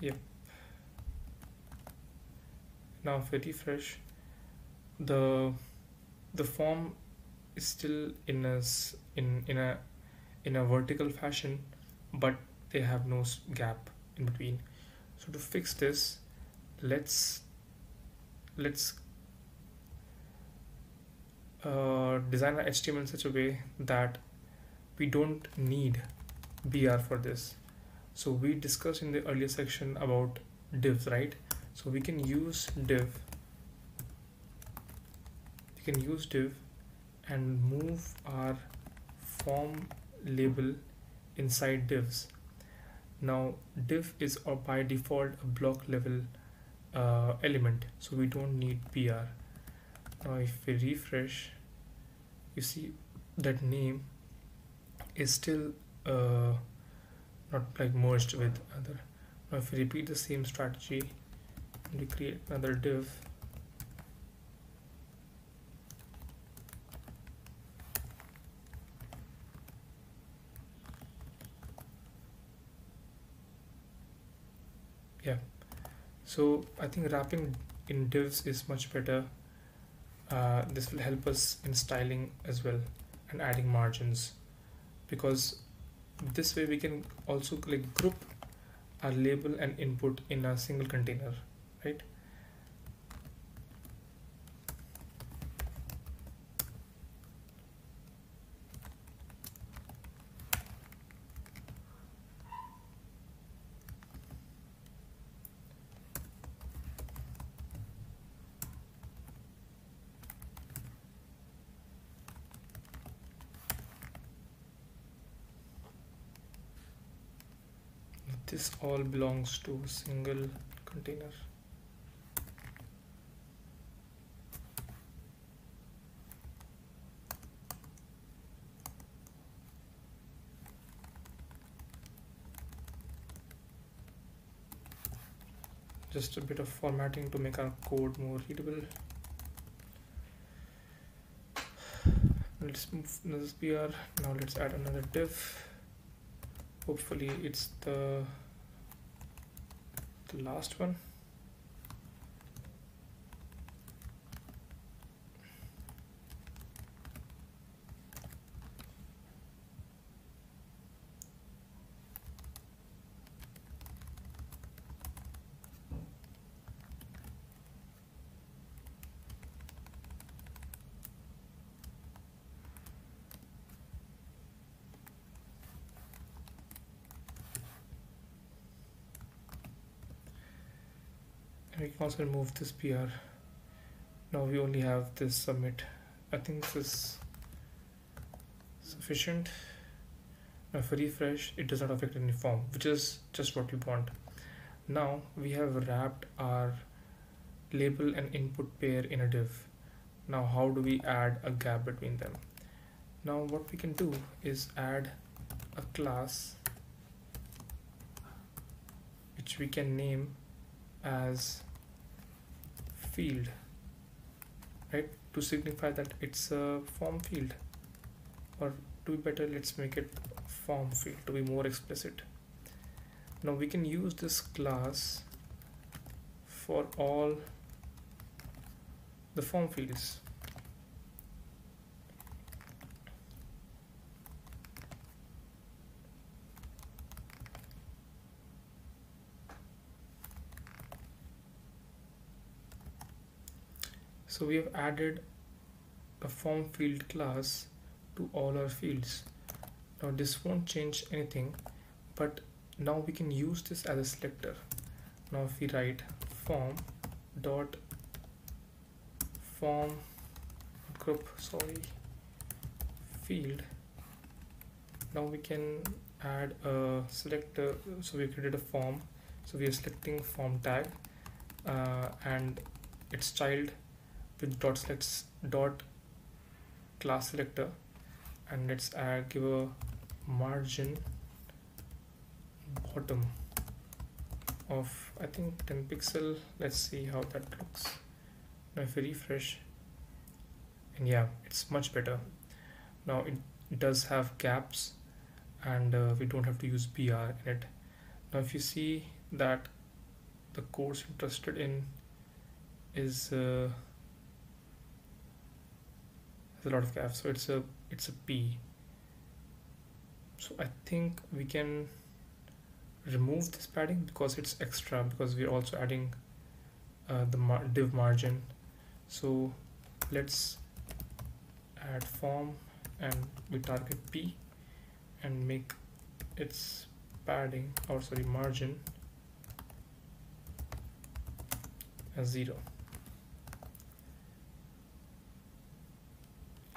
yep. Now if we refresh, the form is still in a vertical fashion, but they have no gap in between. So to fix this, let's design our HTML in such a way that we don't need BR for this. So we discussed in the earlier section about divs, right? So we can use div. We can use div and move our form label inside divs. Now div is by default a block level element, so we don't need BR. Now if we refresh, you see that name is still not like merged with other. Now if we repeat the same strategy and we create another div, yeah. So I think wrapping in divs is much better. This will help us in styling as well and adding margins, because this way we can also like group our label and input in a single container, right? this all belongs to single container. Just a bit of formatting to make our code more readable. Let's move this PR. Now let's add another div. Hopefully it's the last one. We can also remove this PR. Now we only have this submit. I think this is sufficient. Now if I refresh, it does not affect any form, which is just what we want. Now we have wrapped our label and input pair in a div. Now how do we add a gap between them? Now what we can do is add a class which we can name as field, right, to signify that it's a form field, or to be better, let's make it form field to be more explicit. Now we can use this class for all the form fields. So we have added a form field class to all our fields. Now this won't change anything, but now we can use this as a selector. Now if we write form group field, now we can add a selector. So we created a form, so we are selecting form tag and its child with dot selects dot class selector, and let's give a margin bottom of I think 10 pixel. Let's see how that looks. Now if we refresh, and yeah, it's much better. Now it does have gaps, and we don't have to use PR in it. Now if you see that the course interested in is a lot of gaps, so it's a P. So I think we can remove this padding because it's extra, because we're also adding the div margin. So let's add form and we target P and make its padding, or sorry, margin as 0.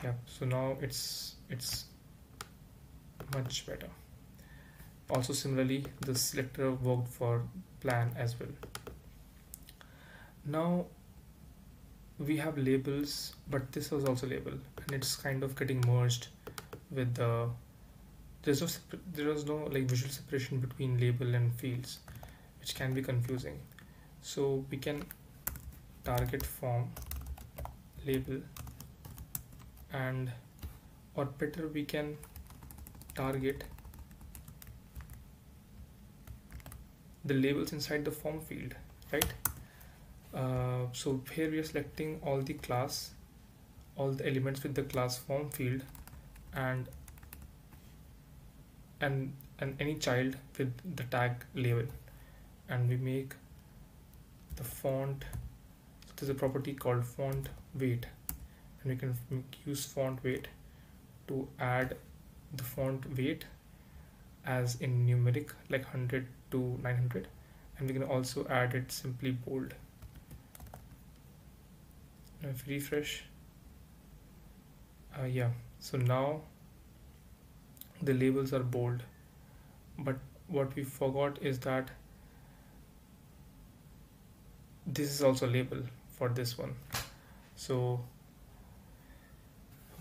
Yeah, so now it's much better. Also similarly, the selector worked for plan as well. Now we have labels, but this was also label, and it's kind of getting merged with the there was no like visual separation between label and fields, which can be confusing. So we can target form label, and or better, we can target the labels inside the form field, right? So here we are selecting all the class, all the elements with the class form field, and any child with the tag label, and we make the font. So there's a property called font weight. And we can use font weight to add the font weight as in numeric, like 100 to 900, and we can also add it simply bold. Now if we refresh, yeah, so now the labels are bold, but what we forgot is that this is also label for this one. So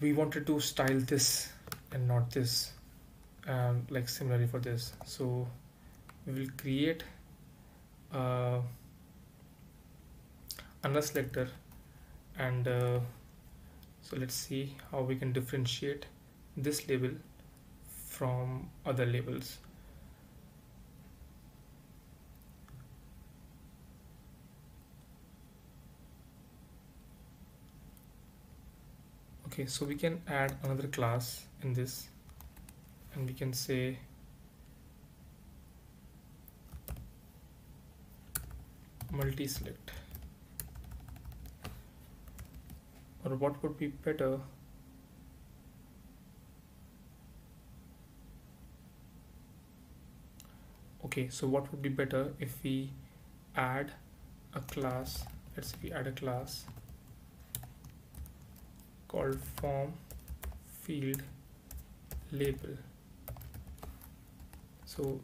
we wanted to style this and not this, like similarly for this. So we will create another selector, and so let's see how we can differentiate this label from other labels. Okay, so we can add another class in this, and we can say multi-select, or what would be better, okay, so what would be better if we add a class, let's say we add a class called form field label. So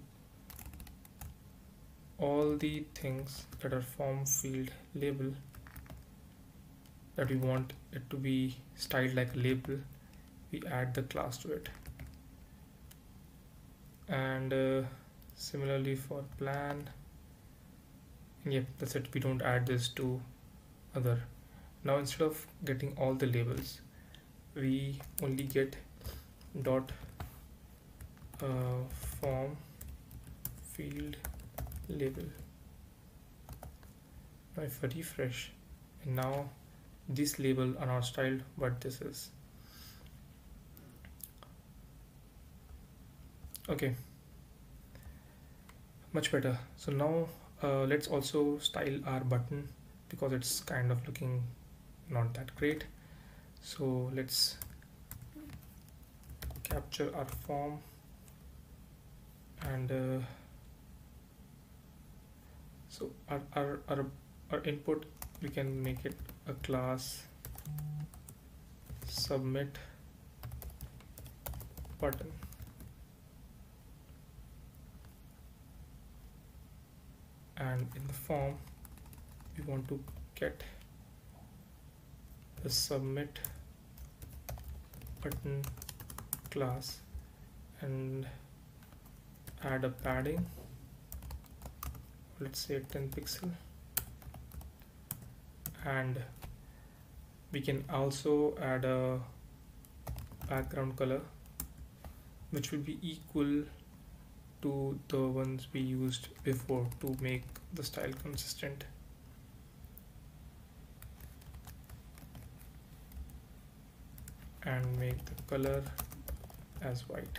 all the things that are form field label that we want it to be styled like a label, we add the class to it. And similarly for plan, yep, that's it, we don't add this to other. Now instead of getting all the labels, we only get dot form field label. Now if I refresh, and now this label are not styled, but this is. Okay, much better. So now let's also style our button, because it's kind of looking not that great. So let's capture our form, and so our input, we can make it a class submit button. And in the form, we want to get the submit button class and add a padding, let's say 10 pixel, and we can also add a background color which will be equal to the ones we used before to make the style consistent. And make the color as white.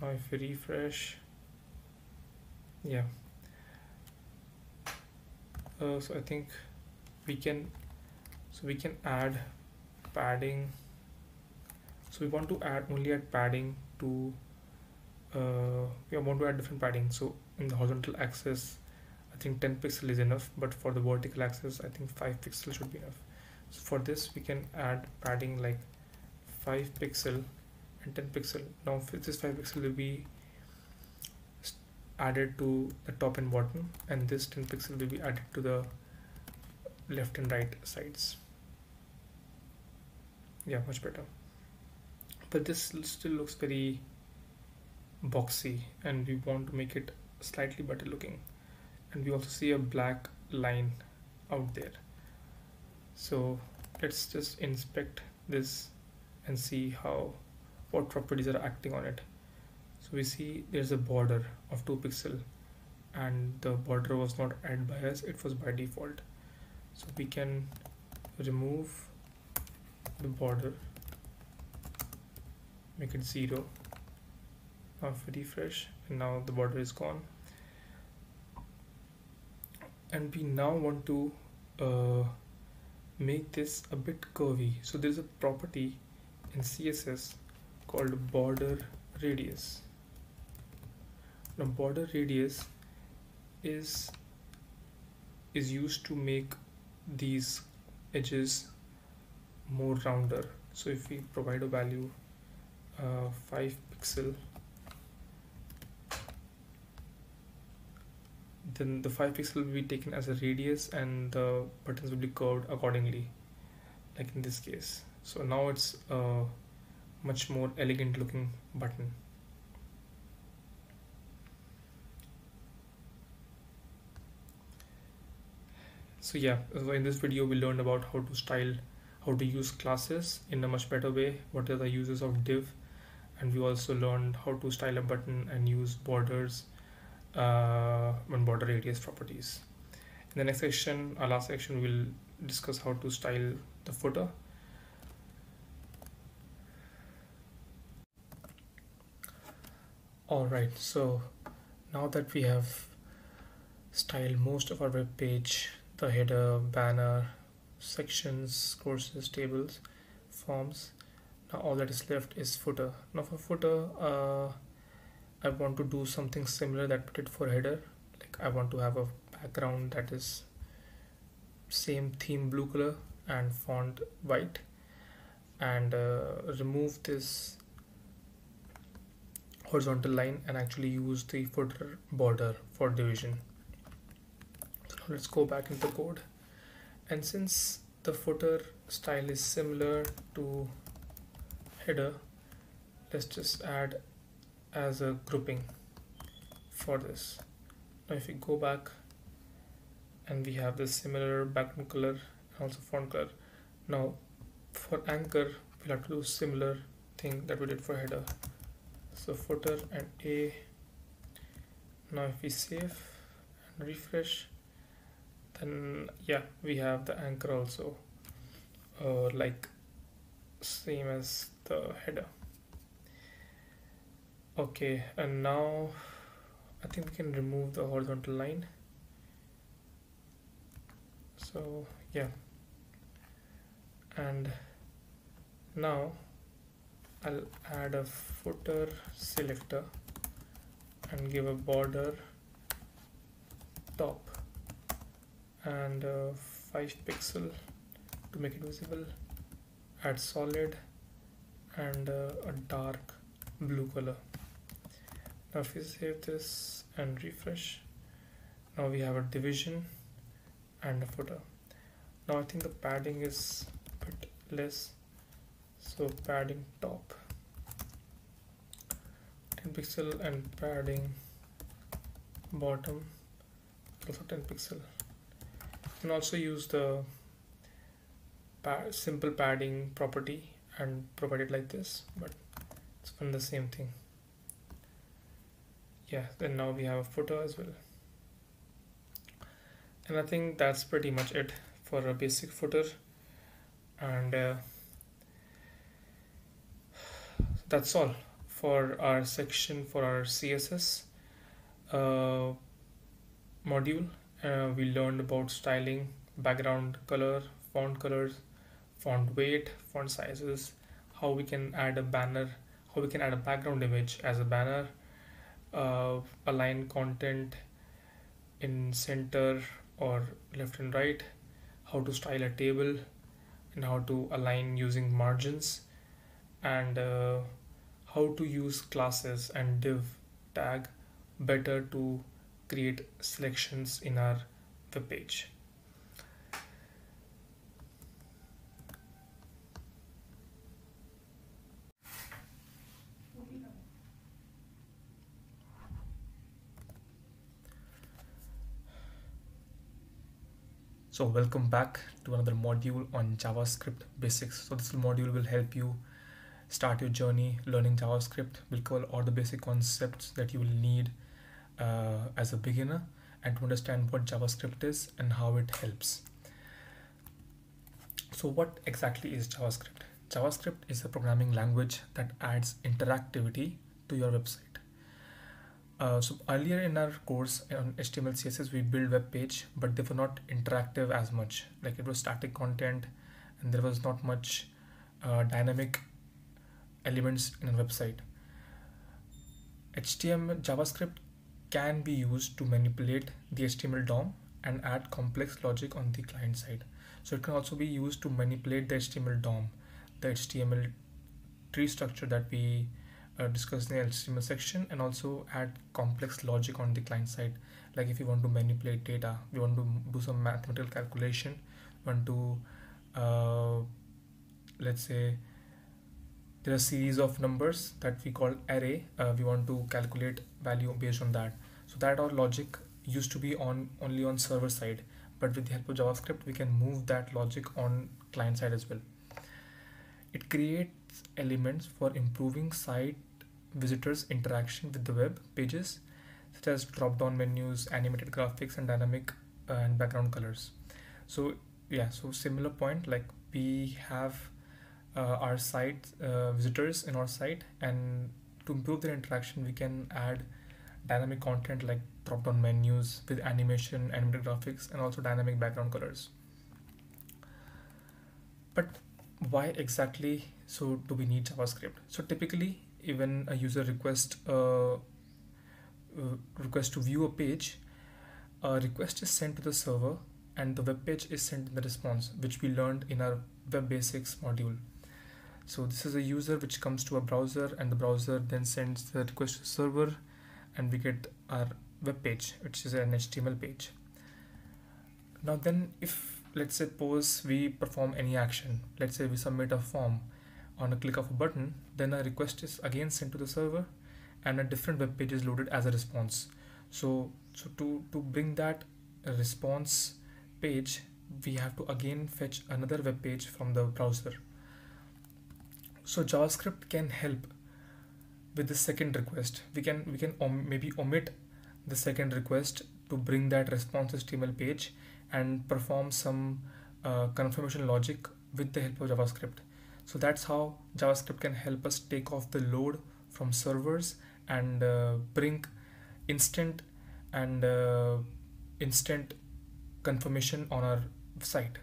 Now if we refresh, yeah, so I think we can, so we can add padding. So we want to add only add padding to, we want to add different padding. So in the horizontal axis, I think 10 pixel is enough, but for the vertical axis, I think 5 pixel should be enough. So for this, we can add padding like 5 pixel and 10 pixel. Now this 5 pixel will be added to the top and bottom, and this 10 pixel will be added to the left and right sides. Yeah, much better. But this still looks very boxy, and we want to make it slightly better looking. And we also see a black line out there. So let's just inspect this and see how, what properties are acting on it. So we see there's a border of 2 pixel, and the border was not added by us, it was by default. So we can remove the border, make it 0. Now if we refresh, and now the border is gone. And we now want to make this a bit curvy. So there's a property in CSS called border radius. Now border radius is used to make these edges more rounder. So if we provide a value 5 pixel, then the 5 pixel will be taken as a radius and the buttons will be curved accordingly, like in this case. So now it's a much more elegant looking button. So yeah, so in this video we learned about how to style, how to use classes in a much better way, what are the uses of div, and we also learned how to style a button and use borders and border radius properties. In the next section, our last section, we'll discuss how to style the footer. Alright, so now that we have styled most of our web page, the header, banner, sections, courses, tables, forms, now all that is left is footer. Now for footer, I want to do something similar that we did for header. Like I want to have a background that is same theme, blue color, and font white, and remove this horizontal line and actually use the footer border for division. So now let's go back into code, and since the footer style is similar to header, let's just add as a grouping for this. Now if we go back, and we have this similar background color and also font color. Now for anchor we'll have to do similar thing that we did for header, so footer and a. Now if we save and refresh, then yeah, we have the anchor also like same as the header. Okay, and now I think we can remove the horizontal line. So yeah, and now I'll add a footer selector and give a border top and 5 pixel to make it visible, add solid and a dark blue color. Now if we save this and refresh, now we have a division and a footer. Now I think the padding is a bit less, so padding top 10 pixel and padding bottom also 10 pixel. You can also use the simple padding property and provide it like this, but it's from the same thing. Yeah, then now we have a footer as well. And I think that's pretty much it for a basic footer, and that's all for our section for our CSS module. We learned about styling, background color, font colors, font weight, font sizes, how we can add a banner, how we can add a background image as a banner, align content in center or left and right, how to style a table, and how to align using margins, and how to use classes and div tag better to create selections in our web page. So welcome back to another module on JavaScript basics. So this module will help you start your journey learning JavaScript. We'll cover all the basic concepts that you will need as a beginner, and to understand what JavaScript is and how it helps. So what exactly is JavaScript? JavaScript is a programming language that adds interactivity to your website. So earlier in our course on HTML, CSS, we build web page, but they were not interactive as much. Like it was static content, and there was not much dynamic elements in a website. JavaScript can be used to manipulate the HTML DOM and add complex logic on the client side. So it can also be used to manipulate the HTML DOM, the HTML tree structure that we discussed in the HTML section, and also add complex logic on the client side. Like if you want to manipulate data, we want to do some mathematical calculation, want to let's say there are series of numbers that we call array, we want to calculate value based on that. So that our logic used to be only on server side, but with the help of JavaScript we can move that logic on client side as well. It creates elements for improving site visitors interaction with the web pages, such as drop down menus, animated graphics, and dynamic and background colors. So yeah, so similar point, like we have our site visitors in our site, and to improve their interaction we can add dynamic content like drop down menus with animation, animated graphics, and also dynamic background colors. But why exactly so do we need JavaScript? So typically even a user request to view a page, a request is sent to the server and the web page is sent in the response, which we learned in our web basics module. So this is a user which comes to a browser, and the browser then sends the request to the server, and we get our web page, which is an HTML page. Now then, if let's suppose we perform any action, let's say we submit a form on a click of a button, then a request is again sent to the server and a different web page is loaded as a response. So to bring that response page, we have to again fetch another web page from the browser. So JavaScript can help with the second request. We can maybe omit the second request to bring that response HTML page and perform some confirmation logic with the help of JavaScript. So that's how JavaScript can help us take off the load from servers and bring instant and instant confirmation on our site.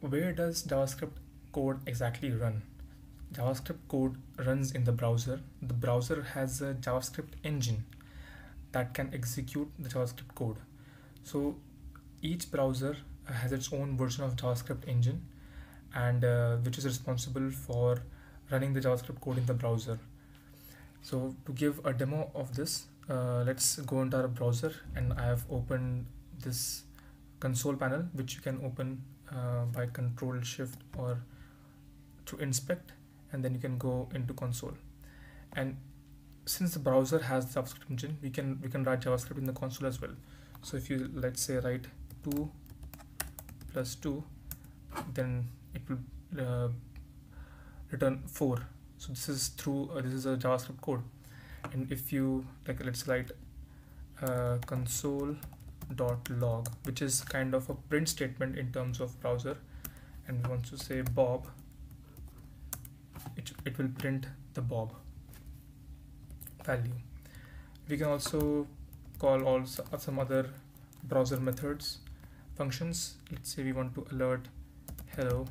Where does JavaScript code exactly run? JavaScript code runs in the browser. The browser has a JavaScript engine that can execute the JavaScript code. So each browser has its own version of JavaScript engine, and which is responsible for running the JavaScript code in the browser. So to give a demo of this, let's go into our browser, and I have opened this console panel, which you can open by Control Shift or to inspect, and then you can go into console. And since the browser has the JavaScript engine, we can write JavaScript in the console as well. So if you let's say write 2 + 2, then it will return 4. So this is through this is a JavaScript code. And if you like, let's write console.log, which is kind of a print statement in terms of browser, and we want to say Bob, it will print the Bob value. We can also call also some other browser methods, functions. Let's say we want to alert hello.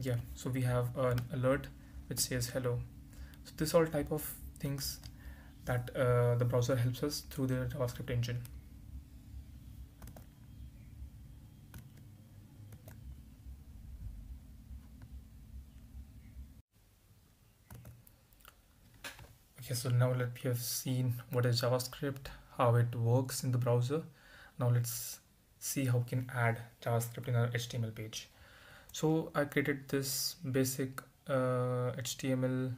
Yeah, so we have an alert which says hello. So this all type of things that the browser helps us through their JavaScript engine. Okay, so now that we have seen what is JavaScript, how it works in the browser, now let's see how we can add JavaScript in our HTML page. So I created this basic HTML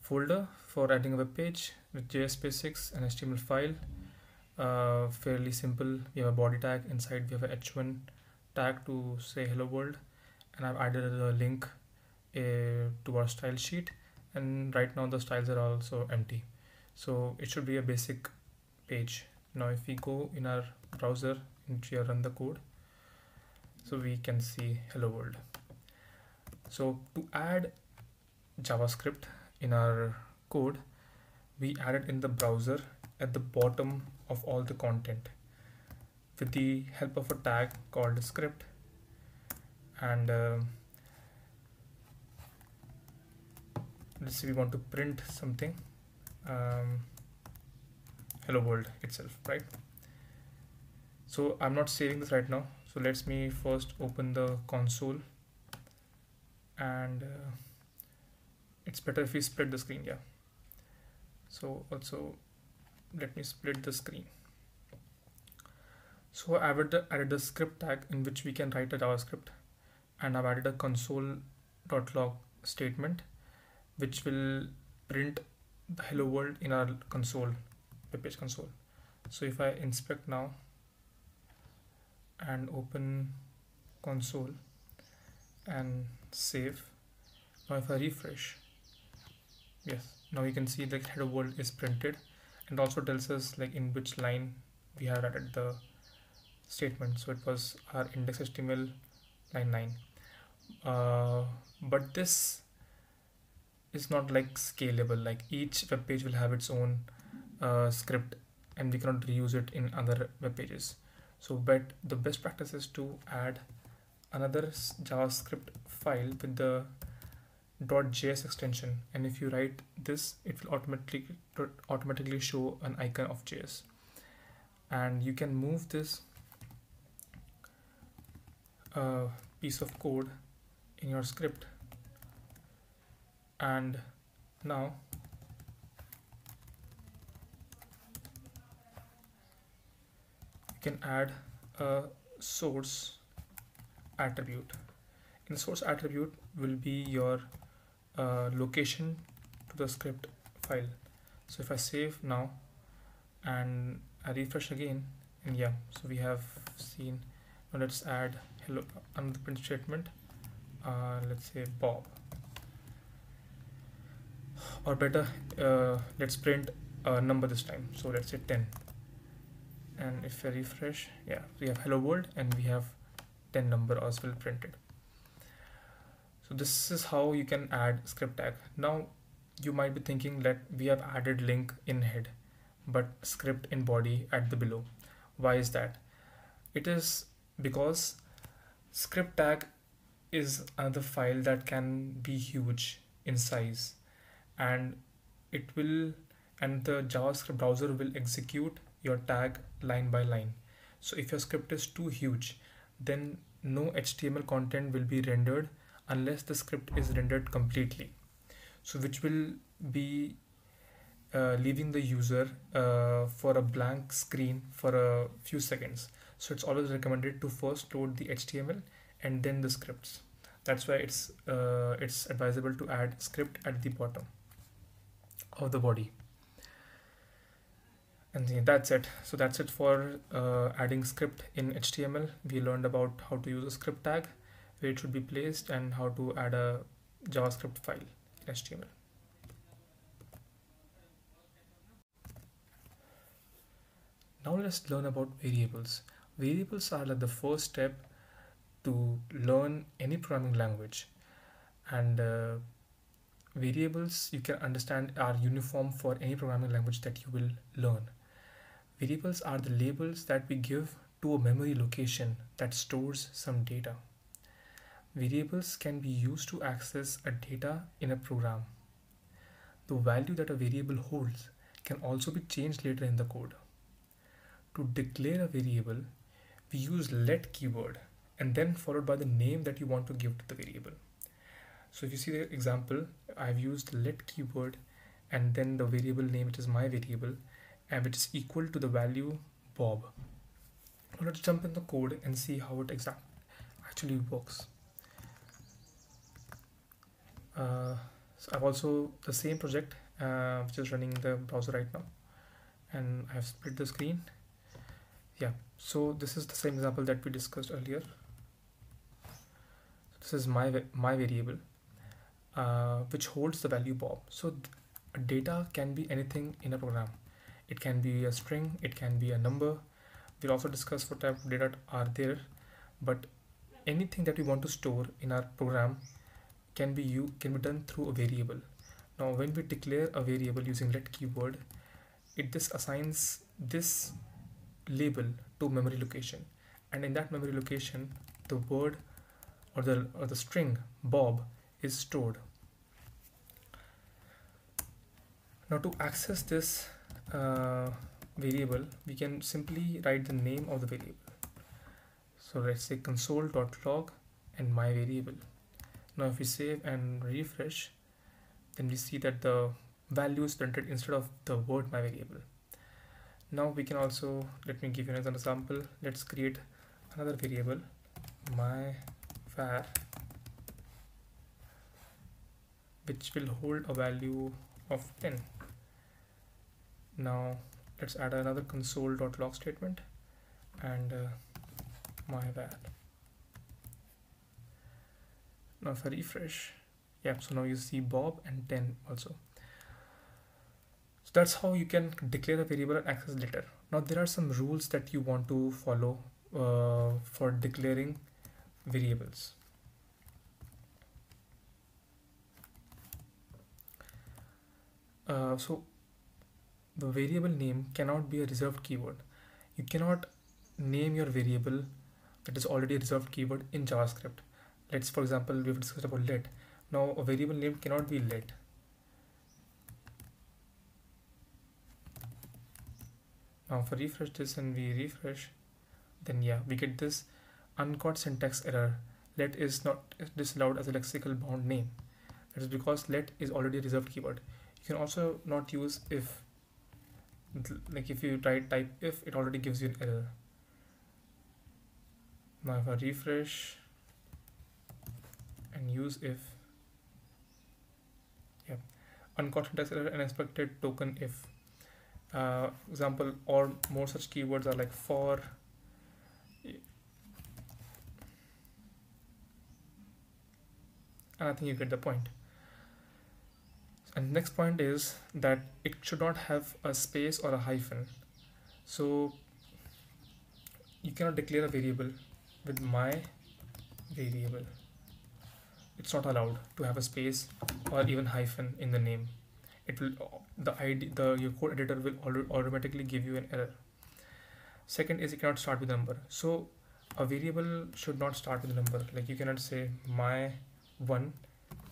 folder for adding a web page with JS basics and HTML file. Fairly simple. We have a body tag, inside we have a h1 tag to say hello world, and I've added a link to our style sheet, and right now the styles are also empty. So it should be a basic page. Now if we go in our browser and we run the code, so we can see hello world. So to add JavaScript in our code, we added in the browser at the bottom of all the content with the help of a tag called script, and let's see, we want to print something, hello world itself, right? So I'm not saving this right now. So let me first open the console, and it's better if we split the screen. Yeah. So also let me split the screen. So I've added the script tag in which we can write a JavaScript, and I've added a console.log statement which will print the hello world in our console, web page console. So if I inspect now and open console and save, now if I refresh, yes, now you can see the hello world is printed, and also tells us like in which line we have added the statement. So it was our index.html line 9. But this is not like scalable, like each web page will have its own script and we cannot reuse it in other web pages. So but the best practice is to add another JavaScript file with the .js extension, and if you write this, it will automatically show an icon of JS, and you can move this piece of code in your script. And now you can add a source attribute. In the source attribute will be your location to the script file. So if I save now and I refresh again, and yeah, so we have seen. Now let's add hello, another print statement. Let's say Bob, or better, let's print a number this time. So let's say 10, and if I refresh, yeah, we have hello world and we have 10 number as well printed. So this is how you can add script tag. Now you might be thinking that we have added link in head, but script in body at the below. Why is that? It is because script tag is another file that can be huge in size, and it will, and the JavaScript browser will execute your tag line by line. So if your script is too huge, then no HTML content will be rendered unless the script is rendered completely. So which will be leaving the user for a blank screen for a few seconds. So it's always recommended to first load the HTML and then the scripts. That's why it's advisable to add script at the bottom of the body. And that's it. So that's it for adding script in HTML. We learned about how to use a script tag, where it should be placed, and how to add a JavaScript file in HTML. Now let's learn about variables. Variables are like the first step to learn any programming language, and variables, you can understand, are uniform for any programming language that you will learn. Variables are the labels that we give to a memory location that stores some data. Variables can be used to access a data in a program. The value that a variable holds can also be changed later in the code. To declare a variable, we use let keyword and then followed by the name that you want to give to the variable. So if you see the example, I've used let keyword and then the variable name, which is my variable, and which is equal to the value Bob. Let's jump in the code and see how it actually works. So I've also the same project which is running in the browser right now, and I have split the screen. Yeah, so this is the same example that we discussed earlier. This is my variable which holds the value Bob. So data can be anything in a program. It can be a string, it can be a number. We'll also discuss what type of data are there, but anything that we want to store in our program can be done through a variable. Now when we declare a variable using let keyword, it just assigns this label to memory location, and in that memory location the word or the string Bob is stored. Now to access this variable, we can simply write the name of the variable. So let's say console.log and my variable. Now if we save and refresh, then we see that the value is printed instead of the word my variable. Now we can also, let me give you another example. Let's create another variable, my var, which will hold a value of 10. Now let's add another console.log statement and my var. Now if I refresh, yep, so now you see Bob and 10 also. So that's how you can declare a variable and access later. Now there are some rules that you want to follow for declaring variables. So the variable name cannot be a reserved keyword. You cannot name your variable that is already a reserved keyword in JavaScript. Let's, for example, we've discussed about let. Now a variable name cannot be let. Now if I refresh this and we refresh, then yeah, we get this uncaught syntax error. Let is not disallowed as a lexical bound name. That is because let is already a reserved keyword. You can also not use if. Like if you type if, it already gives you an error. Now if I refresh and use if, yeah, uncaught syntax error and expected token if. Example or more such keywords are like for, and I think you get the point. And next point is that it should not have a space or a hyphen. So you cannot declare a variable with my variable. It's not allowed to have a space or even hyphen in the name. It will, your code editor will automatically give you an error. Second is you cannot start with a number. So a variable should not start with a number. Like you cannot say my one,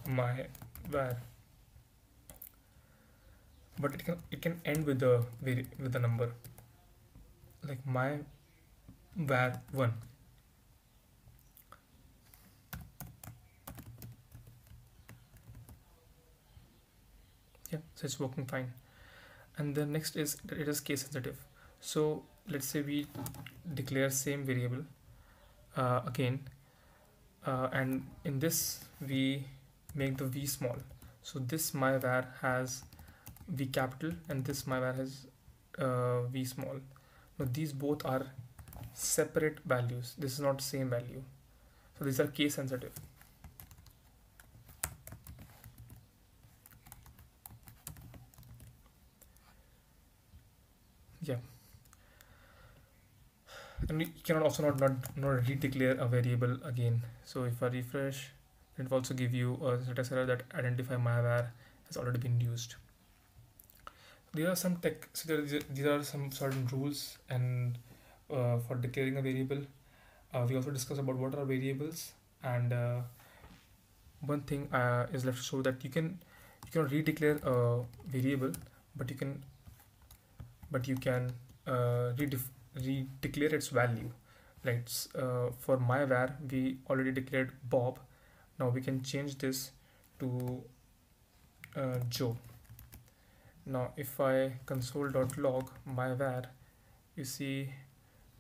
my var, but it can end with a number, like my var one. Yeah, so it's working fine. And the next is that it is case sensitive. So let's say we declare same variable again, and in this we make the v small. So this my var has v capital and this my var has v small. Now these both are separate values. This is not same value. So these are case sensitive. Yeah, and we cannot also not redeclare a variable again. So if I refresh, it will also give you a syntax error that identify my var has already been used. There are some these are some certain rules and for declaring a variable. We also discussed about what are variables, and one thing is left to show that you can redeclare a variable, but you can redeclare its value. Like for my var, we already declared Bob. Now we can change this to Joe. Now if I console.log my var, you see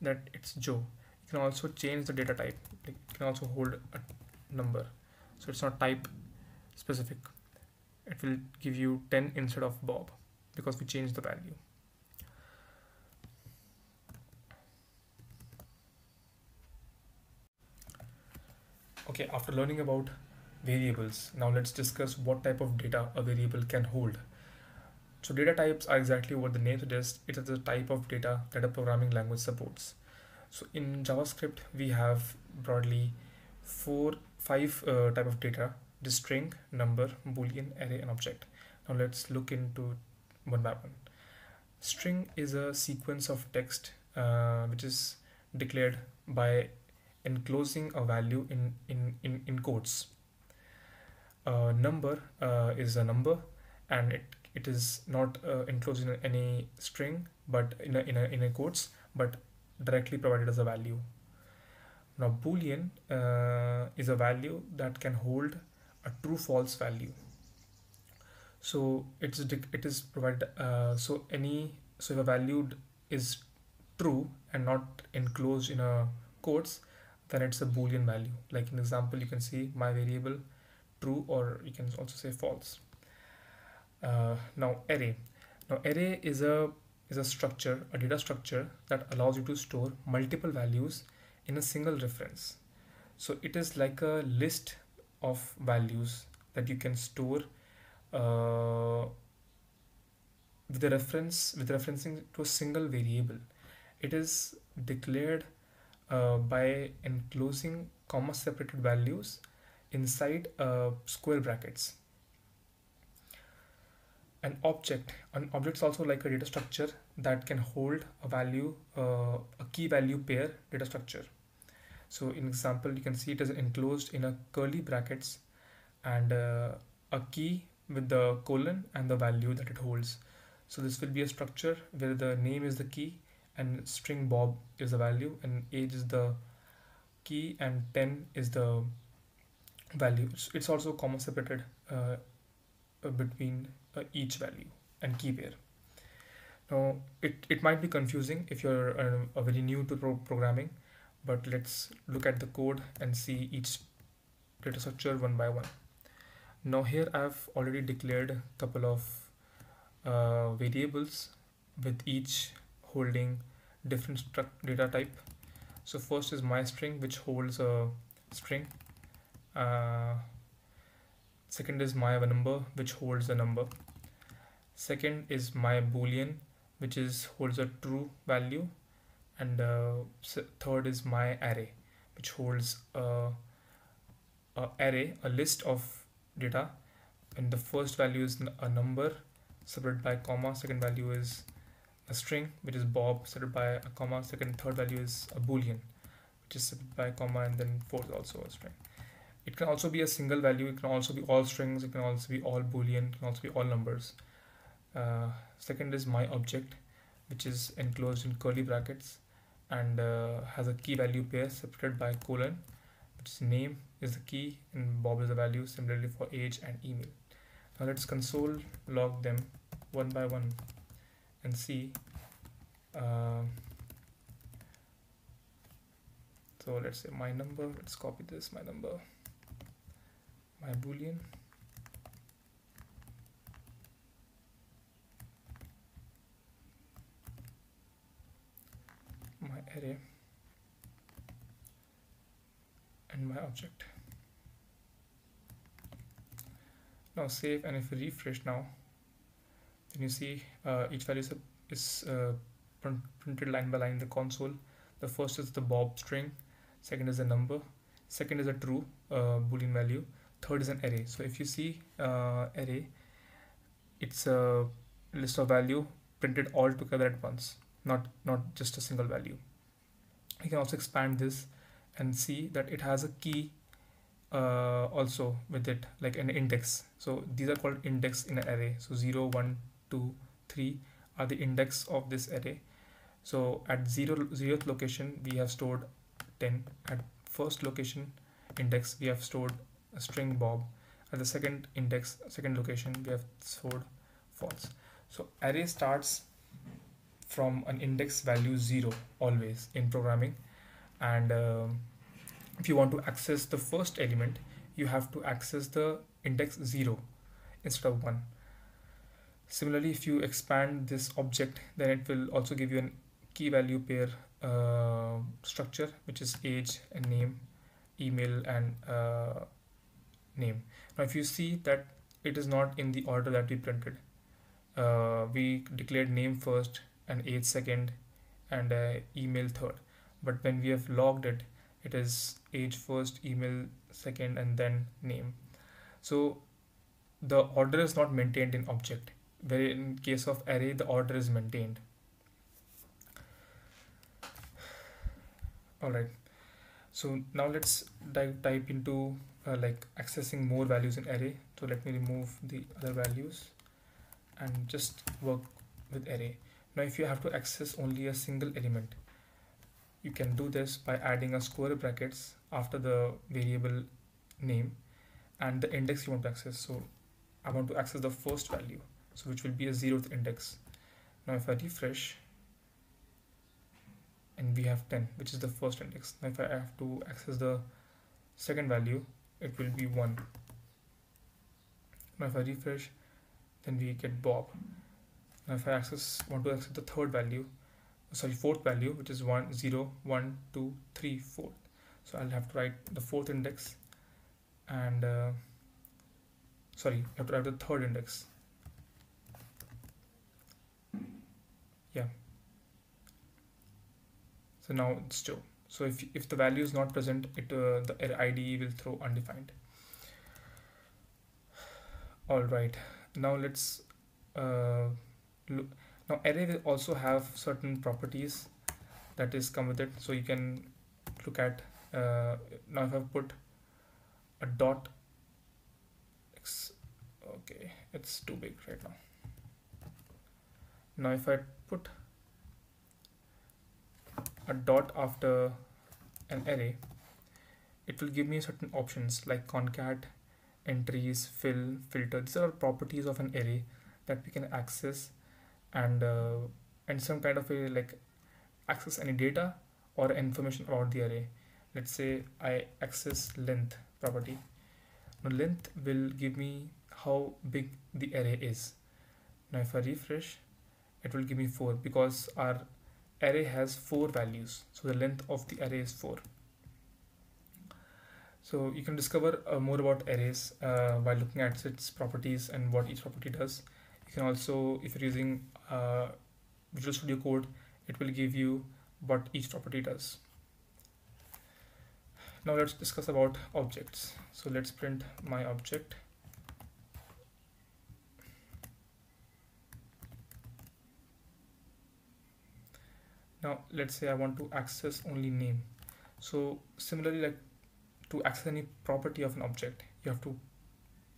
that it's Joe. You can also change the data type. It can also hold a number, so it's not type specific. It will give you 10 instead of Bob because we changed the value. Okay, after learning about variables, now let's discuss what type of data a variable can hold. So data types are exactly what the name suggests. It is the type of data that a programming language supports. So in JavaScript, we have broadly five type of data: the string, number, boolean, array, and object. Now let's look into one by one. String is a sequence of text which is declared by enclosing a value in quotes. Number is a number, and it it is not enclosed in any string, but in a quotes, but directly provided as a value. Now Boolean is a value that can hold a true false value. So it is provided. So if a value is true and not enclosed in a quotes, then it's a Boolean value. Like in example, you can see my variable true, or you can also say false. Now array. Now array is a structure, a data structure that allows you to store multiple values in a single reference. So it is like a list of values that you can store with referencing to a single variable. It is declared by enclosing comma separated values inside square brackets. An object is also like a data structure that can hold a value, a key value pair data structure. So in example, you can see it is enclosed in a curly brackets and a key with the colon and the value that it holds. So this will be a structure where the name is the key and string bob is the value and age is the key and 10 is the value. It's also comma separated between each value and key pair. Now it might be confusing if you're very new to programming, but let's look at the code and see each data structure one by one. Now here I've already declared a couple of variables with each holding different data type. So first is my string, which holds a string. Second is my number, which holds a number. Second is my Boolean, which holds a true value. And third is my array, which holds a array, a list of data. And the first value is a number separated by a comma. Second value is a string, which is Bob, separated by a comma. Third value is a Boolean, which is separated by a comma, and then fourth also a string. It can also be a single value, it can also be all strings, it can also be all Boolean, it can also be all numbers. Second is my object, which is enclosed in curly brackets and has a key value pair separated by colon, which name is the key and Bob is the value, similarly for age and email. Now let's console log them one by one and see. So let's say my number, let's copy this, my number, my Boolean, my array, and my object. Now save, and if you refresh now, then you see each value is printed line by line in the console. The first is the Bob string, second is a number, second is a true Boolean value, third is an array. So if you see array, it's a list of value printed all together at once, not just a single value. You can also expand this and see that it has a key also with it, like an index. So these are called index in an array. So 0, 1, 2, 3 are the index of this array. So at 0th location, we have stored 10. At first location index, we have stored a string Bob. At the second location, we have stored false. So array starts from an index value 0 always in programming. And if you want to access the first element, you have to access the index 0 instead of 1. Similarly, if you expand this object, then it will also give you an key value pair structure, which is age and name, email and name. Now if you see that it is not in the order that we printed, we declared name first and age second and email third, but when we have logged it, it is age first, email second, and then name. So the order is not maintained in object, where in case of array the order is maintained. Alright, so now let's type into accessing more values in array. So let me remove the other values and just work with array. Now if you have to access only a single element, you can do this by adding a square brackets after the variable name and the index you want to access. So I want to access the first value, so which will be a 0th index. Now if I refresh, and we have 10, which is the first index. Now if I have to access the second value, it will be 1. Now if I refresh, then we get Bob. Now if I want to access the third value, sorry, fourth value, which is 1, 0, 1, 2, 3, 4. So I'll have to write the fourth index, and sorry, I have to write the third index. Yeah. So now it's Joe. So if the value is not present, the IDE will throw undefined. All right. Now let's look. Now array will also have certain properties that is come with it. So you can look at now if I put a dot x, okay, it's too big right now. Now if I put a dot after an array, it will give me certain options like concat, entries, fill, filter. These are properties of an array that we can access and some kind of a like access any data or information about the array. Let's say I access length property. Now length will give me how big the array is. Now if I refresh, it will give me 4 because our array has 4 values, so the length of the array is 4. So you can discover more about arrays by looking at its properties and what each property does. You can also, if you're using Visual Studio Code, it will give you what each property does. Now let's discuss about objects. So let's print my object. Now let's say I want to access only name. So similarly, like to access any property of an object, you have to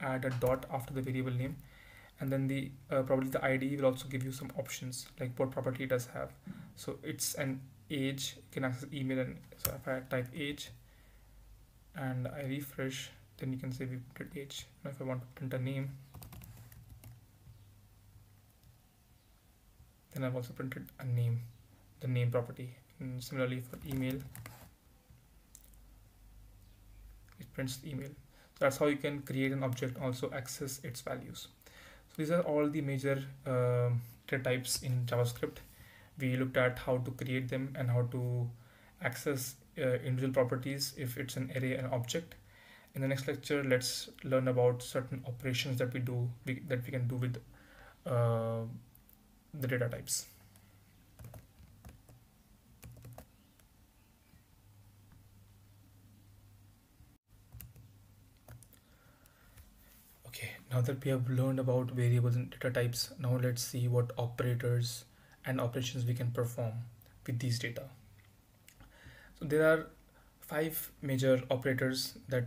add a dot after the variable name, and then the probably the IDE will also give you some options like what property it does have. So it's an age, you can access email, and so if I type age and I refresh, then you can say we printed age. Now if I want to print a name, then I've also printed a name, the name property. And similarly for email, it prints the email. So that's how you can create an object and also access its values. So these are all the major data types in JavaScript. We looked at how to create them and how to access individual properties if it's an array and object. In the next lecture, let's learn about certain operations that we can do with the data types. Now that we have learned about variables and data types, now let's see what operators and operations we can perform with these data. So there are 5 major operators that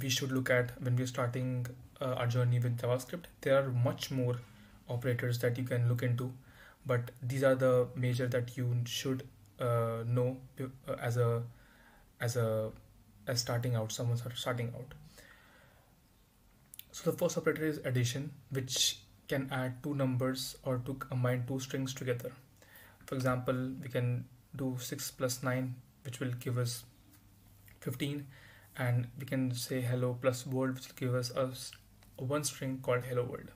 we should look at when we're starting our journey with JavaScript. There are much more operators that you can look into, but these are the major that you should know as starting out, someone starting out. So the first operator is addition, which can add 2 numbers or to combine 2 strings together. For example, we can do 6 plus 9, which will give us 15, and we can say hello plus world, which will give us one string called hello world.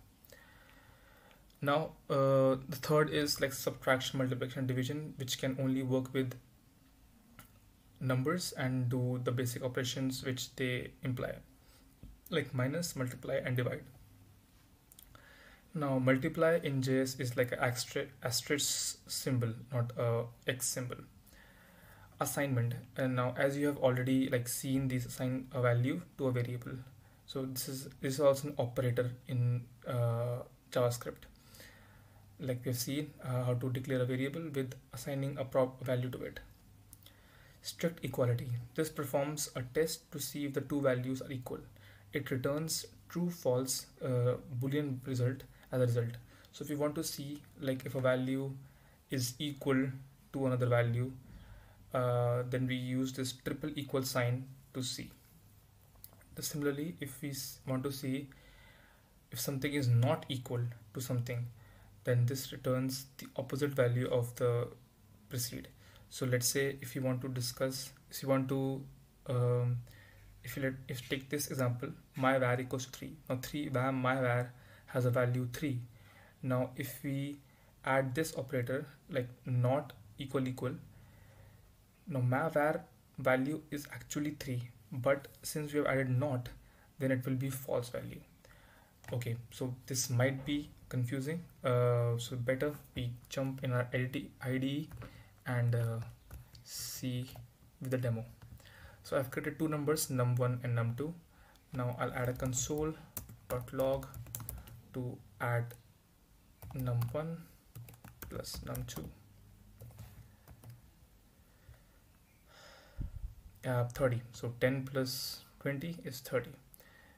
Now the third is like subtraction, multiplication, division, which can only work with numbers and do the basic operations which they imply, like minus, multiply, and divide. Now multiply in JS is like an asterisk symbol, not a X symbol. Assignment, and now as you have already like seen, these assign a value to a variable. So this is also an operator in JavaScript. Like we've seen how to declare a variable with assigning a prop value to it. Strict equality, this performs a test to see if the 2 values are equal. It returns true false Boolean result as a result. So if you want to see, like, if a value is equal to another value, then we use this triple equal sign to see. Similarly, if we want to see if something is not equal to something, then this returns the opposite value of the precede. So let's say if you want to discuss, if you want to take this example, my var equals to 3. Now my var has a value 3. Now if we add this operator, like not equal equal, now my var value is actually 3, but since we have added not, then it will be false value. Okay, so this might be confusing, so better we jump in our IDE and see with the demo. So I've created two numbers, num1 and num2. Now I'll add a console.log to add num1 plus num2. So 10 plus 20 is 30.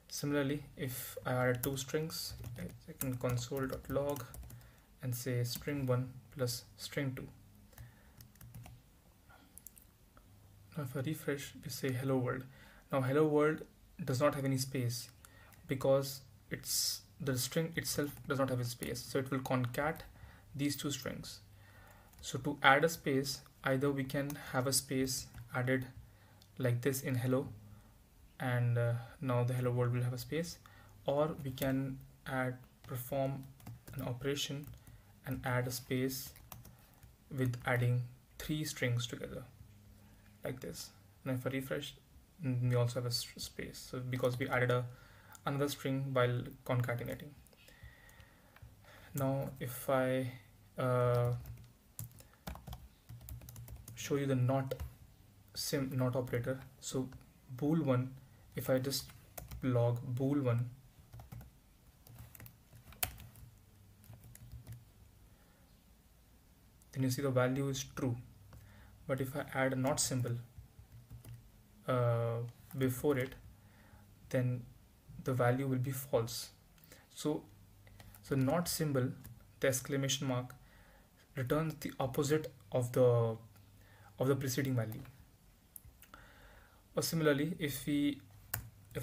Similarly, if I add two strings, I can console.log and say string1 plus string2. Now if I refresh, we say hello world. Now hello world does not have any space because it's the string itself does not have a space, so it will concat these two strings. So to add a space, either we can have a space added like this in hello, and now the hello world will have a space, or we can perform an operation and add a space with adding three strings together like this. Now if I refresh, we also have a space, so because we added another string while concatenating. Now if I show you the not operator, so bool1, if I just log bool1, then you see the value is true. But if I add a not symbol before it, then the value will be false. So not symbol, the exclamation mark, returns the opposite of the preceding value. Or similarly, if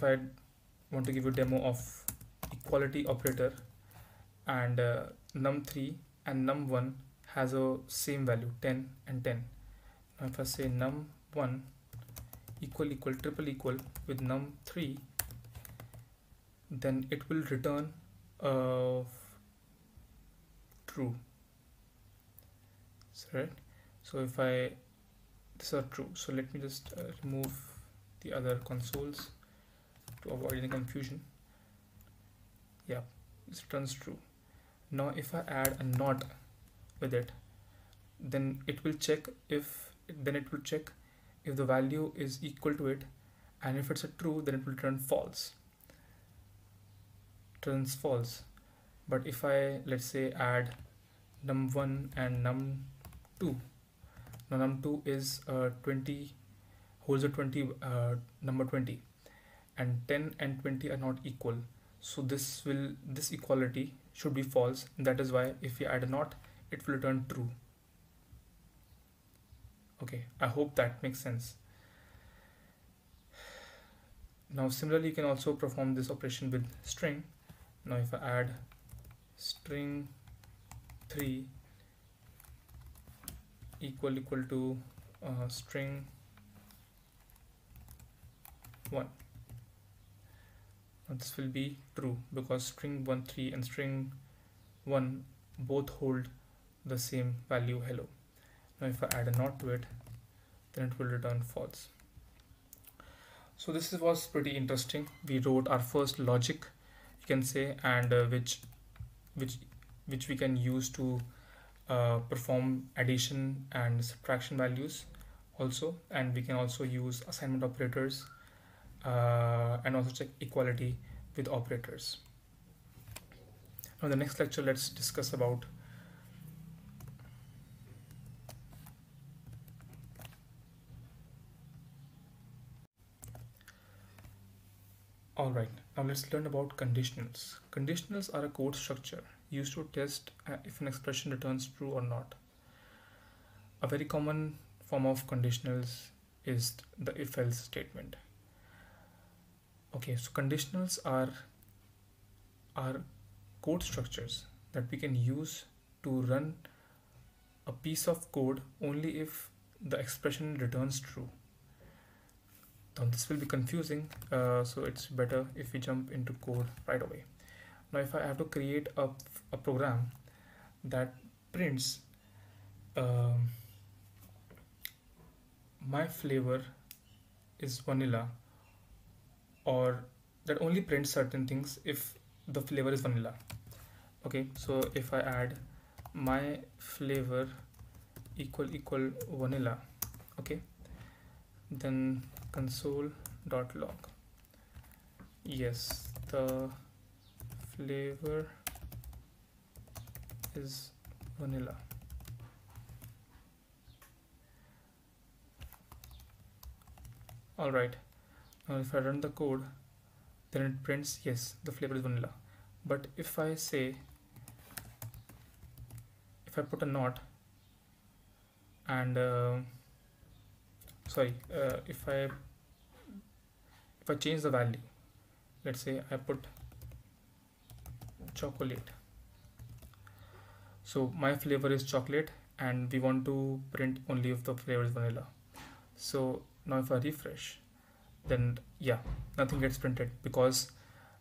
I want to give you a demo of equality operator, and num3 and num1 has a same value 10 and 10. Now if I say num1 equal equal triple equal with num3, then it will return true. Right? So if I these are true, so let me just remove the other consoles to avoid any confusion. Yeah, this returns true. Now if I add a not with it, then it will check if the value is equal to it, and if it's a true, then it will turn false. Turns false. But if I, let's say, add num1 and num2. Now num2 is 20, holds a number 20, and 10 and 20 are not equal. So this equality should be false. That is why if you add a not, it will return true. Okay, I hope that makes sense. Now similarly, you can also perform this operation with string. Now if I add string 3 equal equal to string 1, now this will be true because string 1 3 and string 1 both hold the same value hello. Now if I add a not to it, then it will return false. So this was pretty interesting. We wrote our first logic, you can say, and which we can use to perform addition and subtraction values also, and we can also use assignment operators and also check equality with operators. Now in the next lecture, let's discuss about Alright, now let's learn about conditionals. Conditionals are a code structure used to test if an expression returns true or not. A very common form of conditionals is the if-else statement. Okay, so conditionals are code structures that we can use to run a piece of code only if the expression returns true. Now this will be confusing, so it's better if we jump into code right away. Now if I have to create a program that prints my flavor is vanilla, or that only prints certain things if the flavor is vanilla. Okay, so if I add my flavor == vanilla, okay, then console.log, yes, the flavor is vanilla. All right, now if I run the code, then it prints, yes, the flavor is vanilla. But if I say, if I put a not, and if I change the value, let's say I put chocolate, so my flavor is chocolate and we want to print only if the flavor is vanilla. So now if I refresh, then yeah, nothing gets printed because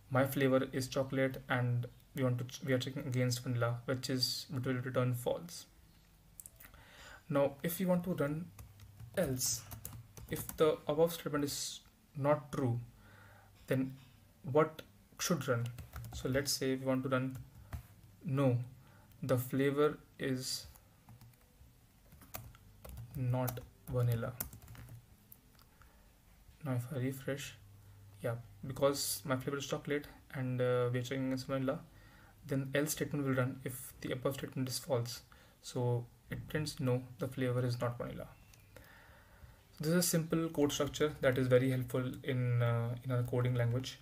my flavor is chocolate and we are checking against vanilla, which will return false. Now if you want to run else, if the above statement is not true, then what should run? So let's say we want to run no, the flavor is not vanilla. Now if I refresh, yeah, because my flavor is chocolate and we are checking against vanilla, then else statement will run if the above statement is false. So it prints no, the flavor is not vanilla. This is a simple code structure that is very helpful in our coding language,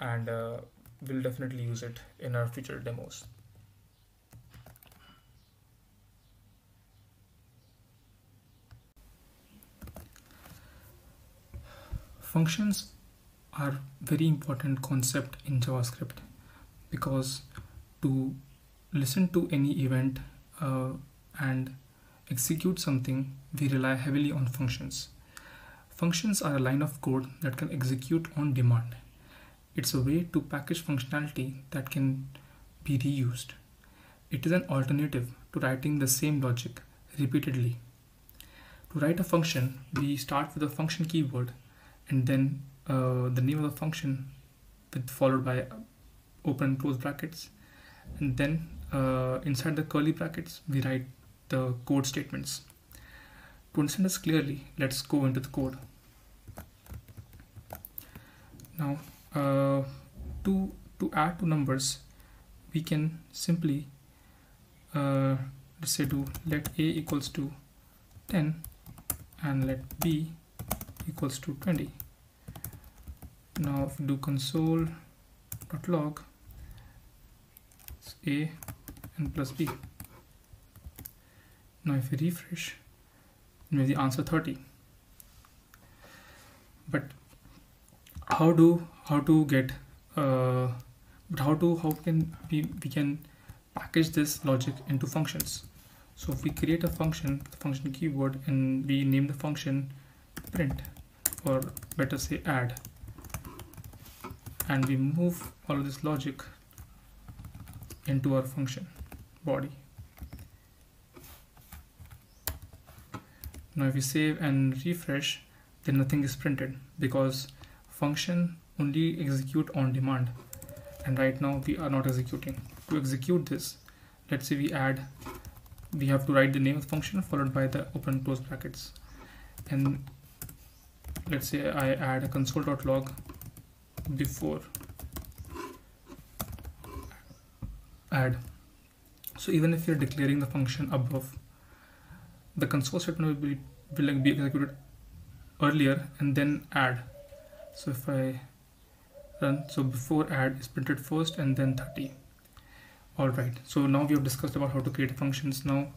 and we'll definitely use it in our future demos. Functions are very important concept in JavaScript, because to listen to any event and execute something, we rely heavily on functions. Functions are a line of code that can execute on demand. It's a way to package functionality that can be reused. It is an alternative to writing the same logic repeatedly. To write a function, we start with a function keyword and then the name of the function followed by open and close brackets, and then inside the curly brackets we write the code statements. To understand this clearly, let's go into the code. Now to add two numbers, we can simply let's say do let A = 10 and let B = 20. Now if we do console.log, it's A and plus B. Now if we refresh, we have the answer 30. But how can we package this logic into functions? So if we create a function, the function keyword, and we name the function print, or better say add, and we move all of this logic into our function body. Now if we save and refresh, then nothing is printed because function only execute on demand, and right now we are not executing. To execute this, let's say we have to write the name of the function followed by the open and close brackets, and let's say I add a console.log before add. So even if you're declaring the function above, the console statement will be executed earlier and then add. So if I run, so before add is printed first and then 30. All right, so now we have discussed about how to create functions now,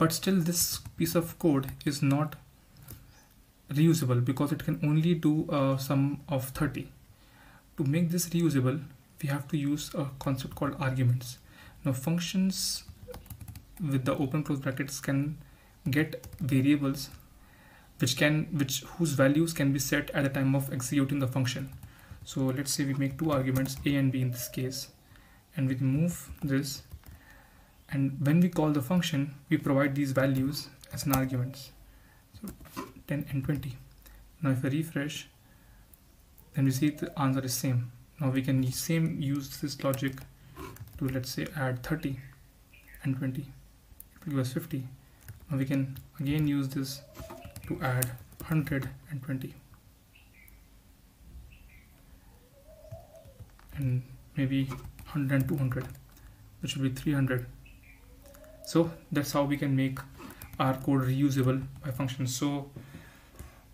but still this piece of code is not reusable because it can only do a sum of 30. To make this reusable, we have to use a concept called arguments. Now functions with the open close brackets can get variables whose values can be set at the time of executing the function. So let's say we make two arguments, A and B in this case, and we can move this, and when we call the function we provide these values as an arguments, so 10 and 20. Now if I refresh, then we see the answer is same. Now we can use this logic to, let's say, add 30 and 20, it will give us 50. Now we can again use this to add 100 and 20, and maybe 100 and 200, which will be 300. So that's how we can make our code reusable by functions. So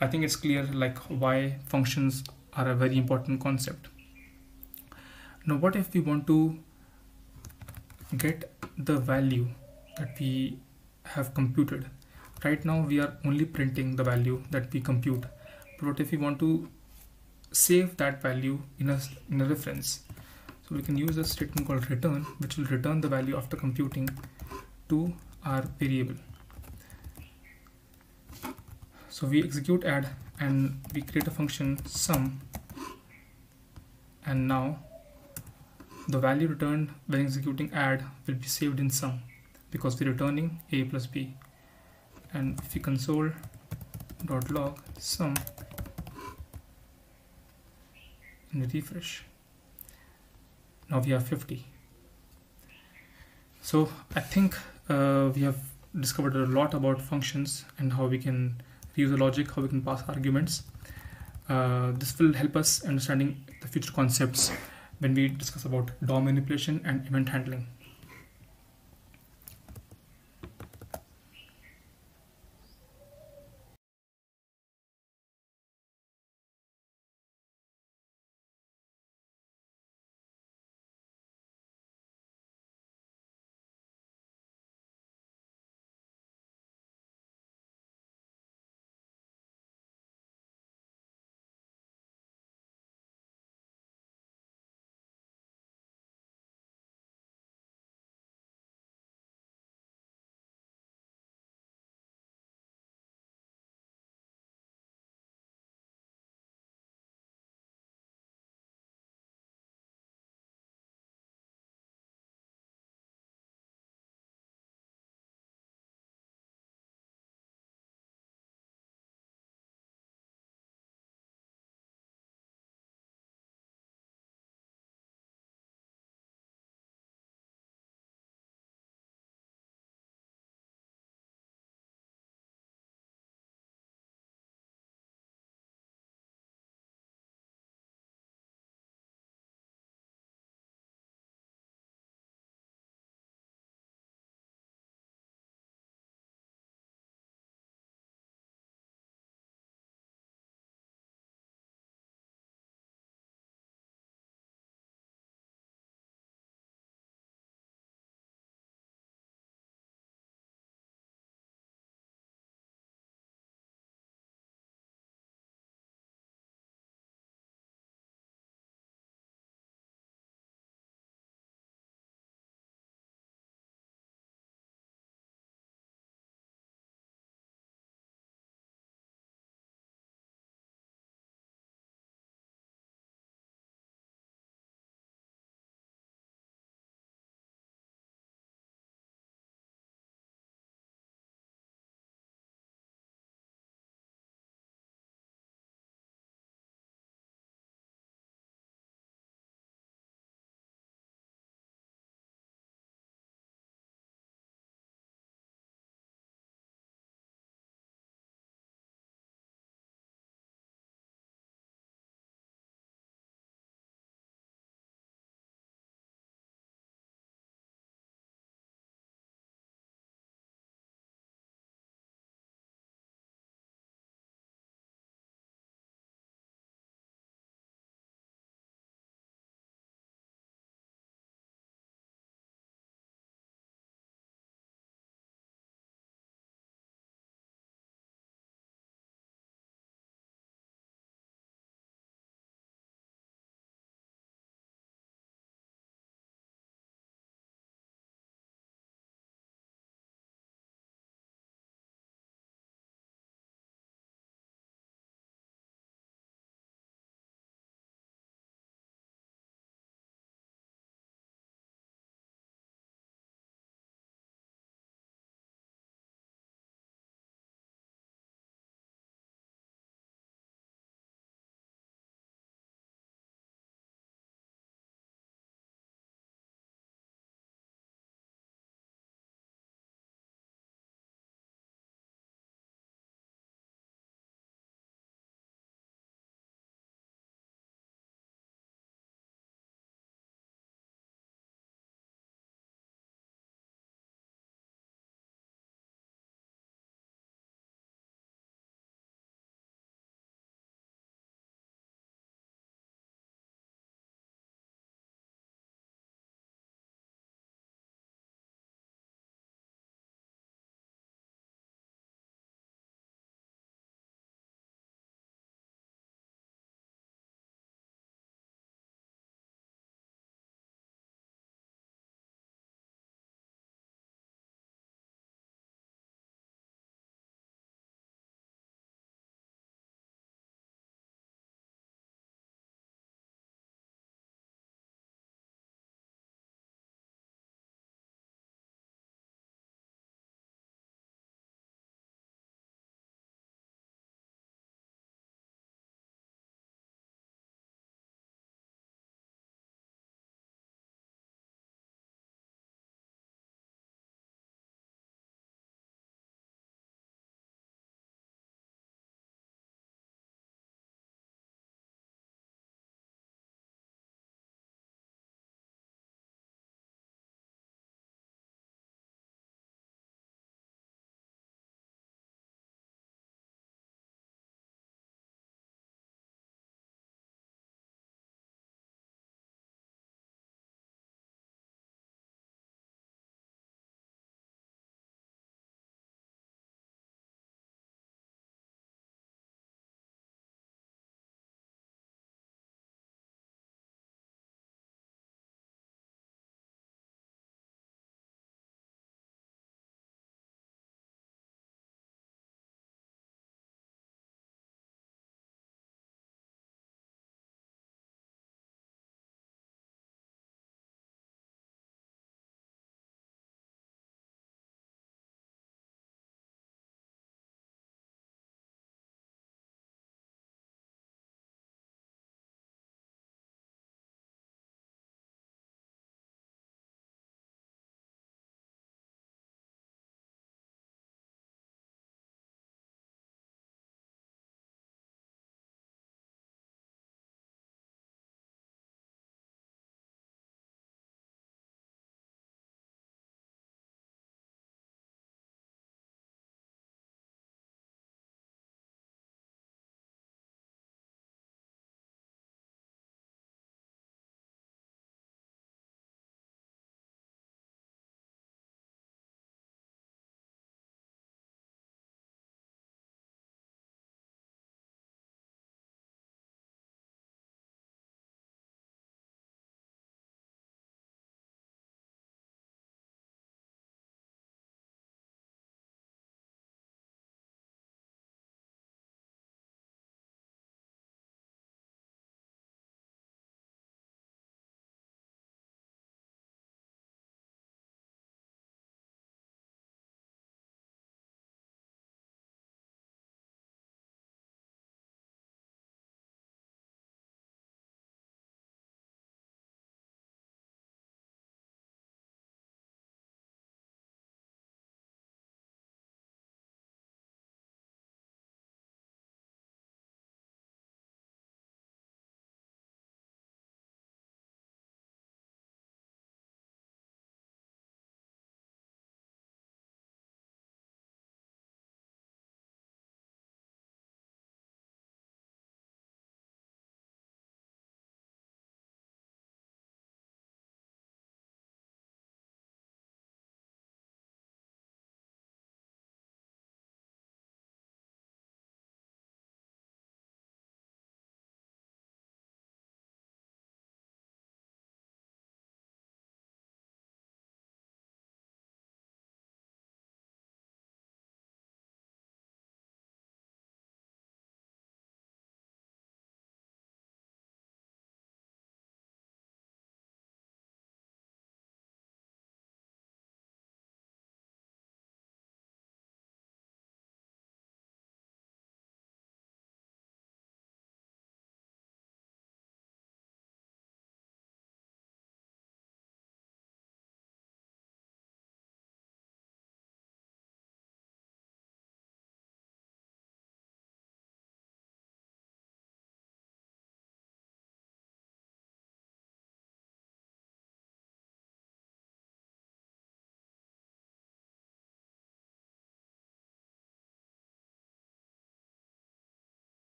I think it's clear like why functions are a very important concept. Now what if we want to get the value that we have computed? Right now we are only printing the value that we compute, but what if we want to save that value in a reference? So we can use a statement called return, which will return the value after computing to our variable. So we execute add and we create a function sum, and now the value returned when executing add will be saved in sum because we're returning a plus b. And if we console.log sum and refresh, now we have 50. So I think we have discovered a lot about functions and how we can reuse the logic, how we can pass arguments. This will help us understanding the future concepts when we discuss about DOM manipulation and event handling.